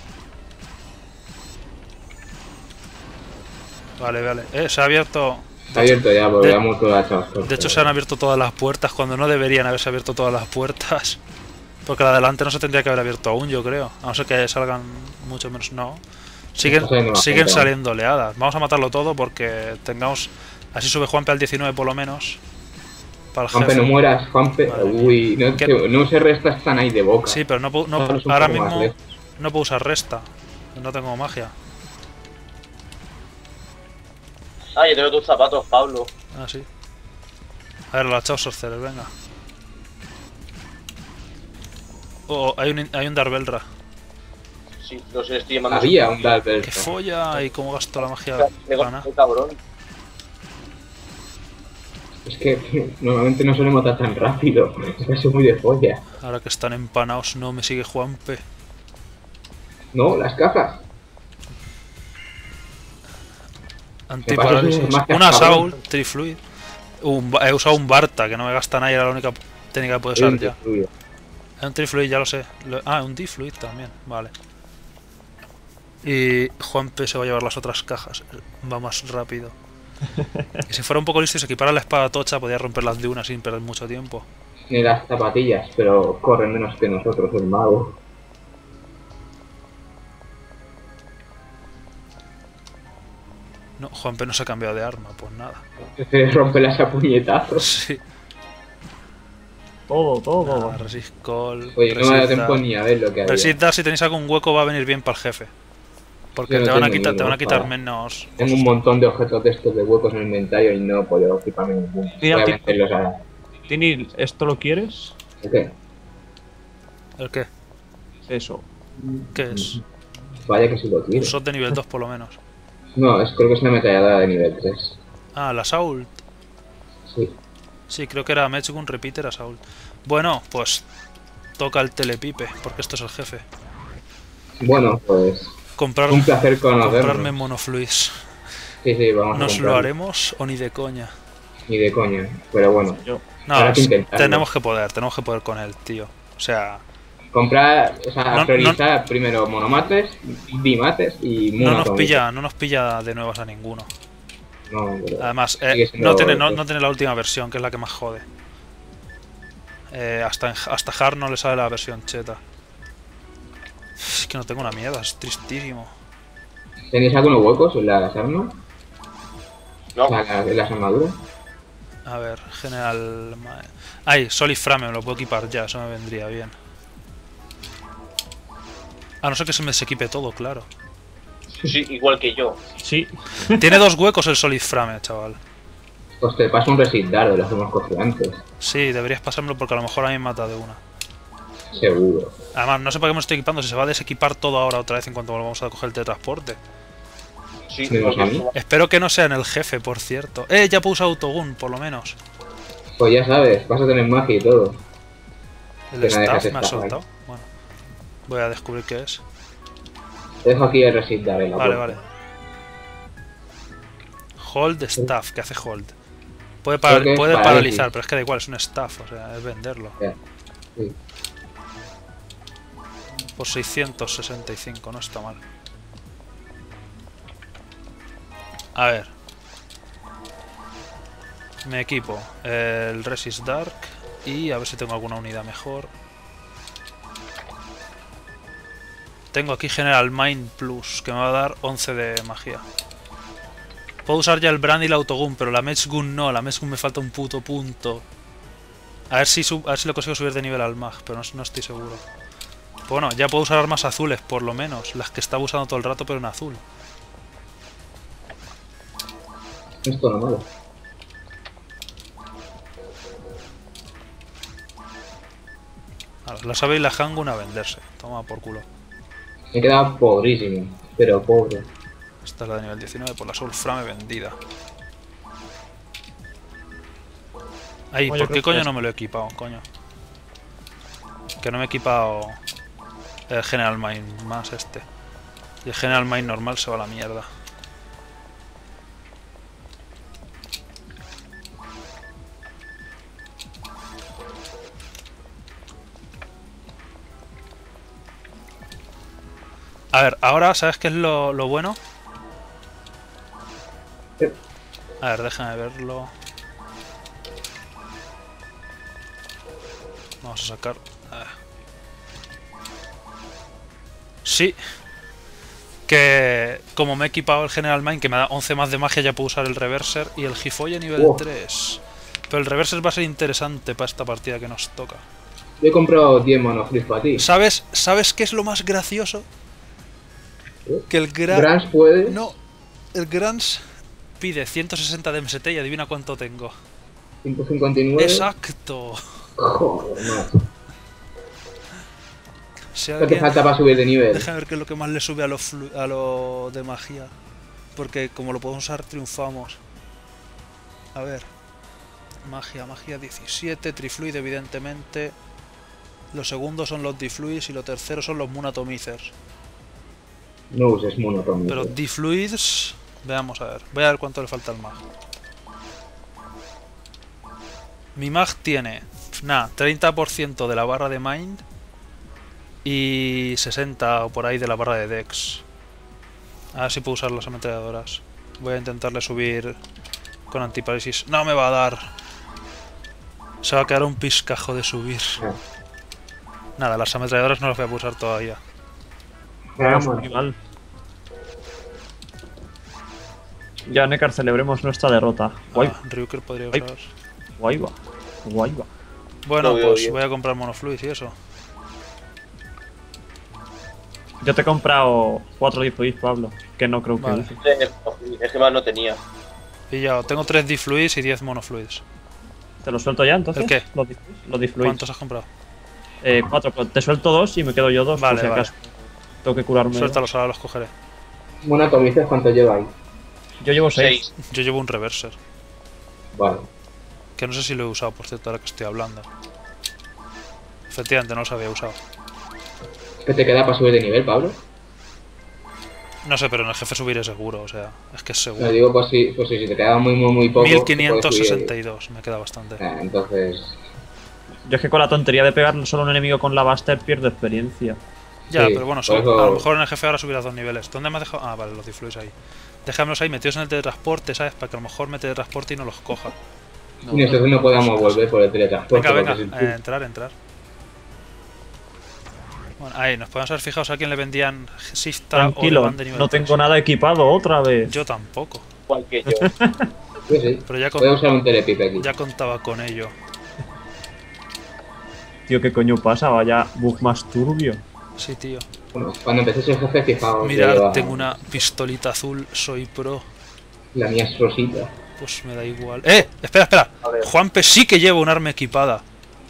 Vale, vale. Eh, se ha abierto. Se ha abierto ya, porque vamos todas las puertas. De hecho, se han abierto todas las puertas cuando no deberían haberse abierto todas las puertas. Porque la de adelante no se tendría que haber abierto aún, yo creo. A no ser que salgan mucho menos. No. Siguen, siguen saliendo oleadas. Vamos a matarlo todo porque tengamos. Así sube Juanpe al diecinueve por lo menos. Juanpe, no mueras, Juanpe. Vale. Uy, no, te, no se resta, están ahí de boca. Sí, pero no, puedo, no, no ahora mismo no puedo usar resta. No tengo magia. Ah, yo tengo tus zapatos, Pablo. Ah, sí. A ver, los chao sorcerer, venga. Oh, hay un, hay un Darbelra. Sí, lo sé, estoy llamando. Había un Darbelra. Que folla y cómo gastó la magia. Me golpeó, cabrón. Es que normalmente no suele matar tan rápido, es que soy muy de folla. Ahora que están empanados, no me sigue Juanpe. No, las cajas. Antiparálisis. Una Saul, Trifluid. Un, he usado un Barta, que no me gasta nadie, era la única técnica que puedo usar un ya. Trifluid. Un Trifluid, ya lo sé. Ah, un Trifluid también, vale. Y Juanpe se va a llevar las otras cajas, va más rápido. Que si fuera un poco listo y se equipara la espada tocha, podía romper las de una sin perder mucho tiempo. Ni las zapatillas, pero corren menos que nosotros, el mago. No, Juanpe no se ha cambiado de arma, pues nada. Se rompe las a puñetazos. Sí. Todo, todo. Ah, resist call. Oye, resist no me da tiempo ni a ver lo que hay. Resist dar, si tenéis algún hueco, va a venir bien para el jefe. Porque no te, van a quitar, te van a quitar para. menos... Tengo un montón de objetos de estos de huecos en el inventario y no puedo equiparme ninguno. Mira, a... Tini, ¿esto lo quieres? ¿El qué? ¿El qué? Eso. ¿Qué es? Vaya que sí lo quiero. Un shot de nivel dos por lo menos. No, es, creo que es una metalladora de nivel tres. Ah, la Assault. Sí. Sí, creo que era Mechgun Repeater Assault. Bueno, pues... toca el telepipe, porque esto es el jefe. Bueno, pues... Comprar, un placer conocernos. Comprarme monofluis. Sí, sí, vamos ¿Nos a lo haremos o ni de coña? Ni de coña, pero bueno. No, que tenemos que poder, tenemos que poder con él, tío. O sea... Comprar, o sea, no, priorizar no, primero monomates, bimates y... No nos pilla, no nos pilla de nuevas a ninguno. No, pero además, eh, no, tiene, no, no tiene la última versión, que es la que más jode. Eh, hasta, hasta Hard no le sale la versión cheta. Es que no tengo una mierda, es tristísimo. ¿Tenéis algunos huecos en las armas? No. ¿En las armaduras? A ver, general... Ay, Soliframe me lo puedo equipar ya, eso me vendría bien. A no ser que se me desequipe todo, claro. Sí, igual que yo. Sí. Tiene dos huecos el soliframe, chaval. Pues te paso un resindardo, lo hacemos cogido antes. Sí, deberías pasármelo porque a lo mejor a mí me mata de una. Seguro. Además, no sé para qué me estoy equipando, si se va a desequipar todo ahora otra vez en cuanto volvamos a coger el teletransporte. Sí, espero que no sea en el jefe, por cierto. Eh, ya puse autogun, por lo menos. Pues ya sabes, vas a tener magia y todo. El que staff me ha soltado. Bueno, voy a descubrir qué es. Te dejo aquí el resintar en la Vale, puerta. vale. Hold staff, que hace hold. Puede, para, puede paralizar, pero es que da igual, es un staff, o sea, es venderlo. Yeah. Sí. Por seiscientos sesenta y cinco, no está mal. A ver. Me equipo el Resist Dark y a ver si tengo alguna unidad mejor. Tengo aquí General Mind Plus, que me va a dar once de magia. Puedo usar ya el Brand y el Autogun, pero la Mech Gun no, la Mech Gun me falta un puto punto. A ver si, sub, a ver si lo consigo subir de nivel al mag, pero no, no estoy seguro. Bueno, ya puedo usar armas azules, por lo menos. Las que estaba usando todo el rato, pero en azul. Esto no malo. La Sabe y la Handgun a venderse. Toma por culo. Me queda pobrísimo, pero pobre. Esta es la de nivel diecinueve, por la Soulframe vendida. Ay, ¿por qué coño no me lo he equipado, coño? Que no me he equipado el General Mind más este. Y el General Mind normal se va a la mierda. A ver, ahora, ¿sabes qué es lo, lo bueno? A ver, déjame verlo. Vamos a sacar... A ver. Sí. Que como me he equipado el General Mind, que me da once más de magia, ya puedo usar el Reverser y el Gifolle nivel oh. tres. Pero el Reverser va a ser interesante para esta partida que nos toca. Yo he comprado diez monoflis para ti. ¿Sabes, ¿Sabes qué es lo más gracioso? ¿Eh? Que el Gran... Grans puede... No, el Grans... Pide ciento sesenta de M S T y adivina cuánto tengo. ciento cincuenta y nueve. Exacto. Joder, macho. Si alguien... ¿Qué te falta para subir de nivel? Déjame ver qué es lo que más le sube a lo, flu... a lo de magia. Porque como lo podemos usar, triunfamos. A ver. Magia, magia diecisiete, trifluid, evidentemente. Los segundos son los difluids y los terceros son los monatomizers. No uses monatomizers. Pero difluids. Veamos a ver, voy a ver cuánto le falta al mag. Mi mag tiene, nada, treinta por ciento de la barra de Mind y sesenta o por ahí de la barra de Dex. A ver si puedo usar las ametralladoras. Voy a intentarle subir con antiparálisis. No me va a dar. Se va a quedar un piscajo de subir. Nada, las ametralladoras no las voy a usar todavía. Vamos. Ya, Nekard, celebremos nuestra derrota. Guay. Ah, Ryuker podría usar. Guay va. Guay va. Bueno, no, pues voy a comprar monofluid y eso. Yo te he comprado cuatro difluids, Pablo. Que no creo vale. que... Es que más no tenía. Pillado. Tengo tres difluids y diez monofluids. ¿Te los suelto ya, entonces? ¿El qué? Los difluids. Los difluids. ¿Cuántos has comprado? Eh, cuatro. Te suelto dos y me quedo yo dos. Vale, por si vale. acaso. Tengo que curarme. Suéltalos, ahora los cogeré. Bueno, ¿tú dices cuánto lleváis? Yo llevo seis. Yo llevo un reverser. Vale. Que no sé si lo he usado, por cierto, ahora que estoy hablando. Efectivamente, no los había usado. ¿Qué te queda para subir de nivel, Pablo? No sé, pero en el jefe subiré seguro, o sea, es que es seguro. Lo digo, pues sí, pues sí, si te queda muy, muy, muy poco... mil quinientos sesenta y dos, me queda bastante. Ah, entonces... Yo es que con la tontería de pegar solo un enemigo con la Buster pierdo experiencia. Ya, sí, pero bueno, solo, eso... a lo mejor en el jefe ahora subirás dos niveles. ¿Dónde me has dejado? Ah, vale, los difluids ahí. Dejámelos ahí metidos en el teletransporte, ¿sabes? Para que a lo mejor me teletransporte y no los coja. No, y nosotros no podamos volver por el teletransporte. Venga, venga, eh, entrar, entrar. Bueno, ahí, nos podemos haber fijado a quién le vendían Sifta o el band de nivel. No tengo nada equipado otra vez. Yo tampoco. Igual que yo. Yo sí. Pero ya, contaba, usar un telepipe aquí. ya contaba con ello. Tío, ¿qué coño pasa? Vaya bug más turbio. Sí, tío. Bueno, cuando empecé soy jefe, fijaos. Mirad, tengo una pistolita azul, soy pro. La mía es rosita. Pues me da igual. ¡Eh! Espera, espera. Juanpe sí que lleva un arma equipada.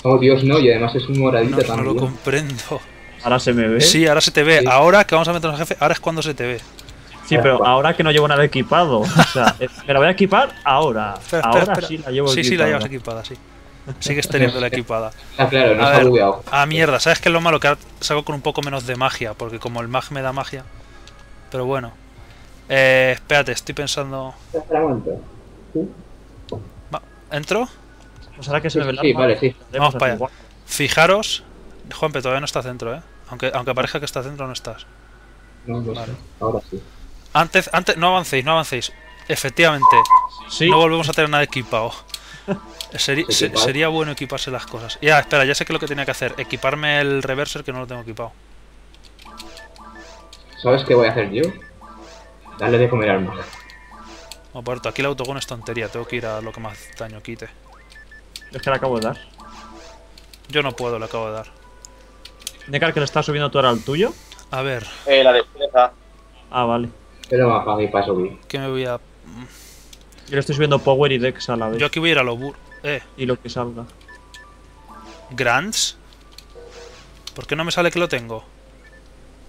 Oh, Dios, no, y además es un moradita también. No, no lo comprendo. ¿Ahora se me ve? Sí, ahora se te ve. Sí. Ahora que vamos a meternos al jefe, ahora es cuando se te ve. Sí, pero ahora que no llevo nada equipado. O sea, me la voy a equipar ahora. Espera, ahora espera, espera. sí la llevo sí, equipada. Sí, sí, la llevas equipada, sí. Sigues teniendo la equipada. Ah, claro, no está bugueado. Ah, mierda, ¿sabes qué es lo malo? Que ahora salgo con un poco menos de magia, porque como el mag me da magia. Pero bueno. Eh, espérate, estoy pensando. Espera un momento. ¿Sí? ¿Entro? Pues ahora que se me ve la. Sí, vale, sí. Vamos para allá. Fijaros. Juanpe, todavía no está centro, ¿eh? Aunque, aunque parezca que está centro, no estás. No, no, vale. Ahora sí. Antes, antes, no avancéis, no avancéis. Efectivamente, ¿sí? No volvemos a tener nada equipado. Sería, se, sería bueno equiparse las cosas. Ya, espera, ya sé que es lo que tenía que hacer. Equiparme el reverser que no lo tengo equipado. ¿Sabes qué voy a hacer yo? Dale de comer al mago. Aparto, aquí el autogón es tontería. Tengo que ir a lo que más daño quite. Es que le acabo de dar. Yo no puedo, le acabo de dar. Nekard, que le estás subiendo tú ahora al tuyo. A ver. Eh, la destreza. Ah, vale. Pero va para mí para subir. Que me voy a. Yo le estoy subiendo power y dex a la vez. Yo aquí voy a ir a lo bur. Eh. Y lo que salga. Grants. ¿Por qué no me sale que lo tengo?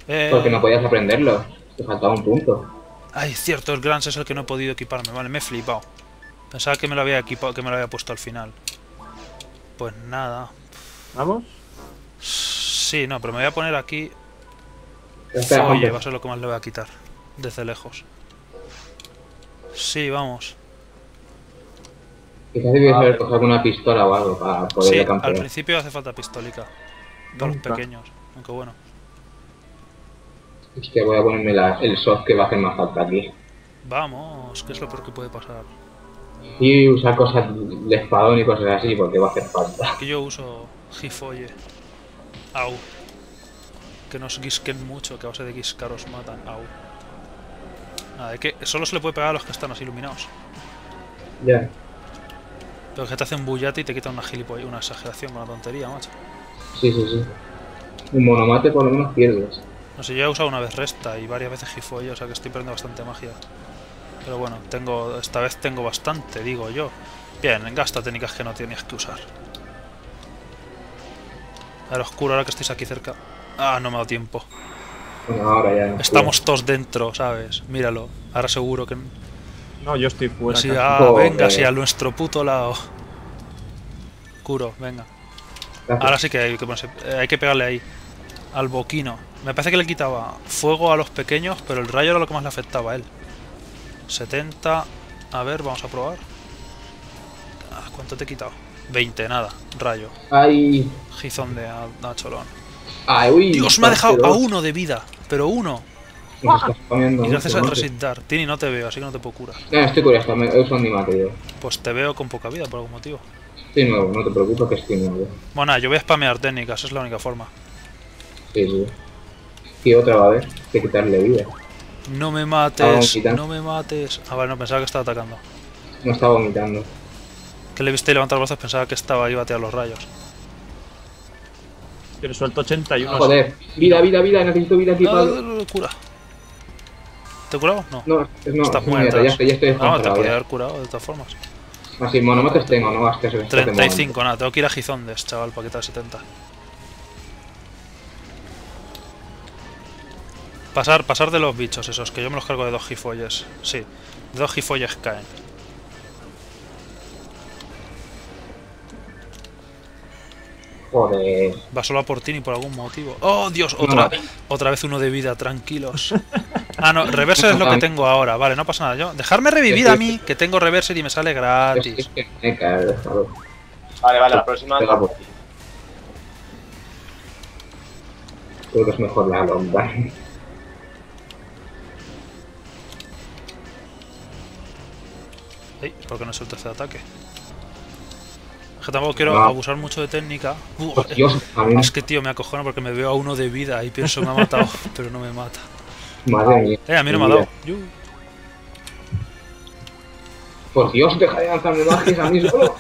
Eh. Porque no podías aprenderlo. Te faltaba un punto. Ay, cierto, el Grants es el que no he podido equiparme. Vale, me he flipado. Pensaba que me lo había equipado, que me lo había puesto al final. Pues nada. ¿Vamos? Sí, no, pero me voy a poner aquí. Espera, oye, hombre, va a ser lo que más le voy a quitar. Desde lejos. Sí, vamos. Quizás debías haber cogido alguna pistola o algo para poder sí, campear. Al principio hace falta pistólica. Para los pequeños, aunque bueno. Es que voy a ponerme la, el soft que va a hacer más falta aquí. Vamos, que es lo peor que puede pasar. Y usar cosas de espadón y cosas así porque va a hacer falta. Aquí yo uso gifolle. Au. Que nos guisquen mucho, que a base de guiscar os matan. Au. Nada, de que solo se le puede pegar a los que están así iluminados. Ya. Yeah. Pero que te hace un bullate y te quita una gilipollez, una exageración, una tontería, macho. Sí, sí, sí. Un monomate por lo menos pierdes. No sé, yo he usado una vez resta y varias veces gifolle, o sea que estoy perdiendo bastante magia. Pero bueno, tengo esta vez tengo bastante, digo yo. Bien, gasta técnicas que no tienes que usar. A ver, oscuro, ahora que estáis aquí cerca. Ah, no me ha dado tiempo. Bueno, ahora ya no. Estamos todos dentro, ¿sabes? Míralo. Ahora seguro que... No, yo estoy fuera. Sí, ah, oh, venga, eh. sí, a nuestro puto lado. Curo, venga. Gracias. Ahora sí que hay que ponerse... eh, hay que pegarle ahí. Al boquino. Me parece que le quitaba fuego a los pequeños, pero el rayo era lo que más le afectaba a él. setenta... A ver, vamos a probar. Ah, ¿cuánto te he quitado? veinte, nada. Rayo. Ay. Gizón de a, a cholón. Ay, uy, Dios, me ha dejado a uno de vida, pero uno. Estás y gracias al resintar. Tini, no te veo, así que no te puedo curar. No, estoy curioso, me uso animate yo. Pues te veo con poca vida por algún motivo. Estoy nuevo, no te preocupes que estoy nuevo. Bueno, yo voy a spamear técnicas, es la única forma. Sí, sí. Y otra va a haber que quitarle vida. No me mates, no me mates. Ah, vale, no, pensaba que estaba atacando. No estaba vomitando. Que le viste levantar brazos, pensaba que estaba ahí bateando los rayos. Pero suelto ochenta y uno. Ah, joder, vida, vida, vida, necesito vida aquí, Pablo. No, no, no, cura. ¿Te he curado? No. No, no. Estás muy muerto. Ya, ya estoy. No, te podría haber curado de todas formas. Así, monomates tengo, no gastes. treinta y cinco, nada, tengo que ir a Gizondes, chaval, para quitar setenta. Pasar, pasar de los bichos esos, que yo me los cargo de dos gifolles. Sí, de dos gifolles caen. Joder. Va solo a por Tini por algún motivo. ¡Oh, Dios! Otra, no, otra vez uno de vida, tranquilos. Ah, no, reverser es lo que tengo ahora. Vale, no pasa nada. Yo, dejarme revivir a mí, que tengo reverser y me sale gratis. Vale, vale, la próxima. Creo que es mejor la lomba. Ey, ¿por qué no es el tercer ataque? Que tampoco quiero no. abusar mucho de técnica. Uf, pues Dios, es que tío, me acojono porque me veo a uno de vida y pienso me ha matado, pero no me mata. Madre mía. Eh, a mí no me ha dado. Yo. Por Dios, deja de lanzarme magias a mí solo.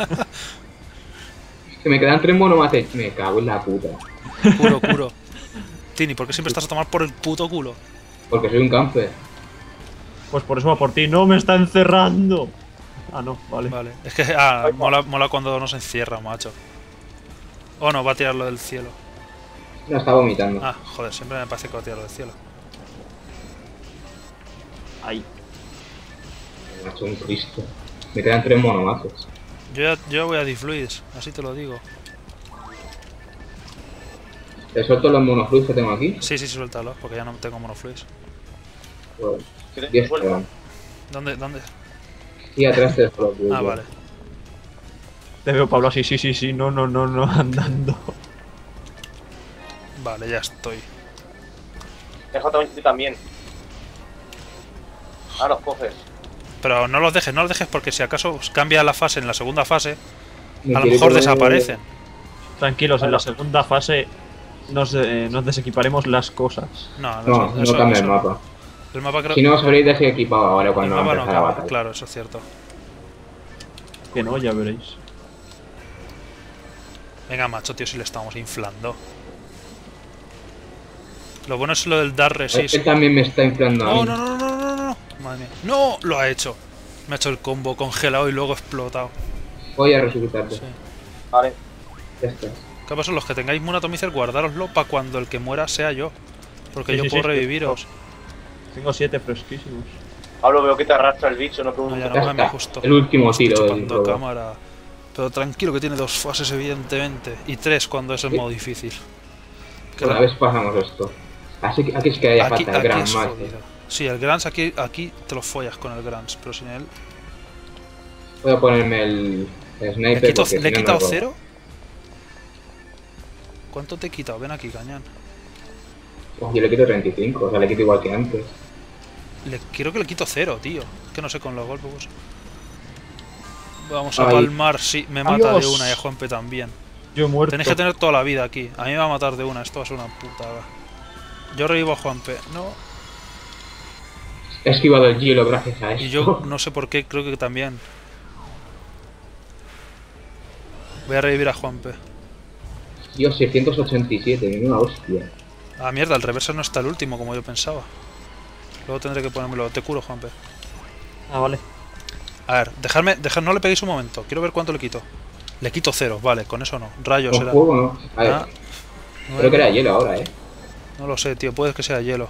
Que me quedan tres monomates. Me cago en la puta. Curo, curo. Tini, ¿por qué siempre estás a tomar por el puto culo? Porque soy un camper. Pues por eso va por ti. ¡No me está encerrando! Ah, no, vale. Vale. Es que ah, Ay, mola, mola cuando nos encierra, macho. Oh, no, va a tirarlo del cielo. No, está vomitando. Ah, joder, siempre me parece que va a tirarlo del cielo. Ay. Macho, un Cristo. Me quedan tres monomazos. Yo ya, yo voy a difluids, así te lo digo. ¿Te suelto los monofluids que tengo aquí? Sí, sí, suéltalos, porque ya no tengo monofluids. Bueno, diez quedan. ¿Dónde? ¿Dónde? Y atrás de los monofluids. Ah, vale. Te veo, Pablo, así, sí, sí, sí, no, no, no, no, andando. Vale, ya estoy. Déjate tú también. Ah, los coges. Pero no los dejes, no los dejes, porque si acaso cambia la fase en la segunda fase, me a lo mejor desaparecen. Tranquilos, en la segunda fase nos, eh, nos desequiparemos las cosas. No, no, no, eso, no cambia eso, el mapa. El mapa creo... Si no os habréis desequipado ahora cuando va a empezar no, la batalla. Claro, eso es cierto. Que no, ya veréis. Venga, macho, tío, si le estamos inflando. Lo bueno es lo del dar resist. Él también me está inflando. No, no, no, no. Madre mía. ¡No! Lo ha hecho. Me ha hecho el combo congelado y luego explotado. Voy a resucitarte. Sí. Vale. Ya está. ¿Qué pasa? Los que tengáis Moon Atomizer, guardároslo para cuando el que muera sea yo. Porque sí, yo sí, puedo sí, reviviros. Tengo siete fresquísimos. Pablo, veo que te arrastra el bicho, no pregunto. No, no, no, justo. El último tiro del cámara. Pero tranquilo que tiene dos fases, evidentemente. Y tres cuando es el sí. modo difícil. Una la... vez pasamos esto. Así que aquí es que haya falta el gran macho. Sí, el Grants aquí, aquí te lo follas con el Grants, pero sin él. Voy a ponerme el, el sniper. ¿Le, quito, ¿le si he no quitado cero? ¿Cuánto te he quitado? Ven aquí, cañón. Oh, yo le quito treinta y cinco, o sea, le quito igual que antes. Le, creo que le quito cero, tío. Es que no sé con los golpes. Vamos a Ay. palmar, sí, me mata Adiós. de una y a Juanpe también. Yo he muerto. Tenéis que tener toda la vida aquí. A mí me va a matar de una, esto va a ser una putada. Yo revivo a Juanpe, no. He esquivado el hielo gracias a eso. Y yo no sé por qué, creo que también. Voy a revivir a Juanpe. Dios, seiscientos ochenta y siete, ninguna hostia. Ah, mierda, el reverso no está el último, como yo pensaba. Luego tendré que ponérmelo. Te curo, Juanpe. Ah, vale. A ver, dejadme, dejad, no le peguéis un momento. Quiero ver cuánto le quito. Le quito cero, vale, con eso no. Rayos no era. Juego, ¿no? A ver. Ah, creo no, que era hielo ahora, eh. No lo sé, tío, puede que sea hielo.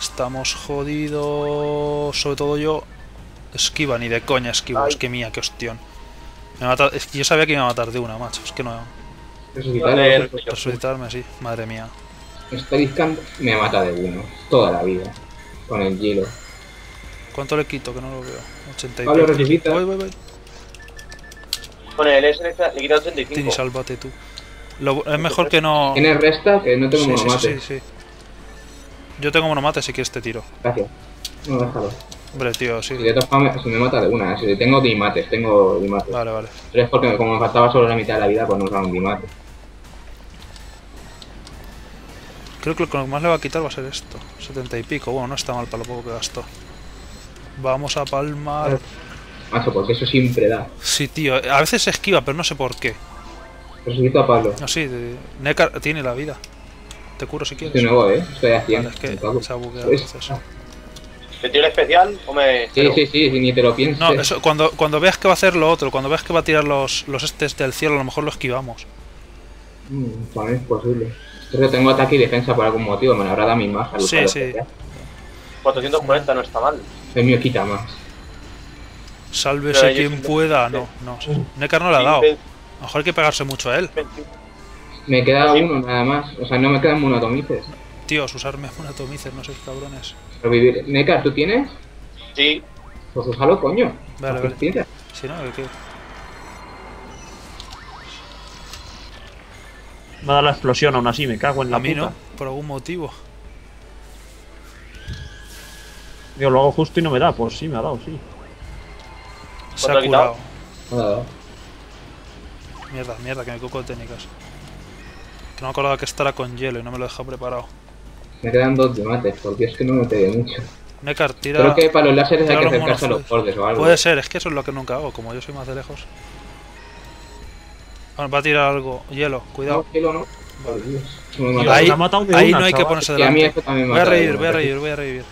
Estamos jodidos, sobre todo yo. Esquiva, ni de coña esquivo, Ay. es que mía, qué hostión. Me mata... es que yo sabía que me iba a matar de una, macho, es que no... Resucitarme, Resucitarme sí, madre mía. Está discando, me mata de uno, toda la vida, con el hielo. ¿Cuánto le quito? Que no lo veo. ochenta y cinco. Pablo, resucita. Voy, voy, voy. Con el S le quita ochenta y cinco. Tini, sálvate tú. Lo... Es mejor que no... Tienes resta, que no tengo sí, monomate. Sí, sí, sí. Yo tengo monomate si quieres te tiro. Gracias. No, déjalo. Hombre, tío, sí. Si, de todas, si me mata de una, si tengo dimates, tengo dimates. Vale, vale. Pero es porque como me faltaba solo la mitad de la vida, pues no usaba un dimate. Creo que lo que más le va a quitar va a ser esto. setenta y pico. Bueno, no está mal para lo poco que gastó. Vamos a palmar. Macho, porque eso siempre da. Sí, tío. A veces se esquiva, pero no sé por qué. Resucito a Pablo. No, sí. De... Nekard tiene la vida. Te curo si quieres. De nuevo, eh. Estoy haciendo. Vale, es que se ha bugueado. ¿Te tiro el especial o me...? Sí, Pero... sí, sí, ni te lo pienses. No, eso, cuando, cuando veas que va a hacer lo otro, cuando veas que va a tirar los, los estes del cielo, a lo mejor lo esquivamos. Mm, para mí es posible. Creo que tengo ataque y defensa por algún motivo, me lo habrá dado mi más. Sí, sí. Especial. cuatrocientos cuarenta no está mal. El mío quita más. Sálvese Pero quien pueda. No, no. Nekard no le ha dado. A lo mejor hay que pegarse mucho a él. Me queda uno nada más, o sea, no me quedan monotomizers. Tíos, usarme monotomizers, no sois cabrones. Revivir. Nekard, ¿tú tienes? Sí. Pues usalo, coño. Vale, vale. Tira. Si no, ¿qué? Me ha dado la explosión aún así, me cago en la puta. A mí no, por algún motivo. Yo lo hago justo y no me da, pues sí, me ha dado, sí. Se ha curado. Me ha dado. Mierda, mierda, que me coco técnicas. No me acordaba que estará con hielo y no me lo deja preparado. Me quedan dos dimates, porque es que no me pegué mucho. Nekard, tira... Creo que para los láseres hay que acercarse a los bordes o algo. Puede ser, es que eso es lo que nunca hago, como yo soy más de lejos. Bueno, va a tirar algo. Hielo, cuidado. No, hielo no. Dios. Ahí, ahí no hay que ponerse delante. Voy a reír, voy a reír, voy a reír.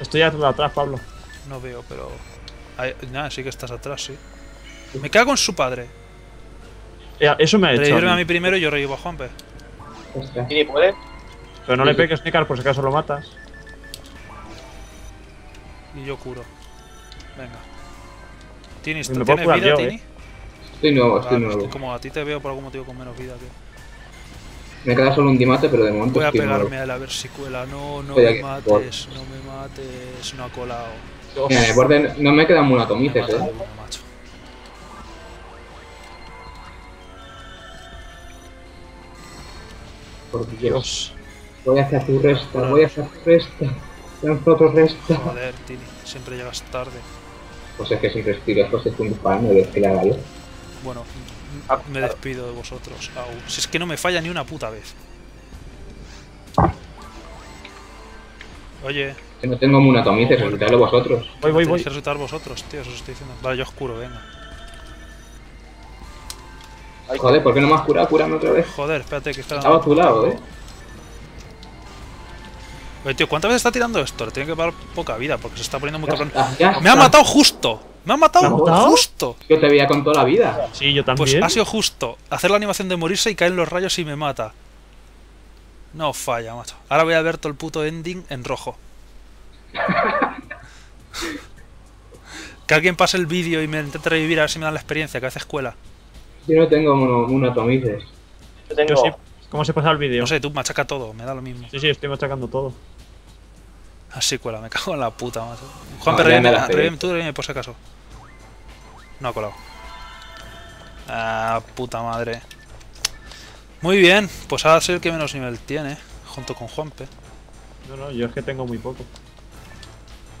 Estoy atrás, Pablo. No veo, pero... Ahí, nada, sí que estás atrás, sí. Me cago en su padre. Eso me ha hecho. Reírme a mí primero y yo reíbo a Juanpe. ¿Tiny puede? Pero no le pegues, Nekard, por si acaso lo matas. Y yo curo. Venga. Tiny, ¿tienes vida, Tiny? Estoy nuevo, estoy nuevo. Como a ti te veo por algún motivo con menos vida, tío. Me queda solo un dimate, pero de momento. Voy a pegarme a la versicuela. No, no me mates, no me mates. No ha colado. Mira, de borde no me quedan monatomites, eh. Por Dios. Voy hacia tu resta, voy hacia tu resta. Lanzo otro resta. Joder, Tiny, siempre llegas tarde. Pues es que siempre estoy lejos, es un pan, es que la haga yo. Bueno, me despido de vosotros. Au. Si es que no me falla ni una puta vez. Oye. Que no tengo monatomites, resultadlo vosotros. Voy, voy, voy. Que resultar vosotros, tío, eso os estoy diciendo. Vale, yo os curo, venga. Joder, ¿por qué no me has curado? Cúrame otra vez. Joder, espérate que está... Estaba a tu lado, eh. Oye, tío, ¿cuántas veces está tirando esto? Le tiene que dar poca vida porque se está poniendo muy cabrón. ¡Me ha matado justo! ¡Me ha matado justo! Yo te veía con toda la vida. Sí, yo también. Pues ha sido justo. Hacer la animación de morirse y caen los rayos y me mata. No falla, macho. Ahora voy a ver todo el puto ending en rojo. Que alguien pase el vídeo y me intente revivir a ver si me dan la experiencia, que hace escuela. Yo no tengo monatomices. Yo tengo... Yo sí. ¿Cómo se pasa el vídeo? No sé, tú machaca todo, me da lo mismo. Sí, sí, estoy machacando todo. Así cuela, me cago en la puta, macho. Juanpe, revive, tú revive por si acaso. No ha colado. Ah, puta madre. Muy bien, pues ahora soy el que menos nivel tiene, junto con Juanpe. No, no, yo es que tengo muy poco.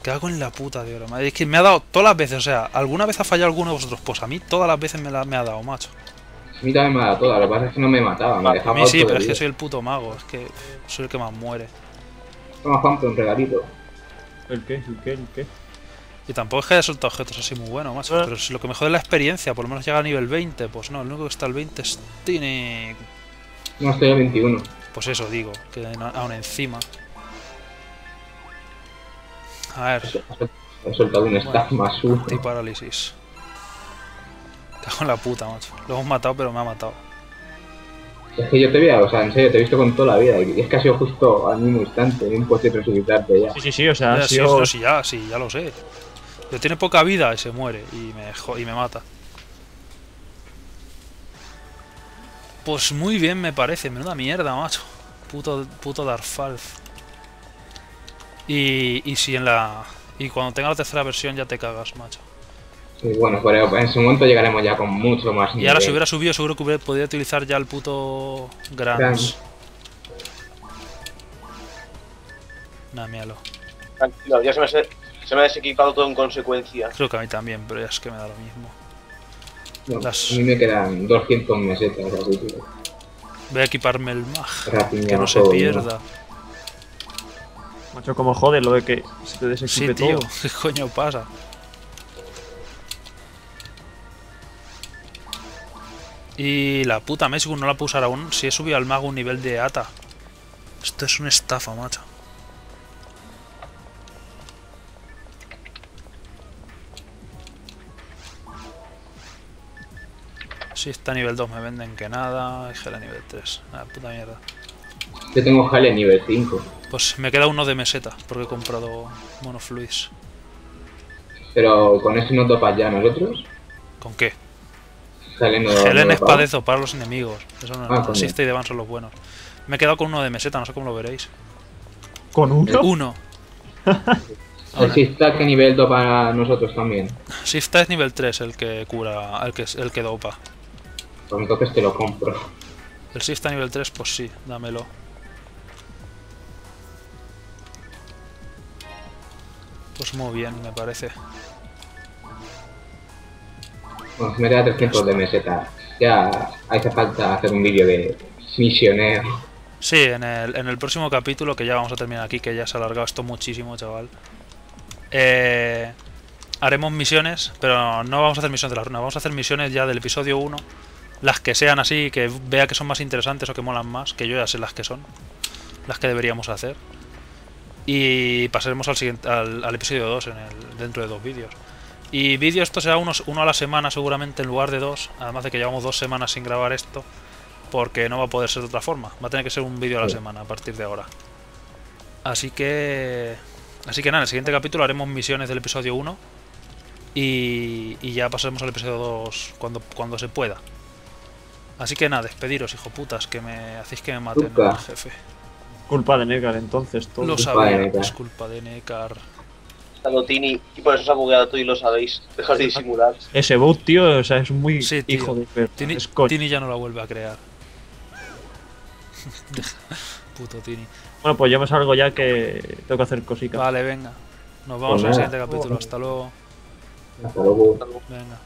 ¿Qué hago en la puta, tío? Madre, es que me ha dado todas las veces, o sea, alguna vez ha fallado alguno de vosotros, pues a mí todas las veces me, la, me ha dado, macho. A mí también me ha dado toda, lo que pasa es que no me mataba, me dejaba. A mí sí, pero es que soy el puto mago, es que soy el que más muere. Toma, Juanpe, un regalito. ¿El qué? ¿El qué? ¿El qué? Y tampoco es que haya soltado objetos así muy buenos, macho, pero si lo que me jode es la experiencia, por lo menos llega a nivel veinte, pues no, el único que está al veinte es Tiny. No, estoy a veintiuno. Pues eso digo, que aún encima. A ver. He soltado un staff más uno. Antiparálisis. Cago en la puta, macho. Lo hemos matado, pero me ha matado. Es que yo te veía, o sea, en serio, te he visto con toda la vida. Y es que ha sido justo al mismo instante, no puedes resucitarte ya. Sí, sí, sí, o sea, ha sido... sí, ya, sí, ya lo sé. Pero tiene poca vida y se muere, y me, y me mata. Pues muy bien me parece, menuda mierda, macho. Puto, puto Darfalz. Y, y si en la... Y cuando tenga la tercera versión ya te cagas, macho. Sí, bueno, pero en su momento llegaremos ya con mucho más nivel. Y ahora si hubiera subido seguro que hubiera podido utilizar ya el puto... Grans. Nah, míralo. Tranquilo, ya se me, se, se me ha desequipado todo en consecuencia. Creo que a mí también, pero ya es que me da lo mismo. No, Las... A mí me quedan doscientas mesetas. Así, voy a equiparme el mag, Rapiña, que no se pierda. No. Macho, como joder lo de que se te desequipe todo. Sí, tío, todo. ¿Qué coño pasa? Y la puta Messi no la puedo usar aún. Si he subido al mago un nivel de ata. Esto es una estafa, macho. Si está a nivel dos me venden que nada. Y gel nivel tres. La puta mierda. Yo tengo gel nivel cinco. Pues me queda uno de meseta. Porque he comprado monofluis. Pero con eso no topas ya nosotros. ¿Con qué? Helen es padezo para los enemigos. Eso no, ah, no existe y Devan son los buenos. Me he quedado con uno de meseta, no sé cómo lo veréis. ¿Con uno? Uno. El Sifta que nivel dopa para nosotros también. Sifta es nivel tres el que cura, el que, el que dopa. Por entonces te lo compro. El Sifta nivel tres, pues sí, dámelo. Pues muy bien, me parece. Bueno, me queda trescientas de meseta. Ya hace falta hacer un vídeo de misionero. Sí, en el, en el próximo capítulo, que ya vamos a terminar aquí, que ya se ha alargado esto muchísimo, chaval. Eh, haremos misiones, pero no vamos a hacer misiones de la runa, vamos a hacer misiones ya del episodio uno las que sean así, que vea que son más interesantes o que molan más, que yo ya sé las que son, las que deberíamos hacer. Y pasaremos al siguiente, al, al episodio dos en el, dentro de dos vídeos. Y vídeo esto será unos, uno a la semana seguramente en lugar de dos, además de que llevamos dos semanas sin grabar esto, porque no va a poder ser de otra forma, va a tener que ser un vídeo a la semana a partir de ahora. Así que... Así que nada, en el siguiente capítulo haremos misiones del episodio uno y, y ya pasaremos al episodio dos cuando, cuando se pueda. Así que nada, despediros, hijo putas, que me hacéis que me maten al jefe. Culpa de Nekard, entonces, todo. Lo sabéis, es culpa de Nekard. Tiny, y por eso se ha bugueado tú y lo sabéis. Dejas de disimular. Ese bot, tío, o sea, es muy sí, hijo de perro. Tiny, Tiny ya no la vuelve a crear. Puto Tiny. Bueno, pues yo me salgo ya que tengo que hacer cositas. Vale, venga. Nos vamos al siguiente capítulo. Hasta luego. Hasta luego. Venga.